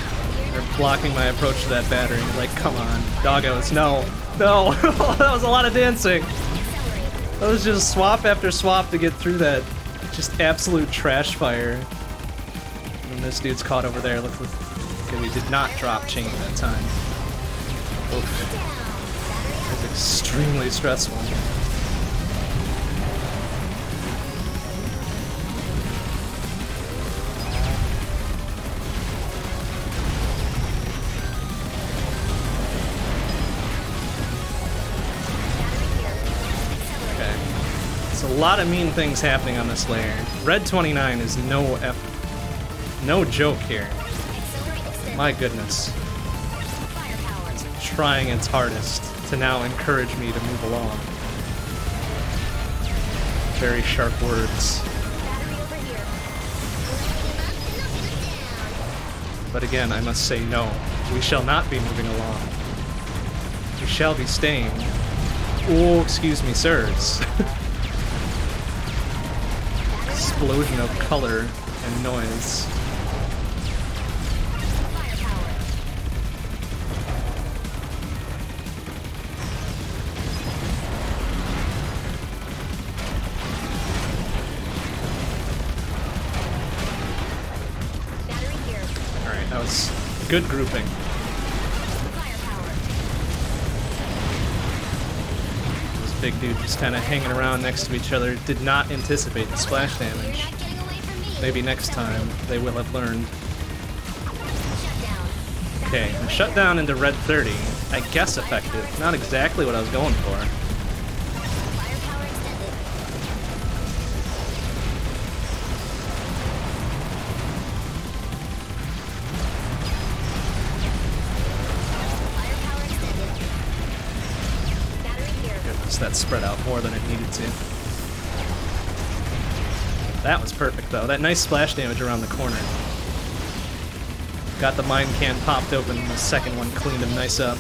They're blocking my approach to that battery. Like, come on, doggos. No, no. That was a lot of dancing. That was just swap after swap to get through that just absolute trash fire. And this dude's caught over there. Look, okay, we did not drop chain that time. Oof. That's extremely stressful. A lot of mean things happening on this layer. Red 29 is no joke here. My goodness. It's trying its hardest to now encourage me to move along. Very sharp words. But again, I must say no. We shall not be moving along. We shall be staying. Oh, excuse me, sirs. Explosion of color and noise. Alright, that was good grouping. Big dude just kind of hanging around next to each other. Did not anticipate the splash damage. Maybe next time they will have learned. Okay, the shutdown into red 30. I guess effective. Not exactly what I was going for. That spread out more than it needed to. That was perfect, though. That nice splash damage around the corner. Got the mine can popped open, the second one cleaned him nice up.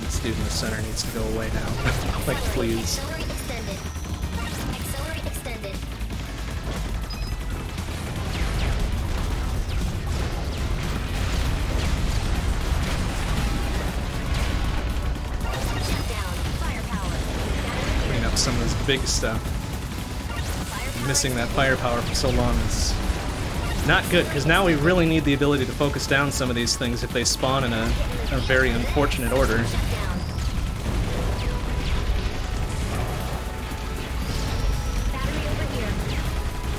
This dude in the center needs to go away now. Like, please. Clean up some of this big stuff. Missing that firepower for so long is not good, because now we really need the ability to focus down some of these things if they spawn in a very unfortunate order.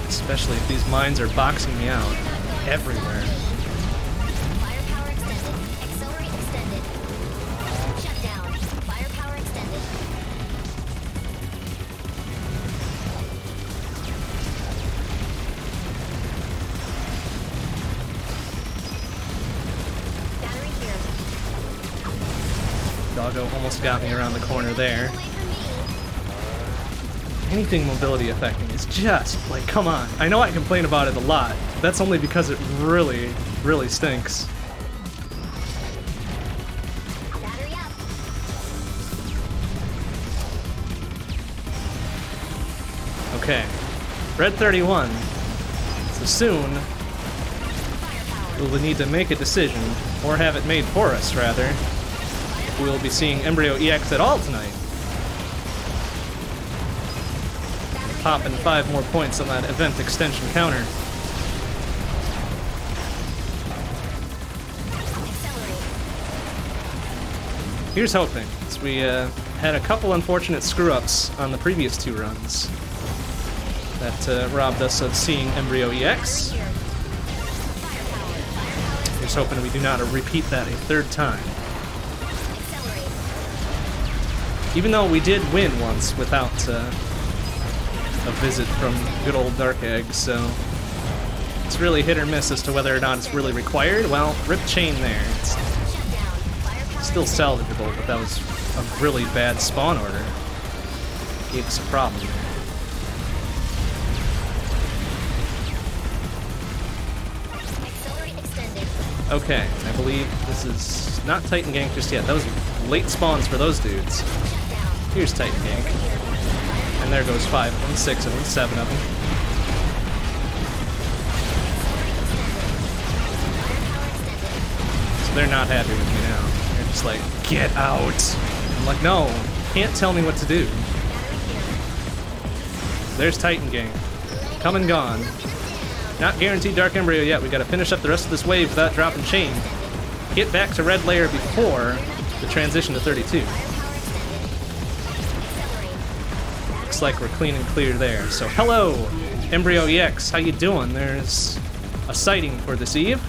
Especially if these mines are boxing me out everywhere. Almost got me around the corner there. Anything mobility affecting is just, like, come on. I know I complain about it a lot. That's only because it really, really stinks. Okay. Red 31. So soon, we'll need to make a decision, or have it made for us, rather. We'll be seeing Embryo EX at all tonight. Popping 5 more points on that event extension counter. Here's hoping, as we had a couple unfortunate screw-ups on the previous 2 runs that robbed us of seeing Embryo EX. Here's hoping we do not repeat that a 3rd time. Even though we did win once without a visit from good old Dark Egg, so it's really hit or miss as to whether or not it's really required. Well, rip chain there. It's still salvageable, but that was a really bad spawn order. Gave us a problem. Okay, I believe this is not Titan Gank just yet. That was late spawns for those dudes. Here's Titan Gank. And there goes 5 of them, 6 of them, 7 of them. So they're not happy with me now. They're just like, get out! I'm like, no, you can't tell me what to do. There's Titan Gank. Come and gone. Not guaranteed Dark Embryo yet. We gotta finish up the rest of this wave without dropping chain. Get back to red layer before the transition to 32. Looks like we're clean and clear there. So hello, Embryo EX, how you doing? There's a sighting for this eve.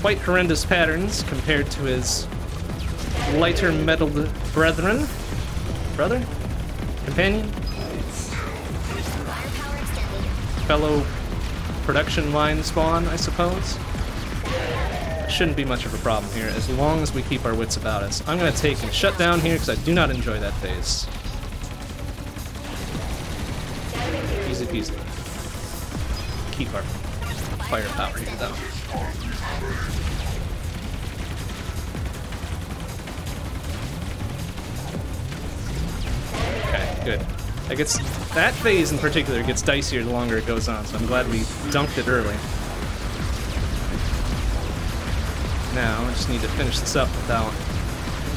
Quite horrendous patterns compared to his lighter metalled brethren. Brother? Companion? Fellow production line spawn, I suppose. Shouldn't be much of a problem here, as long as we keep our wits about us. I'm going to take and shut down here, because I do not enjoy that phase. Easy peasy. Keep our firepower here, though. Okay, good. That gets, that phase in particular gets dicier the longer it goes on, so I'm glad we dunked it early. Now, I just need to finish this up without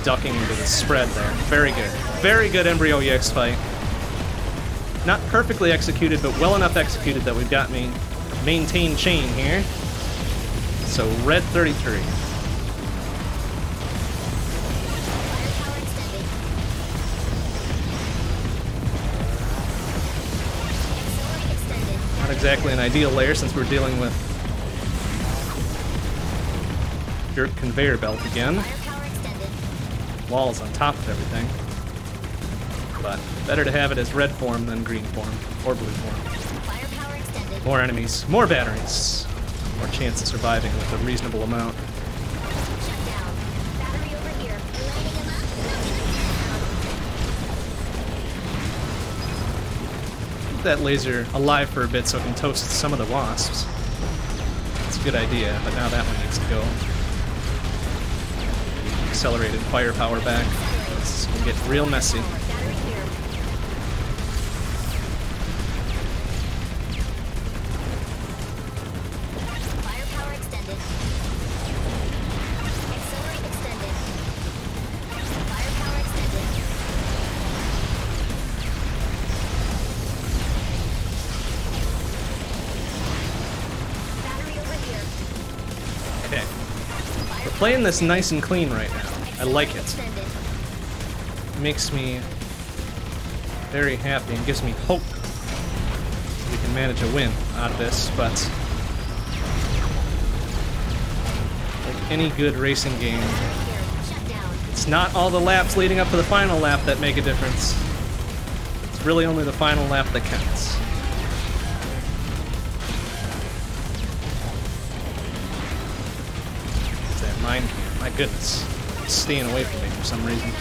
ducking into the spread there. Very good. Very good Embryo EX fight. Not perfectly executed, but well enough executed that we've got me maintained chain here. So, red 33. Not exactly an ideal layer since we're dealing with jerk conveyor belt again. Walls on top of everything. But better to have it as red form than green form or blue form. More enemies, more batteries, more chance of surviving with a reasonable amount. that laser alive for a bit so it can toast some of the wasps. That's a good idea, but now that one needs to go. Accelerated firepower back. This is gonna get real messy. Playing this nice and clean right now. I like it. Makes me very happy and gives me hope that we can manage a win out of this, but like any good racing game, it's not all the laps leading up to the final lap that make a difference. It's really only the final lap that counts. My goodness, it's staying away from me for some reason.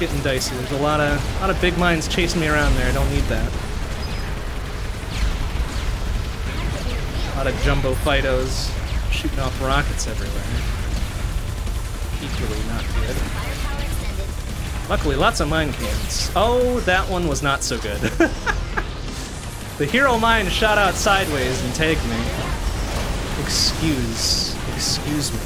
Getting dicey. There's a lot of big mines chasing me around there. I don't need that. A lot of jumbo Fidos shooting off rockets everywhere. Equally not good. Luckily, lots of mine cans. Oh, that one was not so good. The hero mine shot out sideways and tagged me. Excuse me.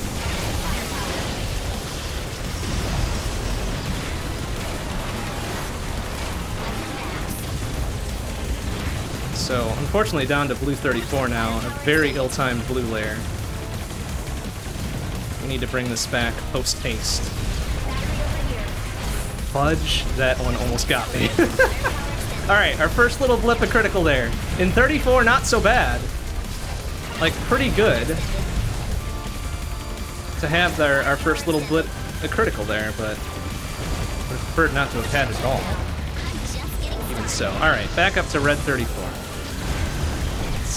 So, unfortunately down to blue 34 now, a very ill-timed blue layer. We need to bring this back post-haste. Fudge, that one almost got me. Alright, our first little blip of critical there. In 34, not so bad. Like, pretty good to have our first little blip of critical there, but preferred not to have had it at all. Even so. Alright, back up to red 34.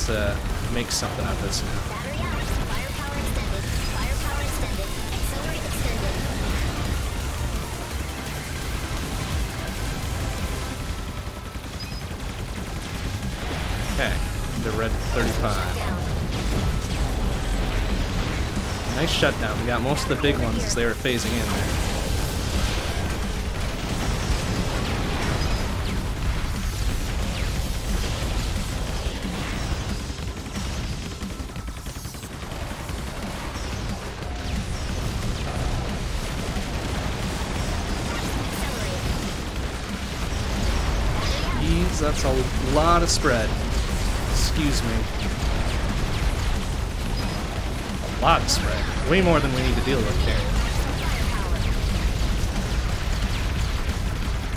Let's make something out of this now. Okay, the red 35. Nice shutdown. We got most of the big ones as they were phasing in there. That's a lot of spread. Excuse me. A lot of spread. Way more than we need to deal with here.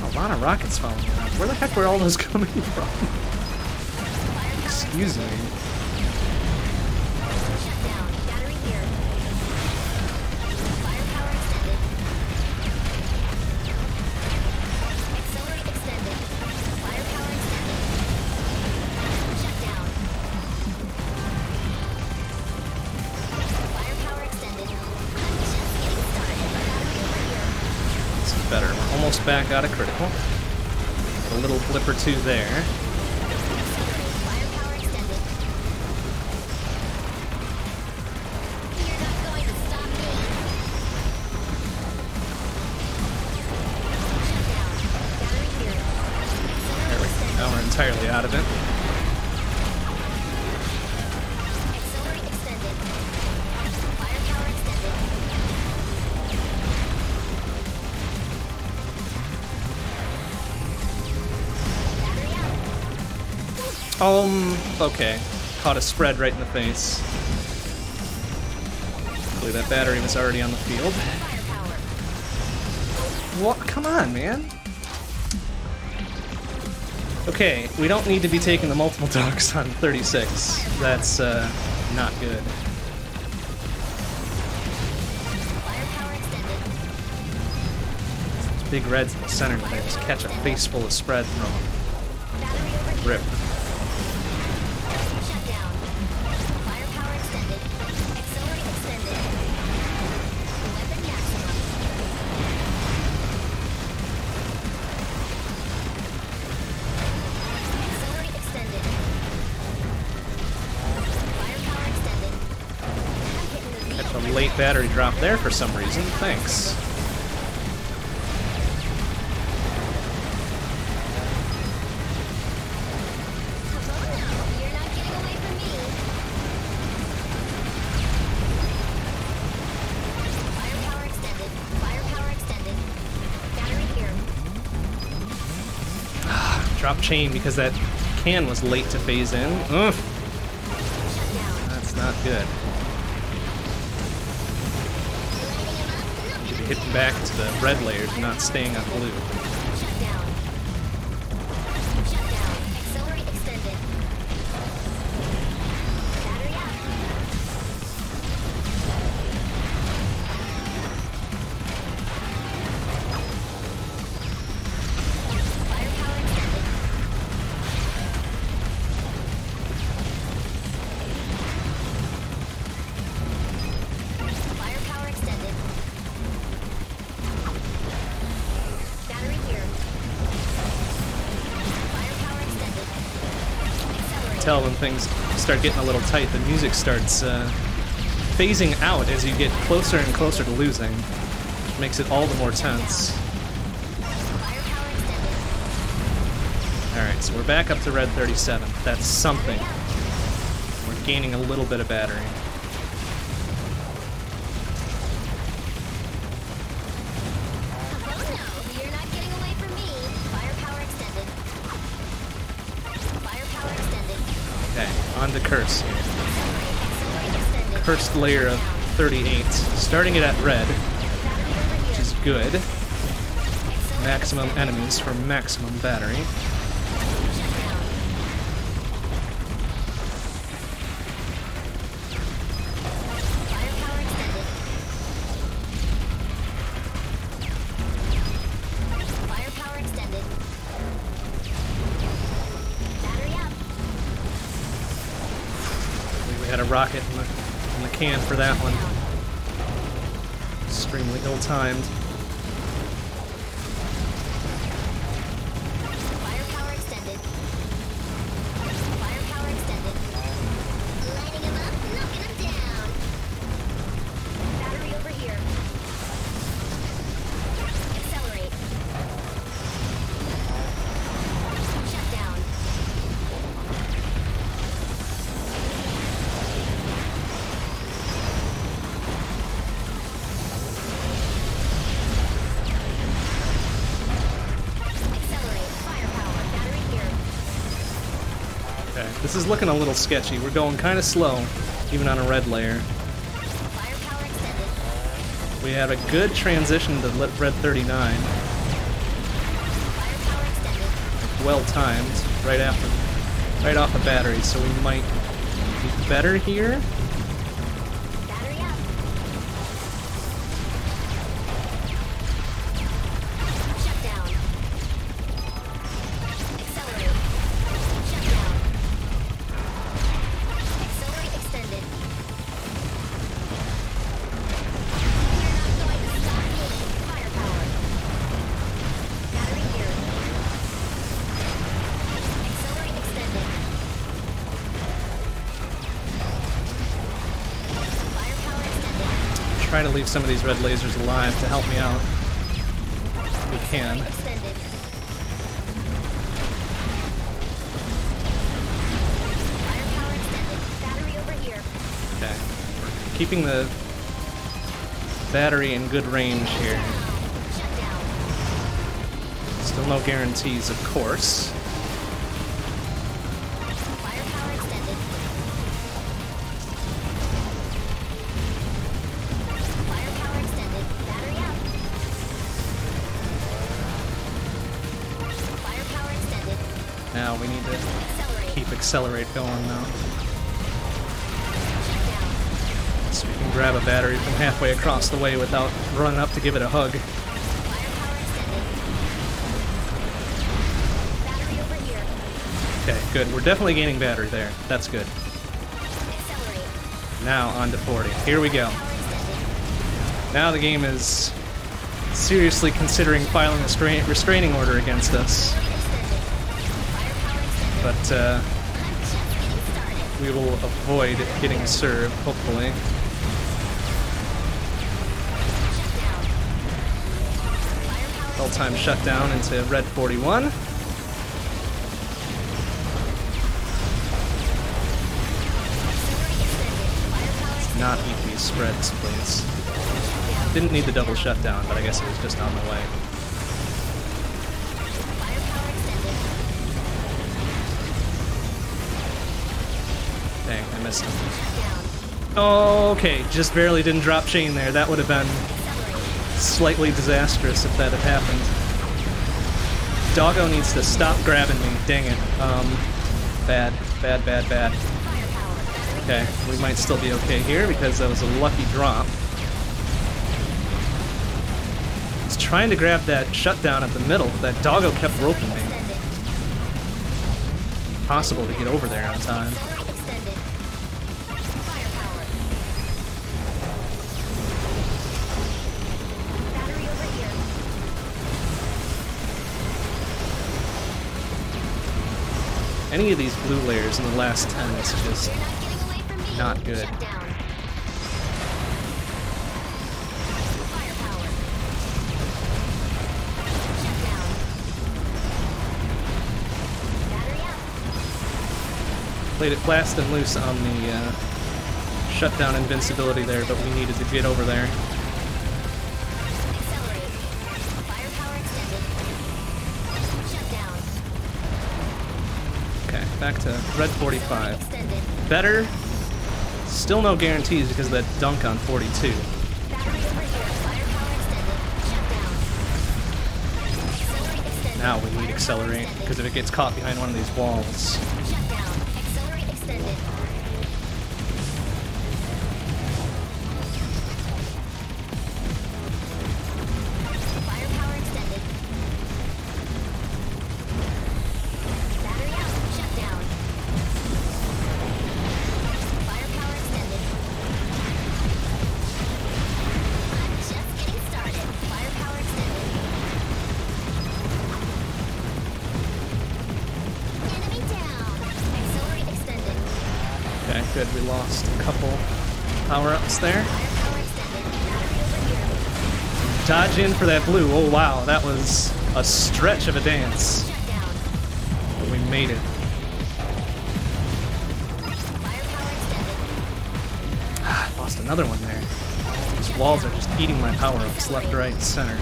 A lot of rockets falling around. Where the heck were all those coming from? Excuse me. Back out of critical. A little blip or two there. There we go. Now we're entirely out of it. Okay. Caught a spread right in the face. Hopefully that battery was already on the field. What? Come on, man. Okay, we don't need to be taking the multiple dogs on 36. That's, not good. Big Red's in the center, and I just catch a face full of spread from him. Rip. Late battery drop there for some reason. Thanks. Drop chain because that can was late to phase in. Ugh. That's not good. Hitting back to the red layers, not staying on blue. When things start getting a little tight, the music starts phasing out as you get closer and closer to losing, which makes it all the more tense. Alright, so we're back up to red 37. That's something. We're gaining a little bit of battery. The curse here. Cursed layer of 38. Starting it at red, which is good. Maximum enemies for maximum battery. Rocket in the can for that one. Extremely ill-timed. Firepower extended. Firepower extended. Lighting him up, knocking him down. Battery over here. Accelerate. Shut down. This is looking a little sketchy. We're going kind of slow, even on a red layer. We had a good transition to red 39. Well timed, right off the battery, so we might be better here. Try to leave some of these red lasers alive to help me out if we can. Okay. We're keeping the battery in good range here. Still no guarantees, of course. Now we need to keep accelerate going though. So we can grab a battery from halfway across the way without running up to give it a hug. Good, we're definitely gaining battery there. That's good. Now on to 40. Here we go. Now the game is seriously considering filing a restraining order against us. But we will avoid getting served, hopefully. All time shutdown into red 41. Not eat these spreads, please. Didn't need the double shutdown, but I guess it was just on the way. Dang, I missed him. Okay, just barely didn't drop chain there. That would have been slightly disastrous if that had happened. Doggo needs to stop grabbing me. Dang it. Bad. Okay, we might still be okay here because that was a lucky drop. I was trying to grab that shutdown at the middle, but that doggo kept roping me. Impossible to get over there on time. Any of these blue layers in the last 10 is just not good. Played it fast and loose on the shutdown invincibility there, but we needed to get over there. Back to red 45. Better. Still no guarantees because of that dunk on 42. Now we need accelerate because if it gets caught behind one of these walls. Good, we lost a couple power-ups there. Dodge in for that blue. Oh wow, that was a stretch of a dance. But we made it. Ah, lost another one there. These walls are just eating my power-ups left, right, and center.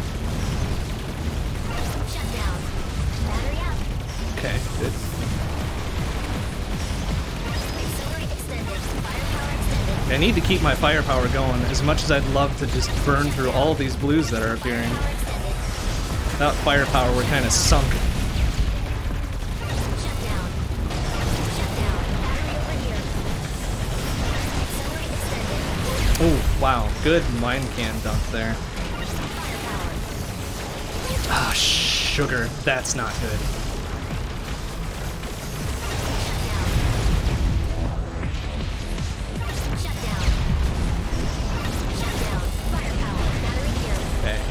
Okay, good. I need to keep my firepower going, as much as I'd love to just burn through all these blues that are appearing. Without firepower, we're kind of sunk. Oh, wow. Good mine can dunk there. Ah, sugar. That's not good.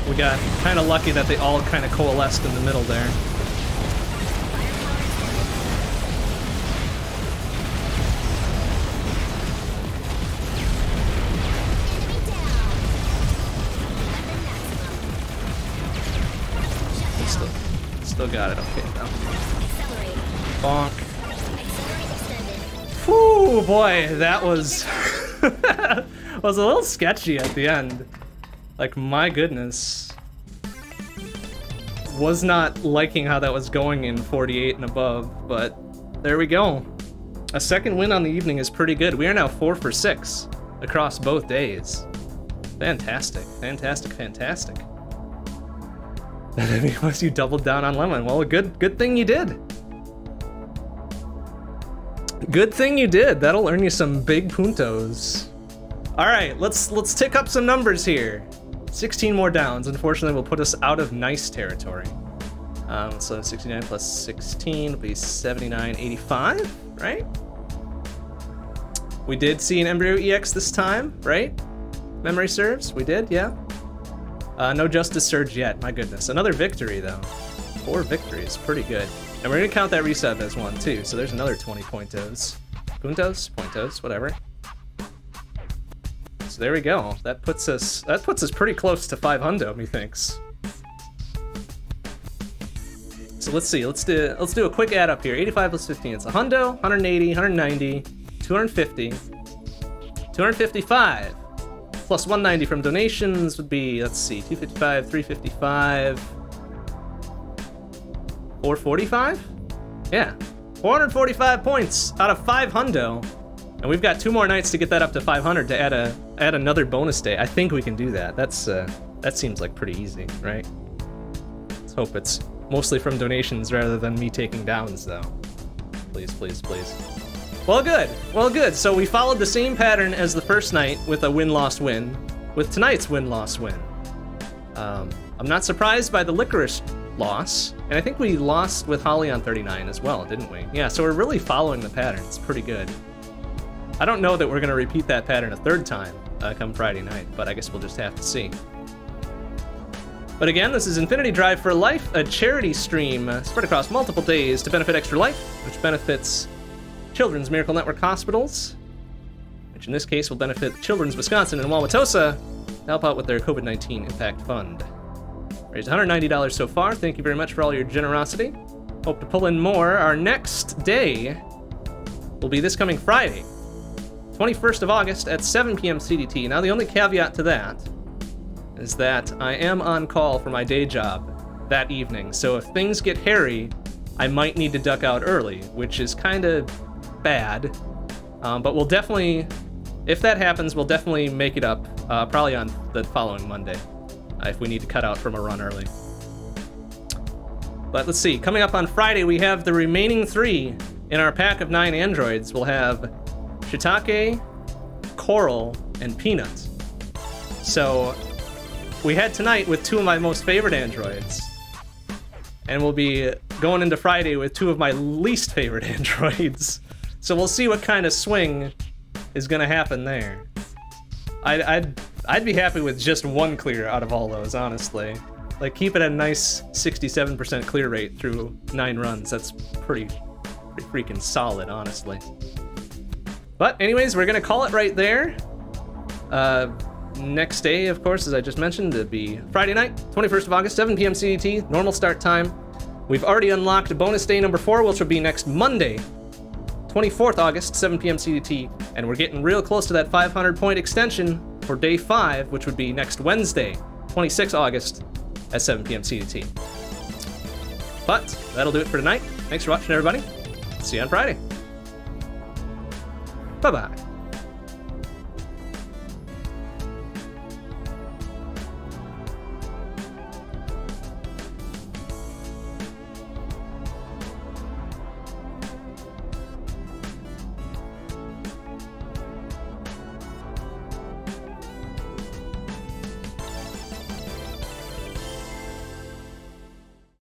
We got kind of lucky that they all kind of coalesced in the middle there. We still got it okay now. Bonk. Whew, boy, that was was a little sketchy at the end. Like, my goodness. Was not liking how that was going in 48 and above, but there we go. A second win on the evening is pretty good. We are now 4 for 6 across both days. Fantastic, fantastic, fantastic. Because you doubled down on Lemon. Well, good thing you did. Good thing you did. That'll earn you some big puntos. All right, let's tick up some numbers here. 16 more downs, unfortunately, will put us out of nice territory. So 69 plus 16 will be 79.85, right? We did see an Embryo EX this time, right? Memory serves, we did, yeah. No Justice Surge yet, my goodness. Another victory, though. 4 victories, pretty good. And we're gonna count that reset as one, too, so there's another 20 puntos. Puntos, whatever. So there we go. That puts us pretty close to 500, methinks. So let's see, let's do a quick add up here. 85 plus 15, it's a hundo, 180, 190, 250, 255, plus 190 from donations would be, let's see, 255, 355, 445? Yeah, 445 points out of 500. And we've got 2 more nights to get that up to 500 to add another bonus day. I think we can do that. That's that seems like pretty easy, right? Let's hope it's mostly from donations rather than me taking downs, though. Please, please, please. Well, good. Well, good. So we followed the same pattern as the first night with a win-loss win, with tonight's win-loss win. I'm not surprised by the Liquorice loss, and I think we lost with Holly on 39 as well, didn't we? Yeah, so we're really following the pattern. It's pretty good. I don't know that we're going to repeat that pattern a 3rd time come Friday night, but I guess we'll just have to see. But again, this is Infinity Drive for Life, a charity stream spread across multiple days to benefit Extra Life, which benefits Children's Miracle Network Hospitals, which in this case will benefit Children's Wisconsin and Wauwatosa to help out with their COVID-19 Impact Fund. Raised $190 so far. Thank you very much for all your generosity. Hope to pull in more. Our next day will be this coming Friday, 21st of August at 7 p.m. CDT. Now, the only caveat to that is that I am on call for my day job that evening, so if things get hairy, I might need to duck out early, which is kind of bad, but we'll definitely, if that happens, we'll definitely make it up, probably on the following Monday, if we need to cut out from a run early. But let's see, coming up on Friday, we have the remaining 3 in our pack of 9 androids. We'll have Shiitake, Coral, and Peanuts. So we had tonight with 2 of my most favorite androids, and we'll be going into Friday with 2 of my least favorite androids. So we'll see what kind of swing is gonna happen there. I'd be happy with just 1 clear out of all those, honestly. Like, keep it at a nice 67% clear rate through 9 runs. That's pretty freaking solid, honestly. But anyways, we're gonna call it right there. Next day, of course, as I just mentioned, it'd be Friday night, 21st of August, 7 p.m. CDT, normal start time. We've already unlocked bonus day number 4, which will be next Monday, 24th August, 7 p.m. CDT, and we're getting real close to that 500-point extension for day 5, which would be next Wednesday, 26th August, at 7 p.m. CDT. But that'll do it for tonight. Thanks for watching, everybody. See you on Friday. Bye-bye.